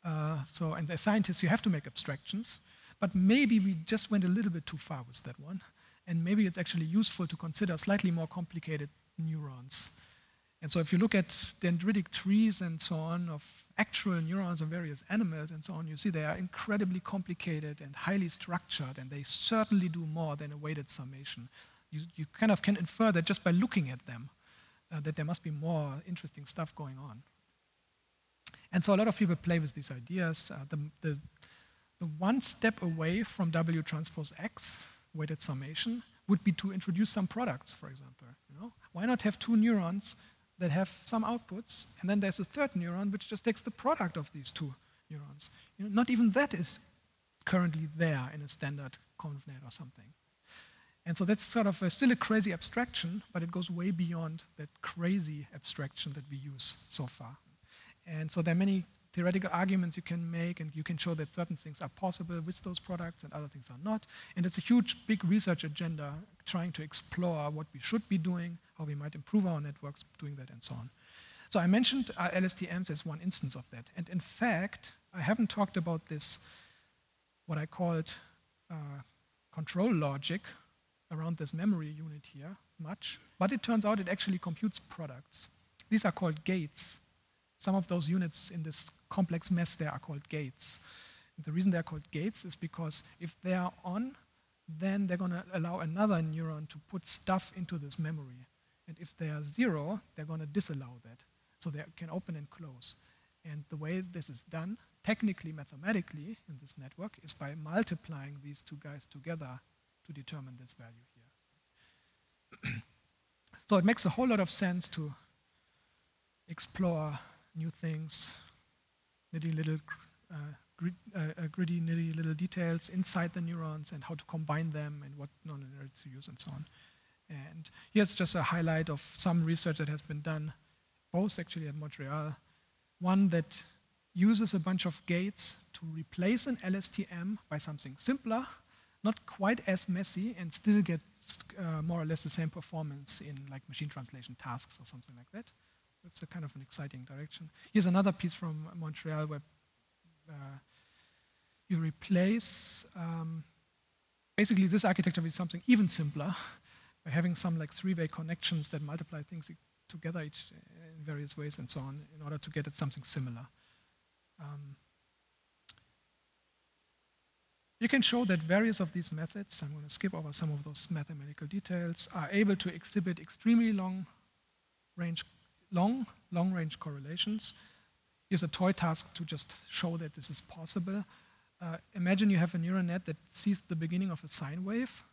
Uh, so, and as scientists, you have to make abstractions, but maybe we just went a little bit too far with that one, and maybe it's actually useful to consider slightly more complicated neurons. And so if you look at dendritic trees and so on of actual neurons of various animals and so on, you see they are incredibly complicated and highly structured, and they certainly do more than a weighted summation. You, you kind of can infer that just by looking at them, uh, that there must be more interesting stuff going on. And so a lot of people play with these ideas. Uh, the, the, the one step away from W transpose X, weighted summation, would be to introduce some products, for example. You know? Why not have two neurons that have some outputs, and then there's a third neuron which just takes the product of these two neurons. You know, not even that is currently there in a standard ConvNet or something. And so that's sort of a, still a crazy abstraction, but it goes way beyond that crazy abstraction that we use so far. And so there are many theoretical arguments you can make, and you can show that certain things are possible with those products and other things are not. And it's a huge, big research agenda trying to explore what we should be doing, how we might improve our networks doing that, and so on. So I mentioned uh, L S T Ms as one instance of that. And in fact, I haven't talked about this, what I called uh, control logic, around this memory unit here much, but it turns out it actually computes products. These are called gates. Some of those units in this complex mess there are called gates. And the reason they're called gates is because if they are on, then they're gonna allow another neuron to put stuff into this memory. And if they are zero, they're gonna disallow that. So they can open and close. And the way this is done, technically, mathematically, in this network, is by multiplying these two guys together to determine this value here. So it makes a whole lot of sense to explore new things, nitty little, uh, grid, uh, gritty, nitty little details inside the neurons and how to combine them and what non-linearities to use and so on. And here's just a highlight of some research that has been done, both actually at Montreal. One that uses a bunch of gates to replace an L S T M by something simpler, not quite as messy, and still get uh, more or less the same performance in like machine translation tasks or something like that. That's a kind of an exciting direction. Here's another piece from Montreal where uh, you replace um, basically this architecture with something even simpler by having some like three-way connections that multiply things together each in various ways and so on in order to get at something similar. Um, You can show that various of these methods, I'm going to skip over some of those mathematical details, are able to exhibit extremely long range, long, long range correlations. Here's a toy task to just show that this is possible. Uh, imagine you have a neural net that sees the beginning of a sine wave.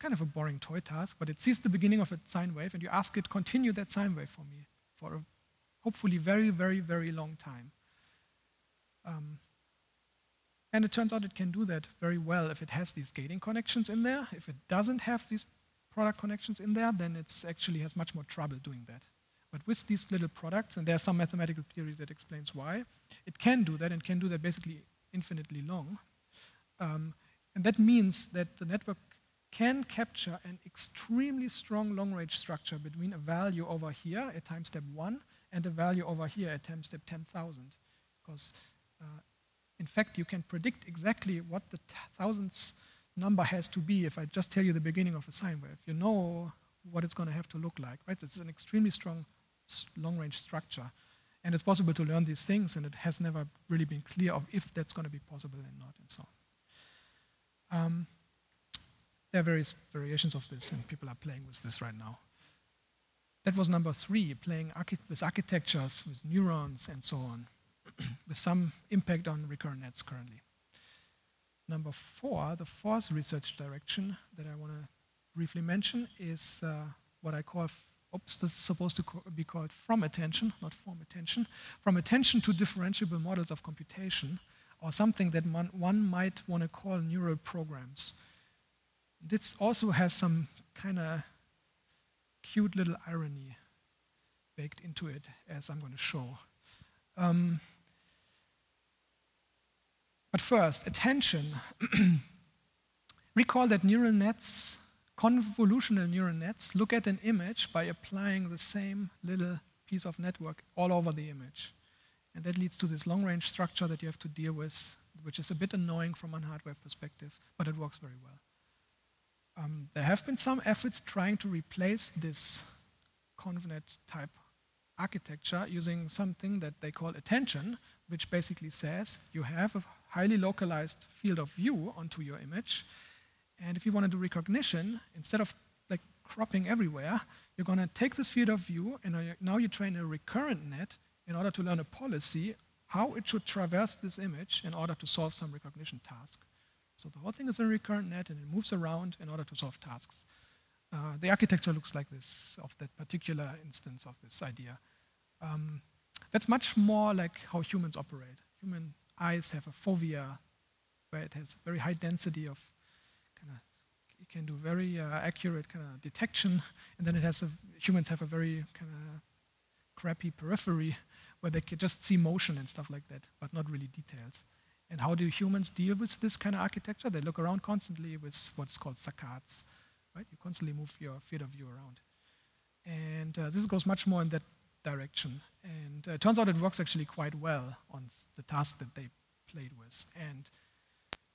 Kind of a boring toy task, but it sees the beginning of a sine wave, and you ask it, continue that sine wave for me for a hopefully very, very, very long time. Um, And it turns out it can do that very well if it has these gating connections in there. If it doesn't have these product connections in there, then it actually has much more trouble doing that. But with these little products, and there's some mathematical theory that explains why, it can do that and can do that basically infinitely long. Um, and that means that the network can capture an extremely strong long-range structure between a value over here at time step one and a value over here at time step ten thousand. Because uh, in fact, you can predict exactly what the thousandths number has to be if I just tell you the beginning of a sine wave. You know what it's going to have to look like, right? It's an extremely strong long-range structure. And it's possible to learn these things, and it has never really been clear of if that's going to be possible and not, and so on. Um, there are various variations of this, and people are playing with this right now. That was number three, playing archi with architectures, with neurons, and so on, with some impact on recurrent nets currently. Number four, the fourth research direction that I want to briefly mention is uh, what I call, oops, that's supposed to co be called from attention, not form attention, from attention to differentiable models of computation, or something that man, one might want to call neural programs. This also has some kind of cute little irony baked into it, as I'm going to show. Um, but first, attention. Recall that neural nets, convolutional neural nets, look at an image by applying the same little piece of network all over the image. And that leads to this long-range structure that you have to deal with, which is a bit annoying from a hardware perspective, but it works very well. Um, there have been some efforts trying to replace this ConvNet type architecture using something that they call attention, which basically says you have a highly localized field of view onto your image, and if you want to do recognition, instead of like cropping everywhere, you're going to take this field of view, and now you train a recurrent net in order to learn a policy how it should traverse this image in order to solve some recognition task. So the whole thing is a recurrent net, and it moves around in order to solve tasks. Uh, the architecture looks like this, of that particular instance of this idea. Um, that's much more like how humans operate. Human eyes have a fovea, where it has very high density of, kind of it can do very uh, accurate kind of detection, and then it has a, humans have a very kind of crappy periphery, where they can just see motion and stuff like that, but not really details. And how do humans deal with this kind of architecture? They look around constantly with what's called saccades, right? You constantly move your field of view around. And uh, this goes much more in that direction. And uh, it turns out it works actually quite well on the task that they played with. And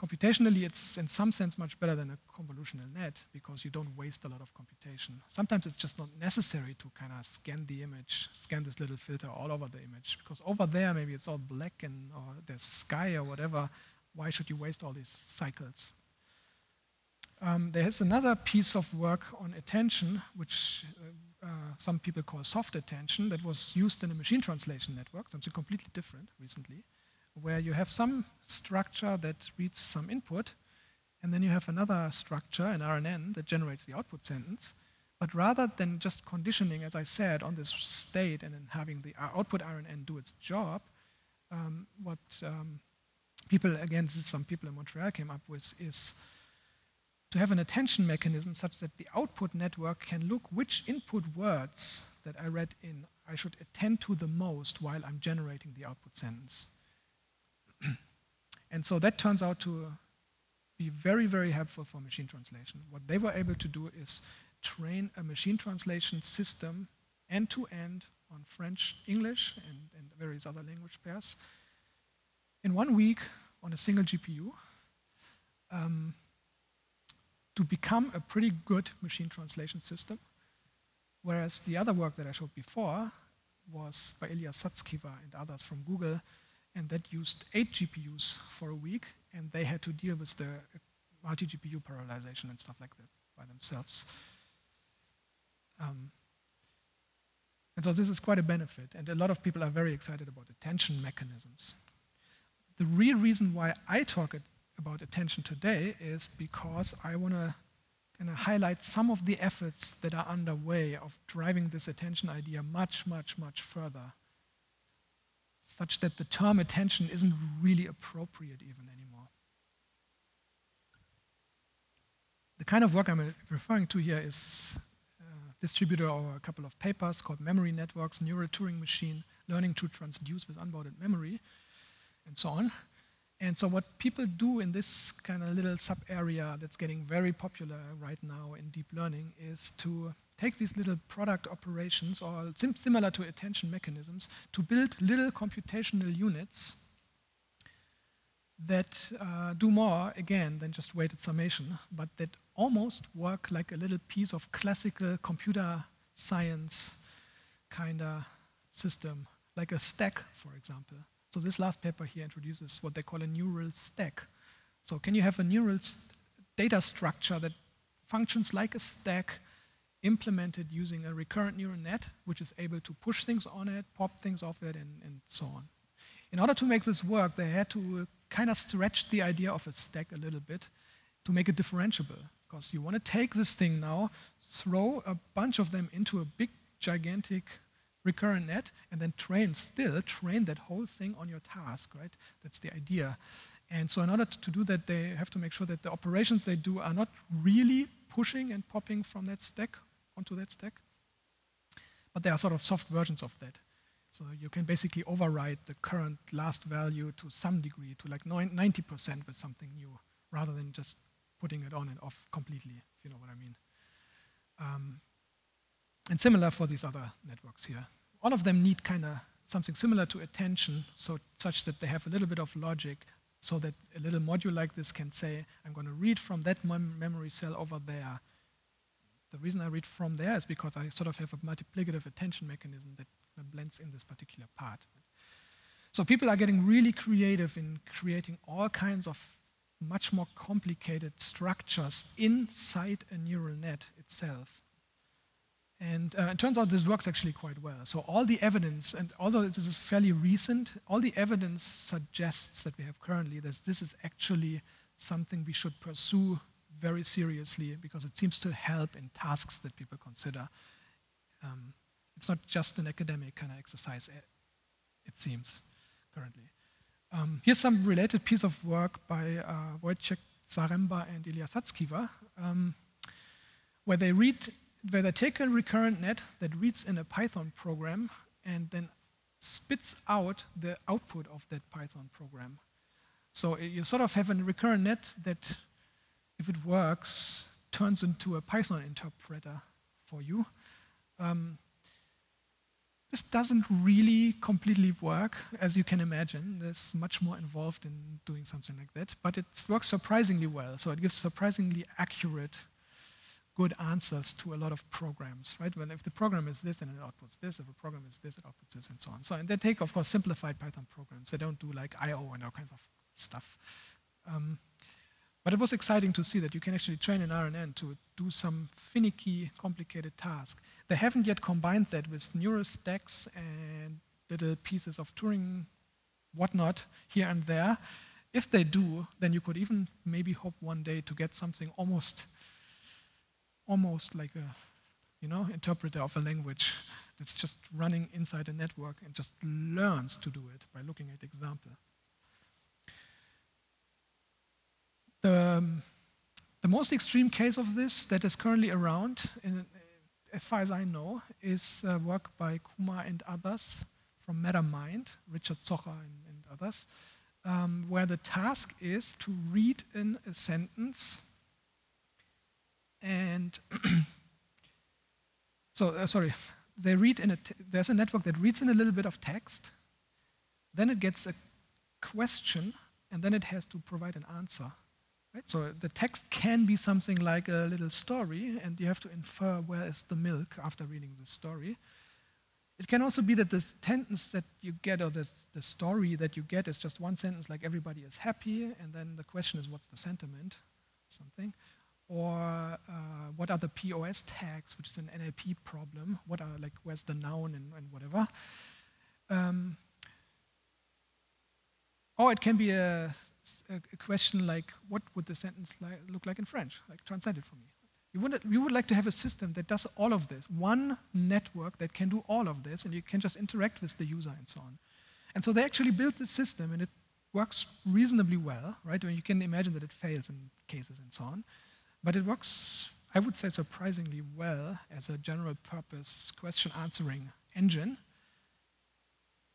computationally, it's in some sense much better than a convolutional net because you don't waste a lot of computation. Sometimes it's just not necessary to kind of scan the image, scan this little filter all over the image because over there maybe it's all black and or there's sky or whatever. Why should you waste all these cycles? Um, there is another piece of work on attention, which uh, uh, some people call soft attention, that was used in a machine translation network, something completely different recently, where you have some structure that reads some input, and then you have another structure, an R N N, that generates the output sentence. But rather than just conditioning, as I said, on this state and then having the output R N N do its job, um, what um, people, again, this is some people in Montreal came up with, is to have an attention mechanism such that the output network can look which input words that I read in I should attend to the most while I'm generating the output sentence. And so that turns out to be very, very helpful for machine translation. What they were able to do is train a machine translation system end-to-end on French, English, and, and various other language pairs in one week on a single G P U um, to become a pretty good machine translation system, whereas the other work that I showed before was by Ilya Sutskever and others from Google, and that used eight G P Us for a week, and they had to deal with the multi-G P U parallelization and stuff like that by themselves. Um, and so this is quite a benefit, and a lot of people are very excited about attention mechanisms. The real reason why I talk about attention today is because I want to kind of highlight some of the efforts that are underway of driving this attention idea much, much, much further, such that the term attention isn't really appropriate even anymore. The kind of work I'm referring to here is uh, distributed over a couple of papers called Memory Networks, Neural Turing Machine, Learning to Transduce with Unbounded Memory, and so on. And so what people do in this kind of little sub-area that's getting very popular right now in deep learning is to take these little product operations, or sim similar to attention mechanisms, to build little computational units that uh, do more, again, than just weighted summation, but that almost work like a little piece of classical computer science kind of system, like a stack, for example. So this last paper here introduces what they call a neural stack. So can you have a neural data structure that functions like a stack implemented using a recurrent neural net, which is able to push things on it, pop things off it, and, and so on. In order to make this work, they had to kind of stretch the idea of a stack a little bit to make it differentiable. Because you want to take this thing now, throw a bunch of them into a big, gigantic recurrent net, and then train, still train that whole thing on your task, right? That's the idea. And so in order to do that, they have to make sure that the operations they do are not really pushing and popping from that stack onto that stack, but there are sort of soft versions of that. So you can basically override the current last value to some degree, to like ninety percent with something new, rather than just putting it on and off completely, if you know what I mean. Um, and similar for these other networks here. All of them need kind of something similar to attention, so such that they have a little bit of logic, so that a little module like this can say, I'm going to read from that mem memory cell over there. The reason I read from there is because I sort of have a multiplicative attention mechanism that blends in this particular part. So people are getting really creative in creating all kinds of much more complicated structures inside a neural net itself. And uh, it turns out this works actually quite well. So all the evidence, and although this is fairly recent, all the evidence suggests that we have currently that this is actually something we should pursue very seriously, because it seems to help in tasks that people consider. Um, it's not just an academic kind of exercise, it seems, currently. Um, here's some related piece of work by uh, Wojciech Zaremba and Ilya Sutskever, um, where they read Where they take a recurrent net that reads in a Python program and then spits out the output of that Python program. So you sort of have a recurrent net that, if it works, turns into a Python interpreter for you. Um, this doesn't really completely work, as you can imagine. There's much more involved in doing something like that, but it works surprisingly well. So it gives surprisingly accurate, good answers to a lot of programs, right? Well, if the program is this, then it outputs this. If a program is this, it outputs this, and so on. So, and they take, of course, simplified Python programs. They don't do like I O and all kinds of stuff. Um, but it was exciting to see that you can actually train an R N N to do some finicky, complicated task. They haven't yet combined that with neural stacks and little pieces of Turing whatnot here and there. If they do, then you could even maybe hope one day to get something almost almost like a, you know, interpreter of a language that's just running inside a network and just learns to do it by looking at example. The, um, the most extreme case of this that is currently around, in, as far as I know, is uh, work by Kumar and others from MetaMind, Richard Socher and, and others, um, where the task is to read in a sentence. And so, uh, sorry, they read in a t there's a network that reads in a little bit of text, then it gets a question, and then it has to provide an answer. Right? So the text can be something like a little story, and you have to infer where is the milk after reading the story. It can also be that the sentence that you get, or the, the story that you get, is just one sentence like everybody is happy, and then the question is what's the sentiment, something. Or uh, what are the P O S tags, which is an N L P problem? What are, like, where's the noun and, and whatever? Um, or it can be a, a question like, what would the sentence li look like in French? Like, translate it for me. You would, you would like to have a system that does all of this, one network that can do all of this, and you can just interact with the user and so on. And so they actually built this system, and it works reasonably well, right? I mean, you can imagine that it fails in cases and so on. But it works, I would say, surprisingly well as a general purpose question answering engine.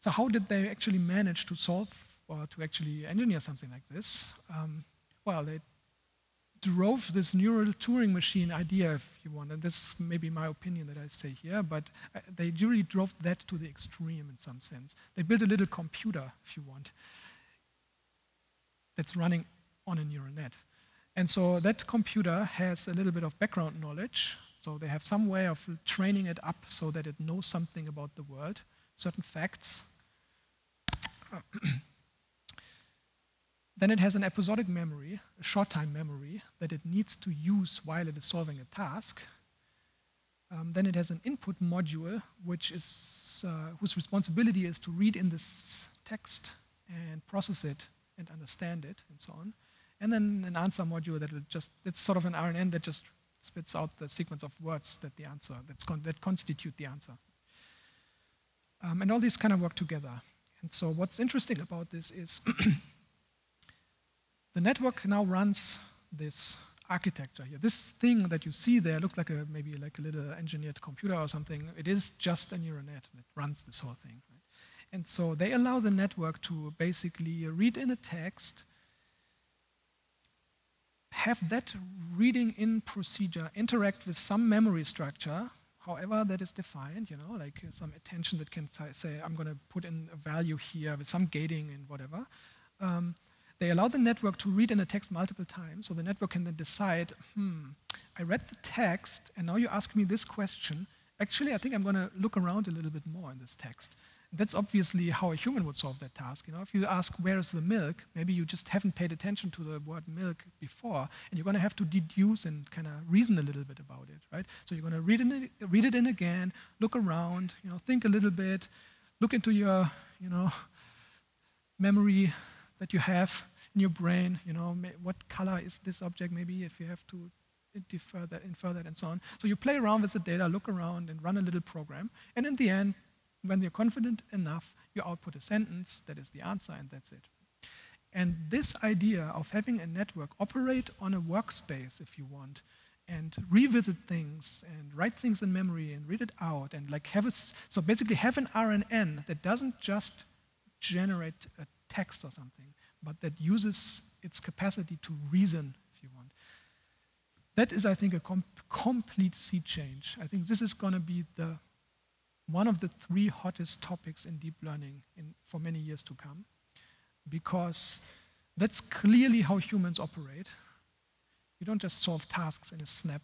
So how did they actually manage to solve or to actually engineer something like this? Um, well, they drove this neural Turing machine idea, if you want, and this may be my opinion that I say here, but they really drove that to the extreme in some sense. They built a little computer, if you want, that's running on a neural net. And so that computer has a little bit of background knowledge. So they have some way of training it up so that it knows something about the world, certain facts. Then it has an episodic memory, a short-time memory, that it needs to use while it is solving a task. Um, then it has an input module, which is, uh, whose responsibility is to read in this text and process it and understand it, and so on. And then an answer module that will just, it's sort of an R N N that just spits out the sequence of words that the answer, that's con that constitute the answer. Um, and all these kind of work together. And so what's interesting about this is the network now runs this architecture here. This thing that you see there looks like a, maybe like a little engineered computer or something. It is just a neural net that runs this whole thing. Right? And so they allow the network to basically read in a text, have that reading in procedure interact with some memory structure, however that is defined, you know, like some attention that can say, I'm going to put in a value here with some gating and whatever. Um, They allow the network to read in a text multiple times, so the network can then decide, hmm, I read the text, and now you ask me this question. Actually, I think I'm going to look around a little bit more in this text. That's obviously how a human would solve that task. You know, if you ask, where is the milk, maybe you just haven't paid attention to the word milk before, and you're going to have to deduce and kind of reason a little bit about it, right? So you're going to read, in, read it in again, look around, you know, think a little bit, look into your, you know, memory that you have in your brain, you know, what color is this object, maybe if you have to infer that, infer that and so on. So you play around with the data, look around and run a little program, and in the end, when you're confident enough, you output a sentence, that is the answer, and that's it. And this idea of having a network operate on a workspace, if you want, and revisit things and write things in memory and read it out and like have a, so basically have an R N N that doesn't just generate a text or something, but that uses its capacity to reason, if you want. That is, I think, a com complete sea change. I think this is going to be the one of the three hottest topics in deep learning in, for many years to come, because that's clearly how humans operate. You don't just solve tasks in a snap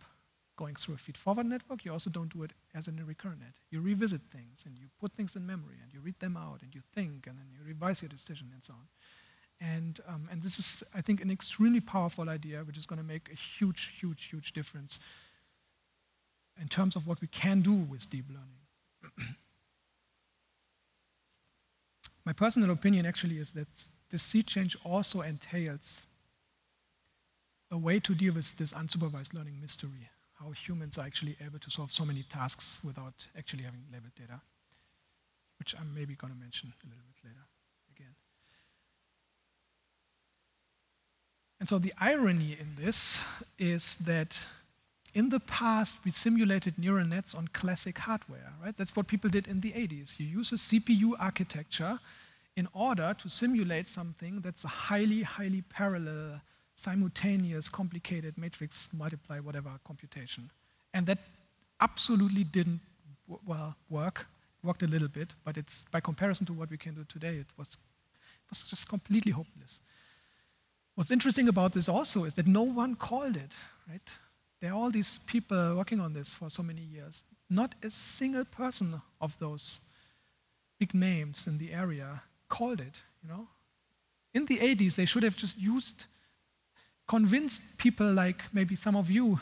going through a feed-forward network. You also don't do it as in a recurrent net. You revisit things, and you put things in memory, and you read them out, and you think, and then you revise your decision, and so on. And, um, and this is, I think, an extremely powerful idea, which is going to make a huge, huge, huge difference in terms of what we can do with deep learning. My personal opinion, actually, is that the sea change also entails a way to deal with this unsupervised learning mystery. How humans are actually able to solve so many tasks without actually having labeled data, which I'm maybe going to mention a little bit later again. And so the irony in this is that in the past, we simulated neural nets on classic hardware, right? That's what people did in the eighties. You use a C P U architecture in order to simulate something that's a highly, highly parallel simultaneous, complicated matrix, multiply, whatever, computation. And that absolutely didn't w well work. It worked a little bit, but it's by comparison to what we can do today, it was, it was just completely hopeless. What's interesting about this also is that no one called it, right? There are all these people working on this for so many years. Not a single person of those big names in the area called it, you know? In the eighties, they should have just used convinced people like maybe some of you,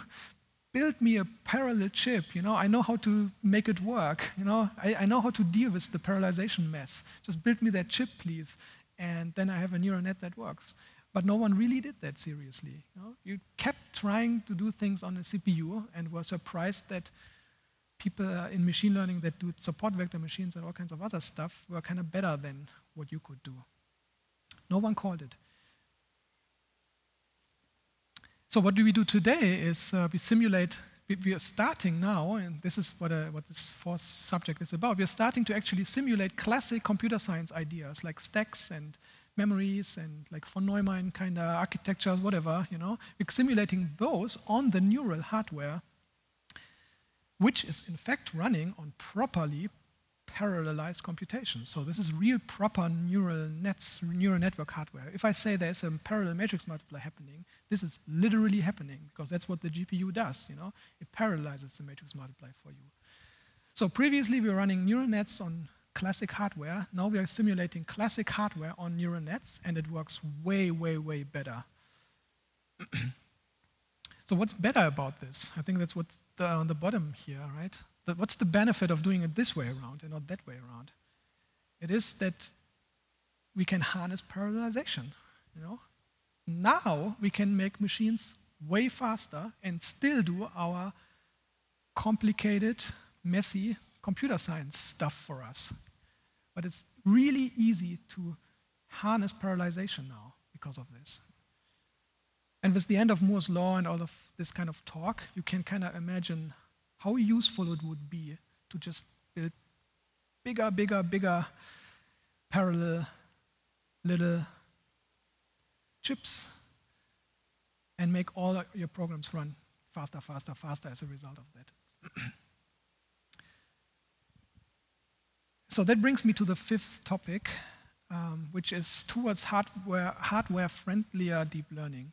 build me a parallel chip, you know, I know how to make it work, you know, I, I know how to deal with the parallelization mess, just build me that chip, please, and then I have a neural net that works. But no one really did that seriously. You know? You kept trying to do things on a C P U and were surprised that people in machine learning that do support vector machines and all kinds of other stuff were kind of better than what you could do. No one called it. So what do we do today is uh, we simulate, we, we are starting now, and this is what, uh, what this fourth subject is about, we are starting to actually simulate classic computer science ideas like stacks and memories and like von Neumann kind of architectures, whatever, you know. We're simulating those on the neural hardware, which is in fact running on properly parallelized computation. So this is real proper neural nets, neural network hardware. If I say there's a parallel matrix multiplier happening, this is literally happening because that's what the G P U does, you know? It parallelizes the matrix multiplier for you. So previously we were running neural nets on classic hardware. Now we are simulating classic hardware on neural nets and it works way, way, way better. So what's better about this? I think that's what's the, on the bottom here, right? The, what's the benefit of doing it this way around and not that way around? It is that we can harness parallelization, you know? Now we can make machines way faster and still do our complicated, messy computer science stuff for us. But it's really easy to harness parallelization now because of this. And with the end of Moore's law and all of this kind of talk, you can kind of imagine how useful it would be to just build bigger, bigger, bigger parallel little chips and make all your programs run faster, faster, faster as a result of that. So that brings me to the fifth topic, um, which is towards hardware, hardware-friendlier deep learning.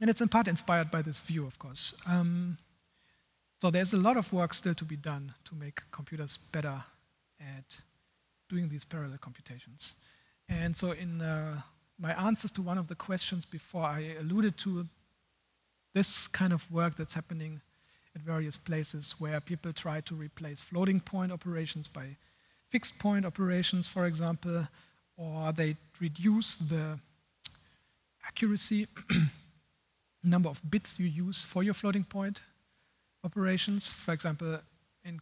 And it's in part inspired by this view, of course. Um, so there's a lot of work still to be done to make computers better at doing these parallel computations. And so in uh, my answers to one of the questions before, I alluded to this kind of work that's happening at various places where people try to replace floating point operations by fixed point operations, for example, or they reduce the accuracy number of bits you use for your floating point operations. For example, in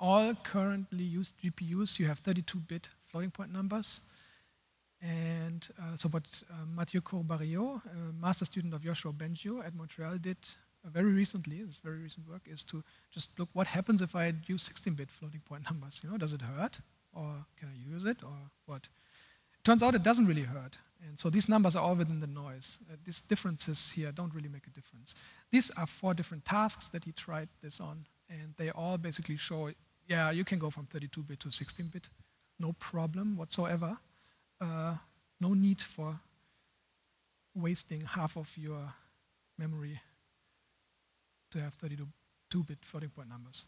all currently used G P Us, you have thirty-two bit floating point numbers. And uh, so what uh, Mathieu Courbarillot, a master student of Joshua Bengio at Montreal, did uh, very recently, this very recent work, is to just look what happens if I use sixteen bit floating point numbers. You know, does it hurt? Or can I use it? Or what? Turns out it doesn't really hurt. And so these numbers are all within the noise. Uh, these differences here don't really make a difference. These are four different tasks that he tried this on, and they all basically show, yeah, you can go from thirty-two bit to sixteen bit, no problem whatsoever. Uh, no need for wasting half of your memory to have thirty-two bit floating point numbers.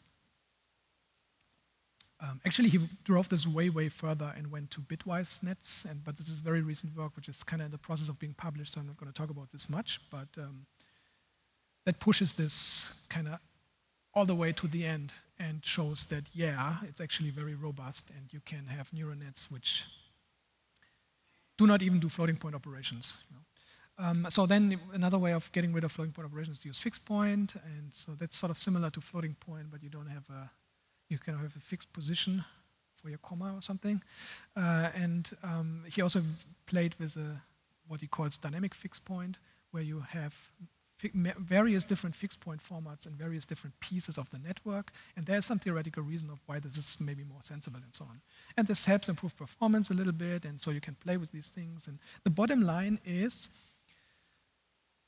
Um, actually, he drove this way, way further and went to bitwise nets, and, but this is very recent work, which is kind of in the process of being published, so I'm not going to talk about this much, but um, that pushes this kind of all the way to the end and shows that, yeah, it's actually very robust, and you can have neural nets which do not even do floating point operations. You know? um, so then another way of getting rid of floating point operations is to use fixed point, and so that's sort of similar to floating point, but you don't have a you can have a fixed position for your comma or something. Uh, and um, he also played with a, what he calls dynamic fixed point, where you have various different fixed point formats and various different pieces of the network. And there's some theoretical reason of why this is maybe more sensible and so on. And this helps improve performance a little bit, and so you can play with these things. And the bottom line is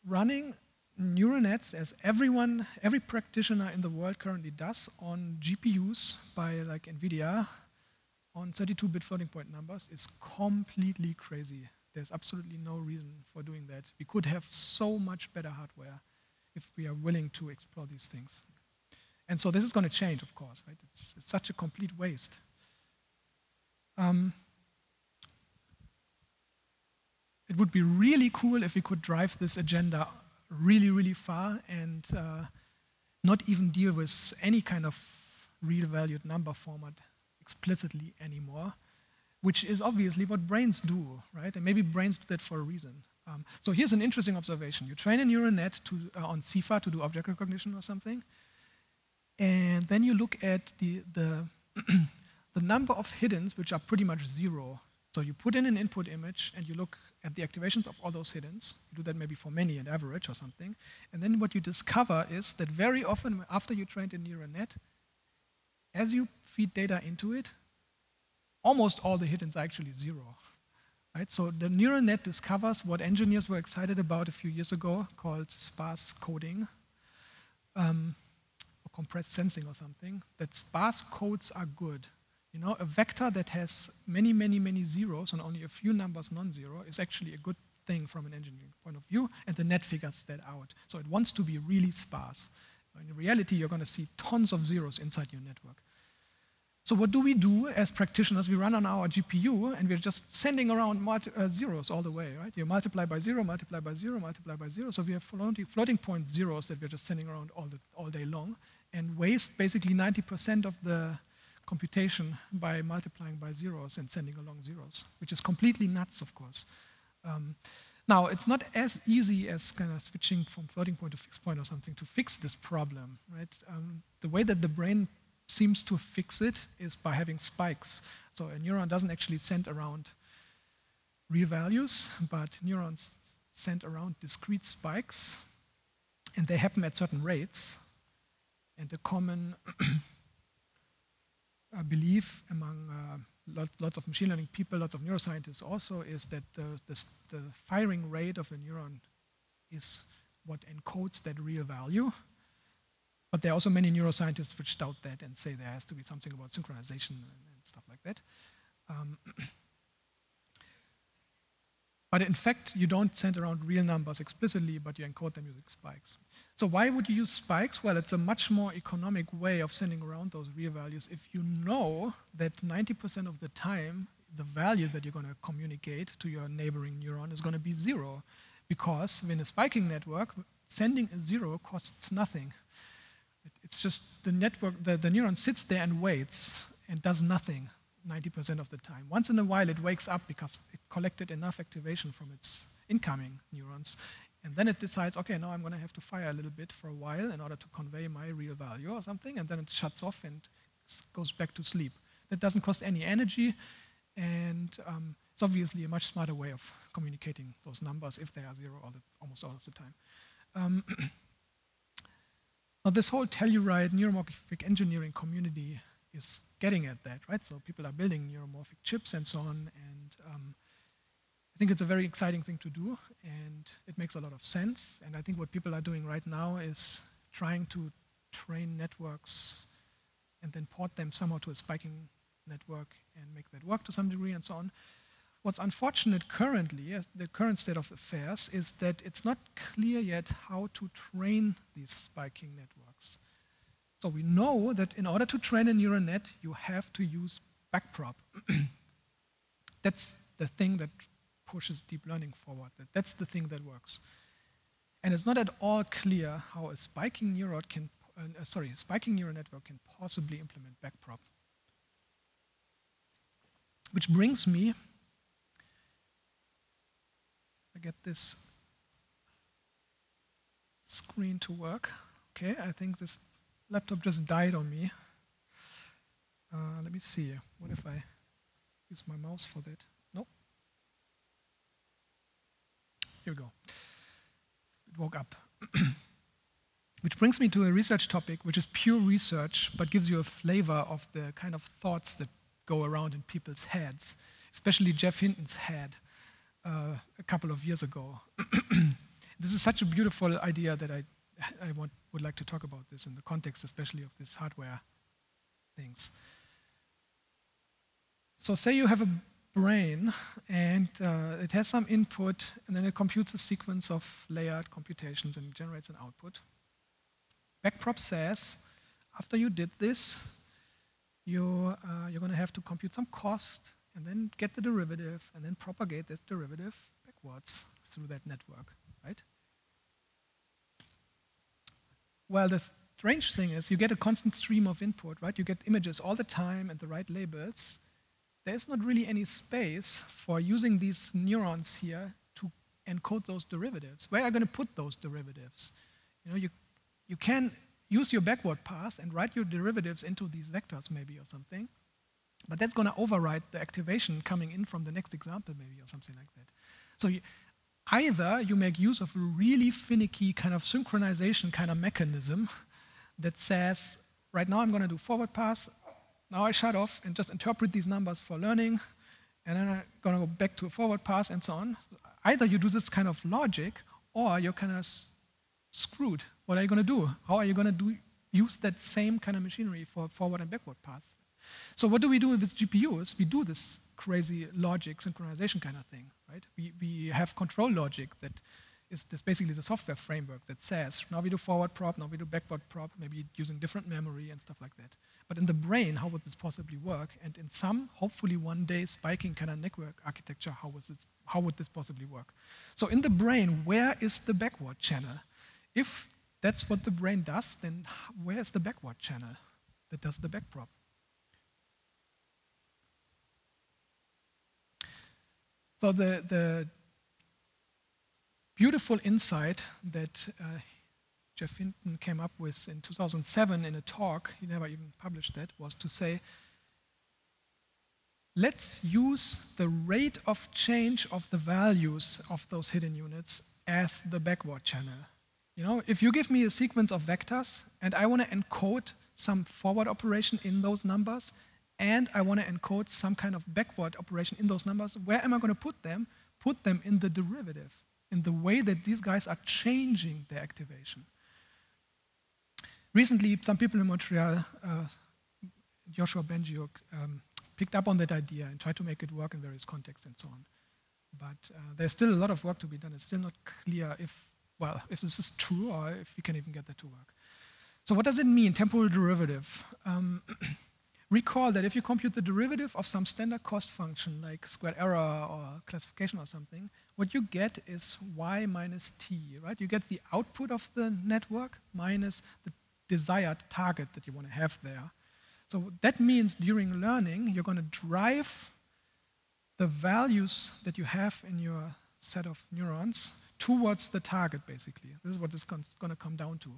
running neural nets, as everyone, every practitioner in the world currently does, on G P Us by like NVIDIA, on thirty-two bit floating point numbers, is completely crazy. There's absolutely no reason for doing that. We could have so much better hardware if we are willing to explore these things. And so this is going to change, of course, right? It's, it's such a complete waste. Um, it would be really cool if we could drive this agenda really, really far and uh, not even deal with any kind of real-valued number format explicitly anymore, which is obviously what brains do, right? And maybe brains do that for a reason. Um, so here's an interesting observation. You train a neural net to, uh, on CIFAR to do object recognition or something, and then you look at the, the, the number of hiddens, which are pretty much zero. So you put in an input image and you look at the activations of all those hiddens. You do that maybe for many on average or something. And then what you discover is that very often after you trained a neural net, as you feed data into it, almost all the hiddens are actually zero. Right? So the neural net discovers what engineers were excited about a few years ago called sparse coding, um, compressed sensing or something, that sparse codes are good. You know, a vector that has many, many, many zeros and only a few numbers non-zero is actually a good thing from an engineering point of view, and the net figures that out. So it wants to be really sparse. In reality, you're going to see tons of zeros inside your network. So what do we do as practitioners? We run on our G P U, and we're just sending around uh, zeros all the way, right? You multiply by zero, multiply by zero, multiply by zero. So we have floating, floating point zeros that we're just sending around all, the, all day long, and waste basically ninety percent of the computation by multiplying by zeros and sending along zeros, which is completely nuts, of course. Um, now, it's not as easy as kind of switching from floating point to fixed point or something to fix this problem, right? Um, the way that the brain seems to fix it is by having spikes. So a neuron doesn't actually send around real values, but neurons send around discrete spikes, and they happen at certain rates. And the common belief among uh, Lot, lots of machine learning people, lots of neuroscientists also, is that the, the, the firing rate of a neuron is what encodes that real value. But there are also many neuroscientists which doubt that and say there has to be something about synchronization and, and stuff like that. Um, but in fact, you don't send around real numbers explicitly, but you encode them using spikes. So why would you use spikes? Well, it's a much more economic way of sending around those real values if you know that ninety percent of the time, the value that you're going to communicate to your neighboring neuron is going to be zero. Because in a spiking network, sending a zero costs nothing. It's just the network, the, the neuron sits there and waits and does nothing ninety percent of the time. Once in a while, it wakes up because it collected enough activation from its incoming neurons. And then it decides, okay, now I'm going to have to fire a little bit for a while in order to convey my real value or something, and then it shuts off and goes back to sleep. That doesn't cost any energy, and um, it's obviously a much smarter way of communicating those numbers if they are zero all the, almost all of the time. Um, now this whole Telluride neuromorphic engineering community is getting at that, right? So people are building neuromorphic chips and so on, and um, I think it's a very exciting thing to do, and it makes a lot of sense. And I think what people are doing right now is trying to train networks and then port them somehow to a spiking network and make that work to some degree and so on. What's unfortunate currently, the current state of affairs, is that it's not clear yet how to train these spiking networks. So we know that in order to train a neural net, you have to use backprop. That's the thing that pushes deep learning forward. That's the thing that works. And it's not at all clear how a spiking neuron can, uh, sorry, a spiking neural network can possibly implement backprop. Which brings me, I get this screen to work. Okay, I think this laptop just died on me. Uh, let me see, what if I use my mouse for that? Here we go. It woke up. Which brings me to a research topic, which is pure research, but gives you a flavor of the kind of thoughts that go around in people's heads, especially Jeff Hinton's head uh, a couple of years ago. This is such a beautiful idea that I, I want, would like to talk about this in the context, especially of this hardware things. So say you have a brain, and uh, it has some input, and then it computes a sequence of layered computations and generates an output. Backprop says, after you did this, you, uh, you're going to have to compute some cost, and then get the derivative, and then propagate this derivative backwards through that network, right? Well, the strange thing is, you get a constant stream of input, right? You get images all the time and the right labels. There's not really any space for using these neurons here to encode those derivatives. Where are you going to put those derivatives? You know, you, you can use your backward pass and write your derivatives into these vectors maybe or something, but that's going to override the activation coming in from the next example maybe or something like that. So you, either you make use of a really finicky kind of synchronization kind of mechanism that says, right now I'm going to do forward pass, now I shut off and just interpret these numbers for learning, and then I'm going to go back to a forward pass and so on. Either you do this kind of logic, or you're kind of screwed. What are you going to do? How are you going to do use that same kind of machinery for forward and backward paths. So what do we do with G P Us? We do this crazy logic synchronization kind of thing, right? We, we have control logic that is this basically the software framework that says, now we do forward prop, now we do backward prop, maybe using different memory and stuff like that. But in the brain, how would this possibly work? And in some, hopefully one day, spiking kind of network architecture, how, was this, how would this possibly work? So in the brain, where is the backward channel? If that's what the brain does, then where is the backward channel that does the back prop? So the, the beautiful insight that uh, Jeff Hinton came up with in two thousand seven in a talk, he never even published that, was to say, let's use the rate of change of the values of those hidden units as the backward channel. You know, if you give me a sequence of vectors and I want to encode some forward operation in those numbers, and I want to encode some kind of backward operation in those numbers, where am I going to put them? Put them in the derivative, in the way that these guys are changing their activation. Recently, some people in Montreal, uh, Joshua Bengio, um, picked up on that idea and tried to make it work in various contexts and so on. But uh, there's still a lot of work to be done. It's still not clear if, well, if this is true or if we can even get that to work. So what does it mean, temporal derivative? Um, Recall that if you compute the derivative of some standard cost function, like squared error or classification or something, what you get is y minus t, right? You get the output of the network minus the desired target that you want to have there. So that means during learning, you're going to drive the values that you have in your set of neurons towards the target, basically. This is what it's going to come down to.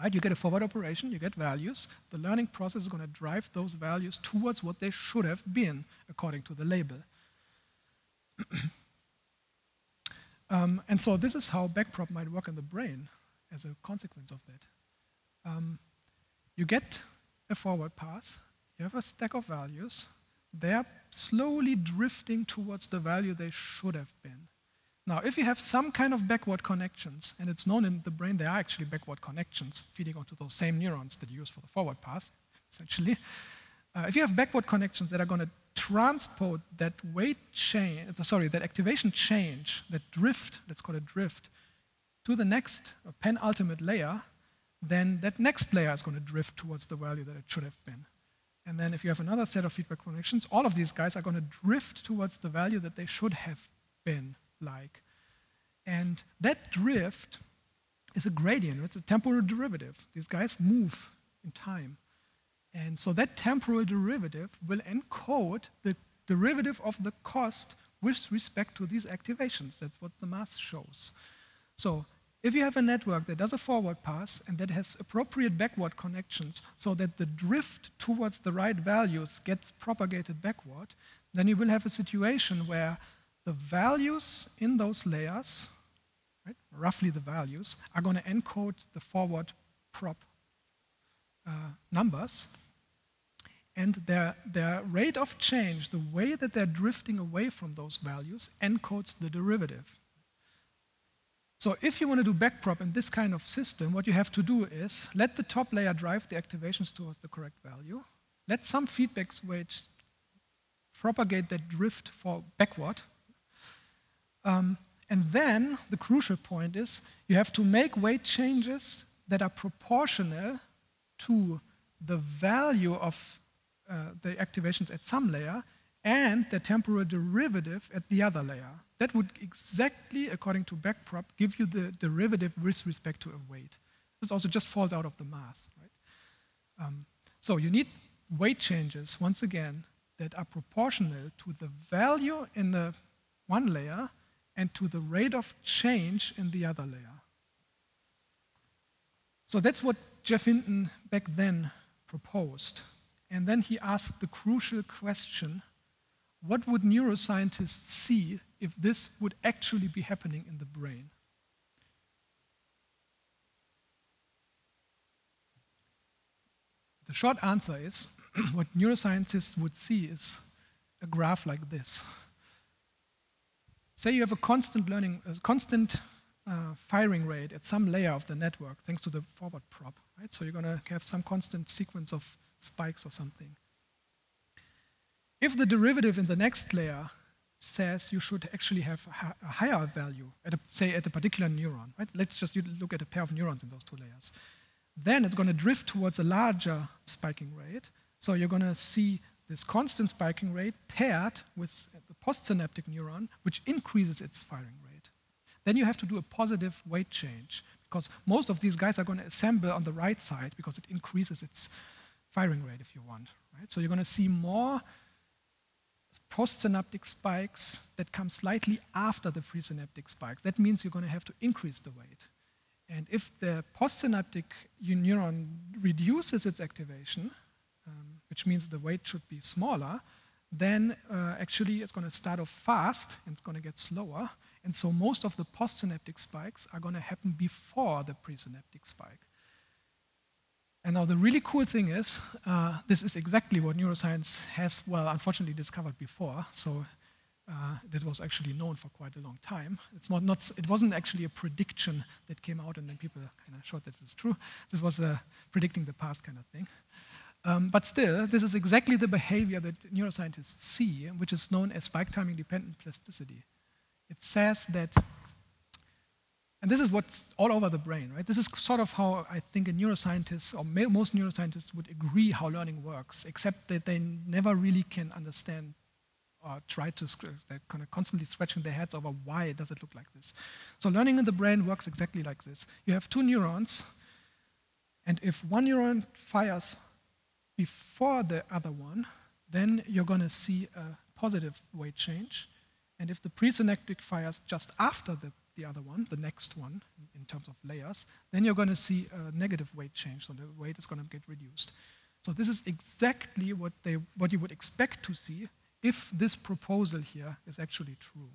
Right? You get a forward operation, you get values. The learning process is going to drive those values towards what they should have been, according to the label. um, and so this is how backprop might work in the brain as a consequence of that. Um, you get a forward path, you have a stack of values. They're slowly drifting towards the value they should have been. Now, if you have some kind of backward connections, and it's known in the brain there are actually backward connections feeding onto those same neurons that you use for the forward path, essentially. Uh, if you have backward connections that are going to transport that weight change, sorry, that activation change, that drift, let's call it drift, to the next penultimate layer, then that next layer is going to drift towards the value that it should have been. And then if you have another set of feedback connections, all of these guys are going to drift towards the value that they should have been. Like. And that drift is a gradient, it's a temporal derivative. These guys move in time. And so that temporal derivative will encode the derivative of the cost with respect to these activations. That's what the math shows. So if you have a network that does a forward pass and that has appropriate backward connections so that the drift towards the right values gets propagated backward, then you will have a situation where the values in those layers, right, roughly the values, are going to encode the forward prop uh, numbers. And their, their rate of change, the way that they're drifting away from those values, encodes the derivative. So if you want to do backprop in this kind of system, what you have to do is let the top layer drive the activations towards the correct value. Let some feedback weights propagate that drift for backward. Um, and then the crucial point is you have to make weight changes that are proportional to the value of uh, the activations at some layer and the temporal derivative at the other layer. That would exactly, according to backprop, give you the derivative with respect to a weight. This also just falls out of the math. Right? Um, so you need weight changes, once again, that are proportional to the value in the one layer and to the rate of change in the other layer. So that's what Jeff Hinton back then proposed. And then he asked the crucial question, what would neuroscientists see if this would actually be happening in the brain? The short answer is, what neuroscientists would see is a graph like this. Say you have a constant learning, a constant uh, firing rate at some layer of the network, thanks to the forward prop. right? So you're going to have some constant sequence of spikes or something. If the derivative in the next layer says you should actually have a higher value, at a, say at a particular neuron, right? Let's just look at a pair of neurons in those two layers. Then it's going to drift towards a larger spiking rate. So you're going to see this constant spiking rate paired with the postsynaptic neuron, which increases its firing rate. Then you have to do a positive weight change, because most of these guys are going to assemble on the right side because it increases its firing rate if you want, right? So you're going to see more postsynaptic spikes that come slightly after the presynaptic spikes. That means you're going to have to increase the weight. And if the postsynaptic neuron reduces its activation, um, which means the weight should be smaller, then uh, actually it's going to start off fast and it's going to get slower. And so most of the postsynaptic spikes are going to happen before the presynaptic spike. And now the really cool thing is, uh, this is exactly what neuroscience has, well, unfortunately discovered before. So uh, that was actually known for quite a long time. It's not, not, it wasn't actually a prediction that came out and then people kind of showed that it's true. This was a predicting the past kind of thing. Um, but still, this is exactly the behavior that neuroscientists see, which is known as spike timing dependent plasticity. It says that, and this is what's all over the brain, right? This is sort of how I think a neuroscientist, or most neuroscientists would agree how learning works, except that they never really can understand or try to, they're kind of constantly scratching their heads over why does it look like this. So learning in the brain works exactly like this. You have two neurons, and if one neuron fires before the other one, then you're going to see a positive weight change. And if the presynaptic fires just after the the other one, the next one, in terms of layers, then you're going to see a negative weight change, so the weight is going to get reduced. So this is exactly what, they, what you would expect to see if this proposal here is actually true.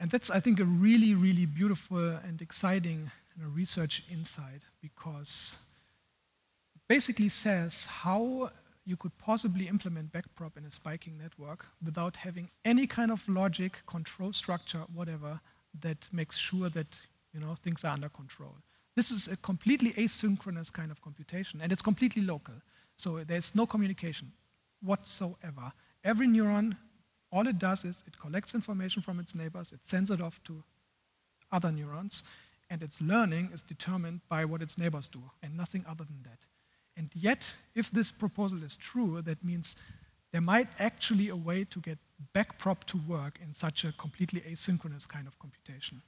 And that's, I think, a really, really beautiful and exciting, you know, research insight, because it basically says how you could possibly implement backprop in a spiking network without having any kind of logic, control structure, whatever, that makes sure that, you know, things are under control. This is a completely asynchronous kind of computation, and it's completely local. So there's no communication whatsoever. Every neuron, all it does is it collects information from its neighbors, it sends it off to other neurons, and its learning is determined by what its neighbors do, and nothing other than that. And yet, if this proposal is true, that means there might actually be a way to get backprop to work in such a completely asynchronous kind of computation.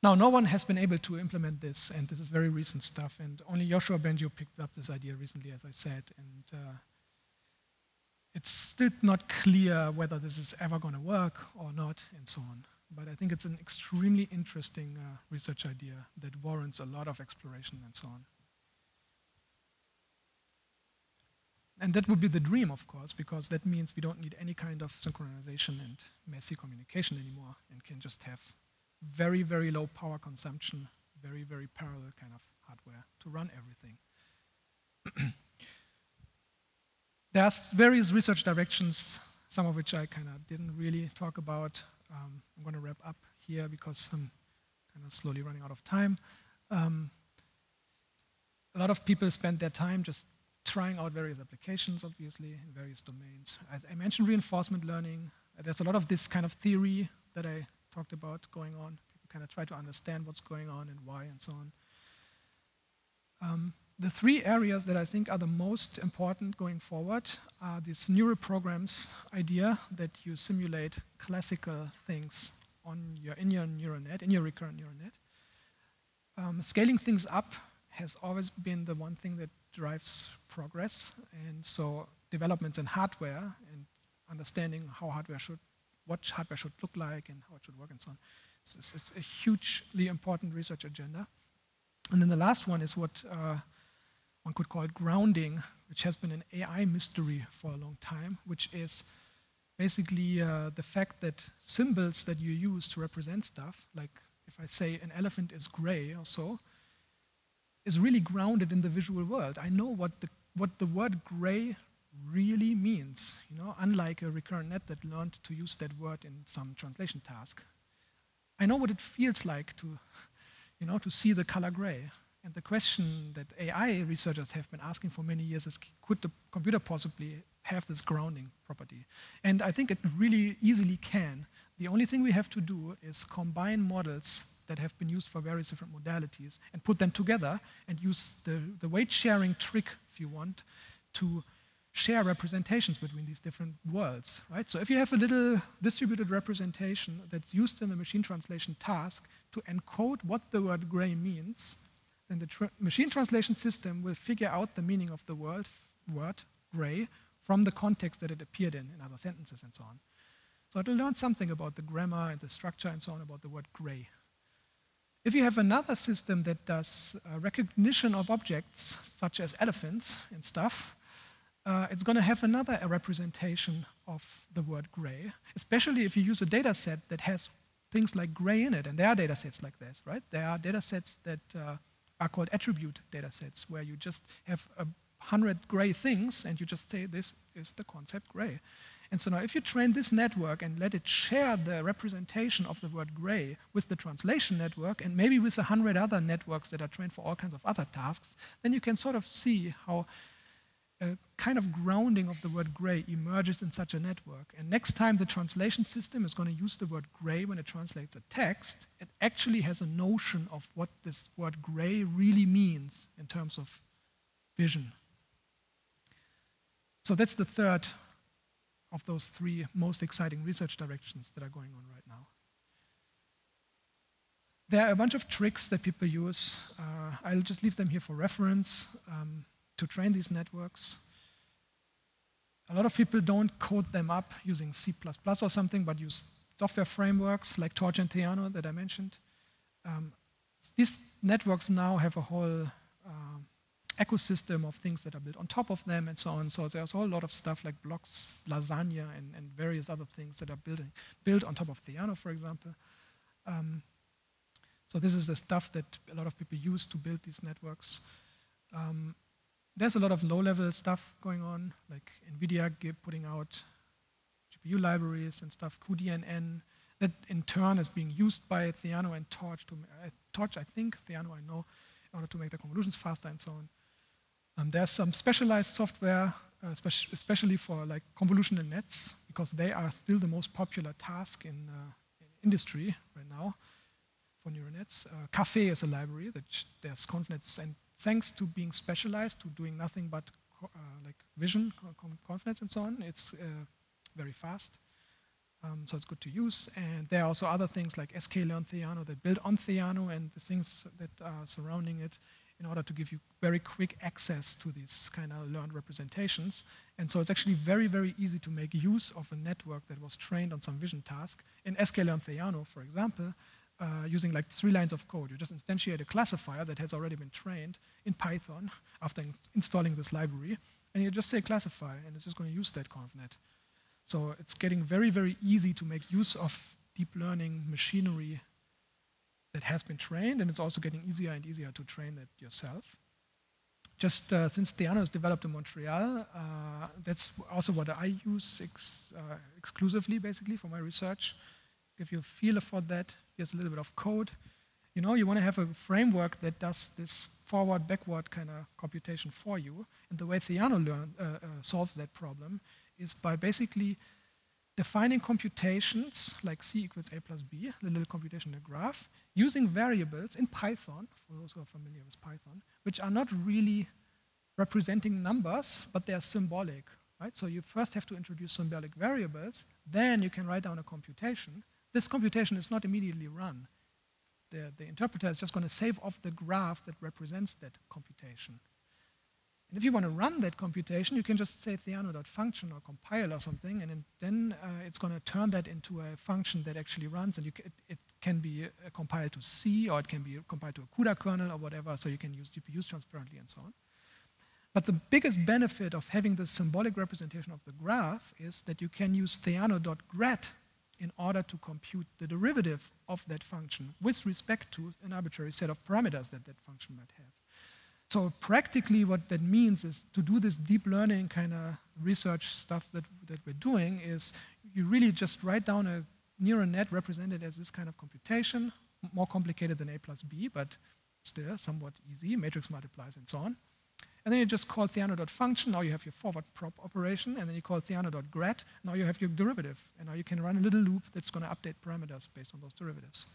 Now, no one has been able to implement this, and this is very recent stuff, and only Joshua Bengio picked up this idea recently, as I said, and uh, it's still not clear whether this is ever going to work or not, and so on. But I think it's an extremely interesting uh, research idea that warrants a lot of exploration and so on. And that would be the dream, of course, because that means we don't need any kind of synchronization and messy communication anymore, and can just have very, very low power consumption, very, very parallel kind of hardware to run everything. There's various research directions, some of which I kind of didn't really talk about. Um, I'm going to wrap up here because I'm kind of slowly running out of time. Um, a lot of people spend their time just trying out various applications, obviously, in various domains. As I mentioned, reinforcement learning. There's a lot of this kind of theory that I talked about going on. People kind of try to understand what's going on and why and so on. Um, the three areas that I think are the most important going forward are this neural programs idea that you simulate classical things on your, in your neural net, in your recurrent neural net. Um, scaling things up has always been the one thing that drives progress, and so developments in hardware and understanding how hardware should, what hardware should look like and how it should work and so on. So it's, it's a hugely important research agenda. And then the last one is what uh, one could call grounding, which has been an A I mystery for a long time, which is basically uh, the fact that symbols that you use to represent stuff, like if I say an elephant is gray or so, is really grounded in the visual world. I know what the, what the word gray really means, you know, unlike a recurrent net that learned to use that word in some translation task. I know what it feels like to, you know, to see the color gray. And the question that A I researchers have been asking for many years is, could the computer possibly have this grounding property? And I think it really easily can. The only thing we have to do is combine models that have been used for various different modalities and put them together and use the, the weight-sharing trick, if you want, to share representations between these different worlds, right? So if you have a little distributed representation that's used in the machine translation task to encode what the word gray means, then the tra- machine translation system will figure out the meaning of the word, word gray from the context that it appeared in, in other sentences and so on. So it'll learn something about the grammar and the structure and so on about the word gray. If you have another system that does uh, recognition of objects, such as elephants and stuff, uh, it's going to have another representation of the word gray, especially if you use a data set that has things like gray in it. And there are data sets like this, right? There are data sets that uh, are called attribute data sets, where you just have a hundred gray things, and you just say this is the concept gray. And so now if you train this network and let it share the representation of the word gray with the translation network and maybe with a hundred other networks that are trained for all kinds of other tasks, then you can sort of see how a kind of grounding of the word gray emerges in such a network. And next time the translation system is going to use the word gray when it translates a text, it actually has a notion of what this word gray really means in terms of vision. So that's the third of those three most exciting research directions that are going on right now. There are a bunch of tricks that people use. Uh, I'll just leave them here for reference um, to train these networks. A lot of people don't code them up using C plus plus or something, but use software frameworks like Torch and Theano that I mentioned. Um, these networks now have a whole uh, ecosystem of things that are built on top of them and so on. So there's a whole lot of stuff like blocks, lasagna, and, and various other things that are building, built on top of Theano, for example. Um, so this is the stuff that a lot of people use to build these networks. Um, there's a lot of low-level stuff going on, like NVIDIA putting out G P U libraries and stuff, Q D N N, that in turn is being used by Theano and Torch, to, uh, Torch I think, Theano I know, in order to make the conclusions faster and so on. Um, there's some specialized software, uh, spe especially for like convolutional nets, because they are still the most popular task in, uh, in industry right now for neural nets. Uh, Café is a library that there's ConvNets, and thanks to being specialized, to doing nothing but co uh, like vision, ConvNets, and so on, it's uh, very fast. Um, so it's good to use. And there are also other things like S K Learn Theano that build on Theano and the things that are surrounding it, in order to give you very quick access to these kind of learned representations. And so it's actually very, very easy to make use of a network that was trained on some vision task. In S K Learn Theano, for example, uh, using like three lines of code, you just instantiate a classifier that has already been trained in Python after in installing this library, and you just say classify, and it's just going to use that ConvNet. So it's getting very, very easy to make use of deep learning machinery that has been trained, and it's also getting easier and easier to train it yourself. Just uh, since Theano is developed in Montreal, uh, that's also what I use ex uh, exclusively, basically, for my research. If you feel for that, here's a little bit of code. You know, you want to have a framework that does this forward-backward kind of computation for you, and the way Theano learn, uh, uh, solves that problem is by basically defining computations like C equals A plus B, the little computation in a graph, using variables in Python, for those who are familiar with Python, which are not really representing numbers, but they are symbolic, right? So you first have to introduce symbolic variables, then you can write down a computation. This computation is not immediately run. The, the interpreter is just going to save off the graph that represents that computation. And if you want to run that computation, you can just say Theano.function or compile or something, and then uh, it's going to turn that into a function that actually runs, and you c it, it can be uh, compiled to C, or it can be compiled to a CUDA kernel or whatever, so you can use G P Us transparently and so on. But the biggest benefit of having this symbolic representation of the graph is that you can use Theano.grad in order to compute the derivative of that function with respect to an arbitrary set of parameters that that function might have. So practically what that means is, to do this deep learning kind of research stuff that, that we're doing, is you really just write down a neural net represented as this kind of computation, more complicated than A plus B, but still somewhat easy, matrix multiplies and so on. And then you just call theano.function, now you have your forward prop operation, and then you call theano.grad, now you have your derivative, and now you can run a little loop that's going to update parameters based on those derivatives.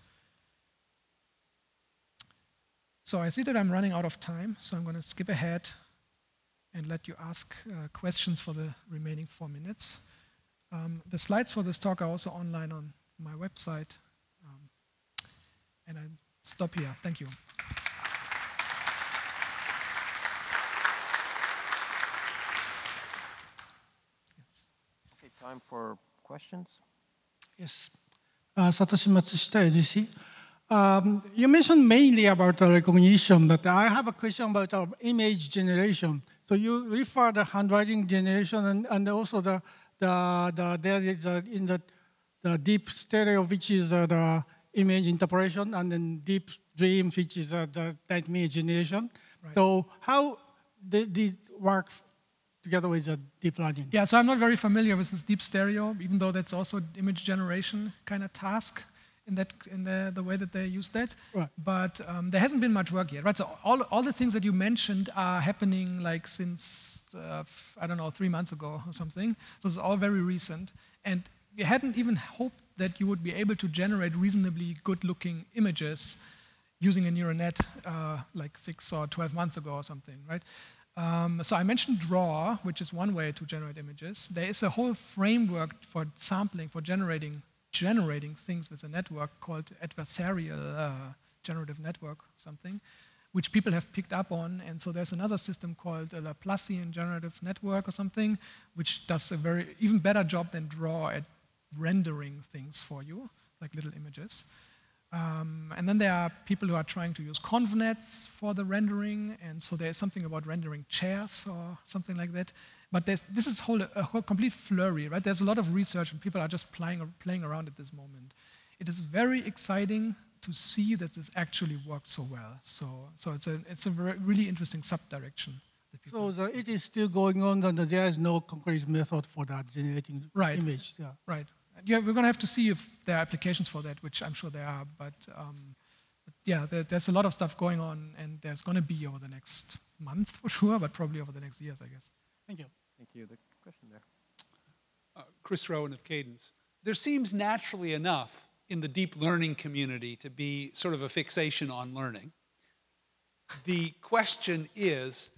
So I see that I'm running out of time, so I'm going to skip ahead and let you ask uh, questions for the remaining four minutes. Um, the slides for this talk are also online on my website, um, and I stop here. Thank you. Time for questions. Yes, uh, Satoshi Matsushita, L D C. Um, you mentioned mainly about the recognition, but I have a question about uh, image generation. So you refer the handwriting generation, and, and also the the, the there is a, in the the deep stereo, which is uh, the image interpretation, and then deep dream, which is uh, the nightmare generation. Right. So how did this work together with the deep learning? Yeah, so I'm not very familiar with this deep stereo, even though that's also image generation kind of task in that in the, the way that they use that. Right. But um, there hasn't been much work yet, right? So all, all the things that you mentioned are happening like since, uh, I don't know, three months ago or something. So it's all very recent. And we hadn't even hoped that you would be able to generate reasonably good-looking images using a neural net uh, like six or twelve months ago or something, right? Um, so I mentioned draw, which is one way to generate images. There is a whole framework for sampling, for generating generating things with a network called adversarial uh, generative network, something, which people have picked up on. And so there's another system called a Laplacian generative network or something, which does a very even better job than draw at rendering things for you, like little images. Um, and then there are people who are trying to use ConvNets for the rendering, and so there's something about rendering chairs or something like that. But there's, this is whole, a whole complete flurry, right? There's a lot of research, and people are just playing, playing around at this moment. It is very exciting to see that this actually works so well. So, so it's a, it's a really interesting sub-direction. So the, it is still going on, and there is no concrete method for that generating right. image. Yeah. Right. Yeah, we're going to have to see if there are applications for that, which I'm sure there are. But, um, but yeah, there, there's a lot of stuff going on, and there's going to be over the next month for sure, but probably over the next years, I guess. Thank you. Thank you. The question there. Uh, Chris Rowan of Cadence. There seems naturally enough in the deep learning community to be sort of a fixation on learning. The question is,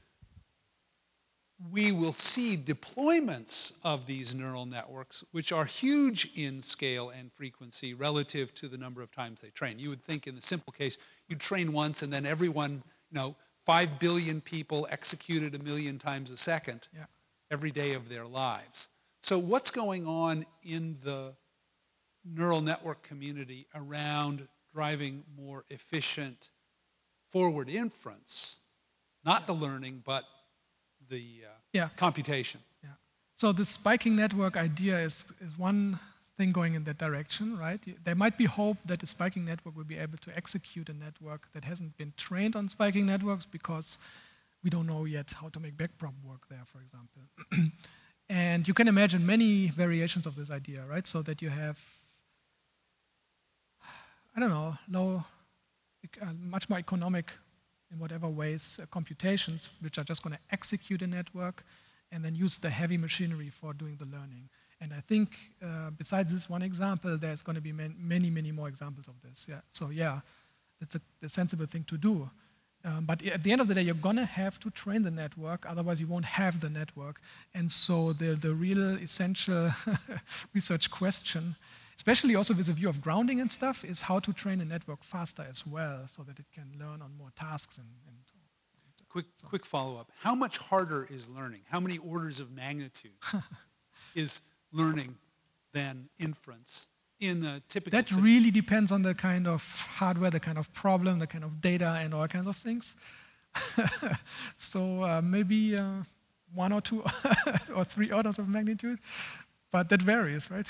we will see deployments of these neural networks, which are huge in scale and frequency relative to the number of times they train. You would think in the simple case, you'd train once and then everyone, you know, five billion people executed a million times a second yeah. every day of their lives. So what's going on in the neural network community around driving more efficient forward inference? Not yeah. the learning, but the uh, yeah. computation. Yeah. So the spiking network idea is, is one thing going in that direction, right? There might be hope that the spiking network will be able to execute a network that hasn't been trained on spiking networks because we don't know yet how to make backprop work there, for example. And you can imagine many variations of this idea, right? So that you have, I don't know, low, uh, much more economic in whatever ways, uh, computations, which are just going to execute a network and then use the heavy machinery for doing the learning. And I think, uh, besides this one example, there's going to be man many, many more examples of this. Yeah. So yeah, it's a, a sensible thing to do. Um, but at the end of the day, you're going to have to train the network, otherwise you won't have the network. And so the, the real essential research question, especially also with a view of grounding and stuff, is how to train a network faster as well so that it can learn on more tasks. And, and, and quick, so. quick follow-up. How much harder is learning? How many orders of magnitude is learning than inference in the typical That situation? Really depends on the kind of hardware, the kind of problem, the kind of data, and all kinds of things. So uh, maybe uh, one or two or three orders of magnitude, but that varies, right?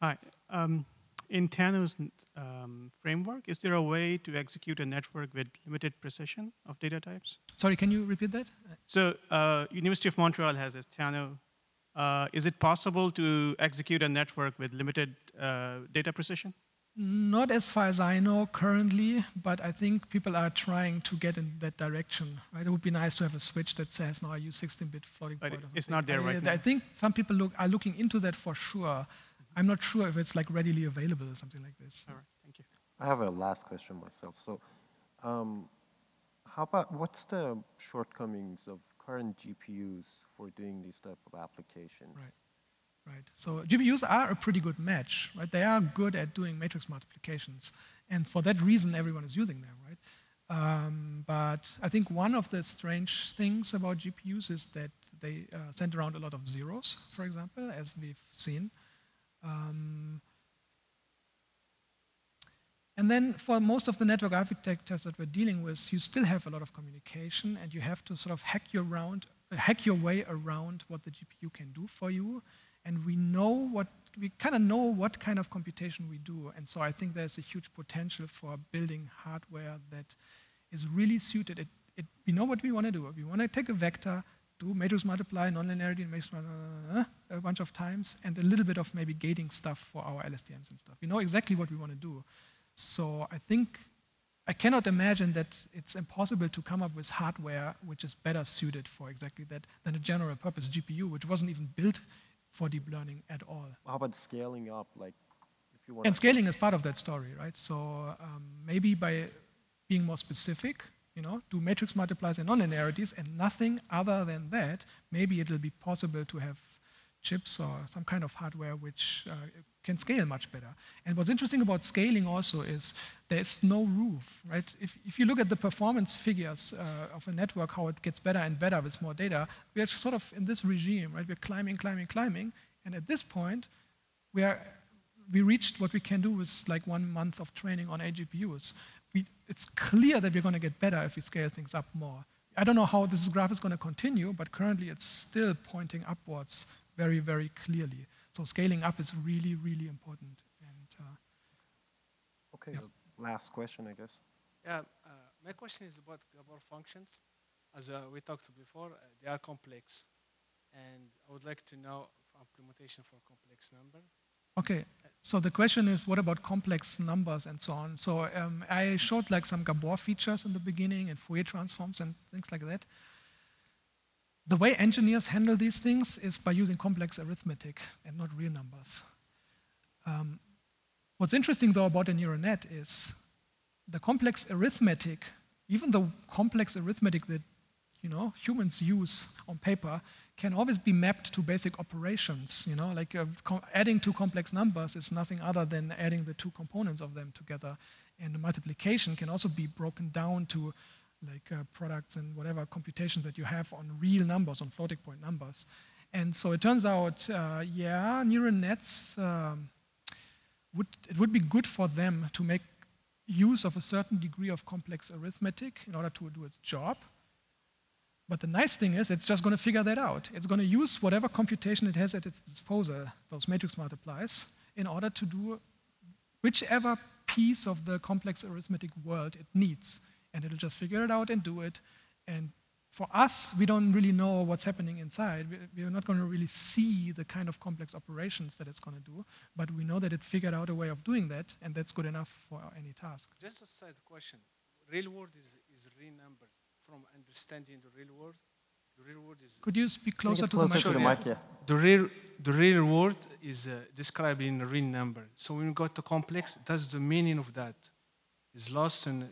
Hi. Um, in Theano's um, framework, is there a way to execute a network with limited precision of data types? Sorry, can you repeat that? So uh, University of Montreal has this Theano Uh, is it possible to execute a network with limited uh, data precision? Not as far as I know currently, but I think people are trying to get in that direction. Right? It would be nice to have a switch that says, no, I use sixteen bit floating point. But it's not there right now. I think some people look, are looking into that for sure. I'm not sure if it's like readily available or something like this. All right, thank you. I have a last question myself. So, um, how about what's the shortcomings of current G P Us for doing these type of applications? Right. Right. So G P Us are a pretty good match, right? They are good at doing matrix multiplications, and for that reason, everyone is using them, right? Um, but I think one of the strange things about G P Us is that they uh, send around a lot of zeros, for example, as we've seen. Um, and then for most of the network architectures that we're dealing with, you still have a lot of communication, and you have to sort of hack your round, hack your way around what the G P U can do for you. And we know what, we kind of know what kind of computation we do. And so I think there's a huge potential for building hardware that is really suited. It, it, we know what we want to do. We want to take a vector, do matrix multiply, nonlinearity, matrix multiply, a bunch of times, and a little bit of maybe gating stuff for our L S T Ms and stuff. We know exactly what we want to do. So I think, I cannot imagine that it's impossible to come up with hardware which is better suited for exactly that than a general purpose G P U, which wasn't even built for deep learning at all. How about scaling up? Like, if you want and scaling is part of that story, right? So um, maybe by being more specific, you know, do matrix multiplies and nonlinearities and nothing other than that, maybe it'll be possible to have chips or some kind of hardware which uh, can scale much better. And what's interesting about scaling also is there's no roof, right? If, if you look at the performance figures uh, of a network, how it gets better and better with more data, we're sort of in this regime, right? We're climbing, climbing, climbing, and at this point, we are we reached what we can do with like one month of training on A G P Us. We, it's clear that we're going to get better if we scale things up more. I don't know how this graph is going to continue, but currently it's still pointing upwards very, very clearly. So scaling up is really, really important. And, uh, okay, yeah. Last question, I guess. Yeah, uh, my question is about Gabor functions. As uh, we talked before, uh, they are complex. And I would like to know implementation for complex number. Okay, so the question is, what about complex numbers and so on? So um, I showed like some Gabor features in the beginning and Fourier transforms and things like that. The way engineers handle these things is by using complex arithmetic and not real numbers. Um, what's interesting, though, about a neural net is the complex arithmetic, even the complex arithmetic that you know humans use on paper, can always be mapped to basic operations. You know, like uh, adding two complex numbers is nothing other than adding the two components of them together, and the multiplication can also be broken down to like uh, products and whatever computations that you have on real numbers, on floating point numbers. And so it turns out, uh, yeah, neural nets, um, would, it would be good for them to make use of a certain degree of complex arithmetic in order to do its job. But the nice thing is it's just going to figure that out. It's going to use whatever computation it has at its disposal, those matrix multiplies, in order to do whichever piece of the complex arithmetic world it needs. And it'll just figure it out and do it. And for us, we don't really know what's happening inside. We're not going to really see the kind of complex operations that it's going to do, but we know that it figured out a way of doing that, and that's good enough for any task. Just a side question. Real world is, is real numbers. From understanding the real world, the real world is... Could you speak closer, to, closer the to the mic? Yeah. The, real, the real world is uh, described in a real number. So when we got to complex, that's the meaning of that. It's lost in...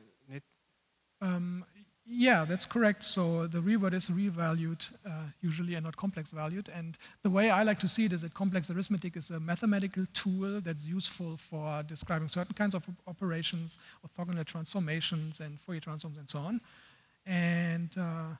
Um, yeah, that's correct. So the real world is revalued uh, usually and not complex valued. And the way I like to see it is that complex arithmetic is a mathematical tool that's useful for describing certain kinds of operations, orthogonal transformations and Fourier transforms and so on. And uh,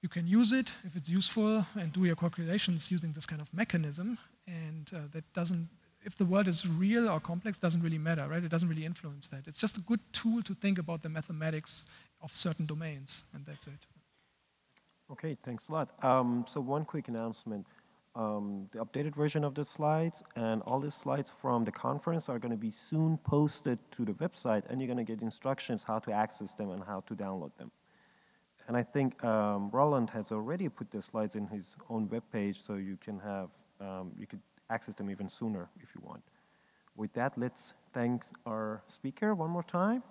you can use it if it's useful and do your calculations using this kind of mechanism. And uh, that doesn't, if the world is real or complex, doesn't really matter, right? It doesn't really influence that. It's just a good tool to think about the mathematics of certain domains, and that's it. Okay, thanks a lot. Um, so one quick announcement. Um, the updated version of the slides and all the slides from the conference are going to be soon posted to the website, and you're going to get instructions how to access them and how to download them. And I think um, Roland has already put the slides in his own webpage, so you can have, um, you could access them even sooner if you want. With that, let's thank our speaker one more time.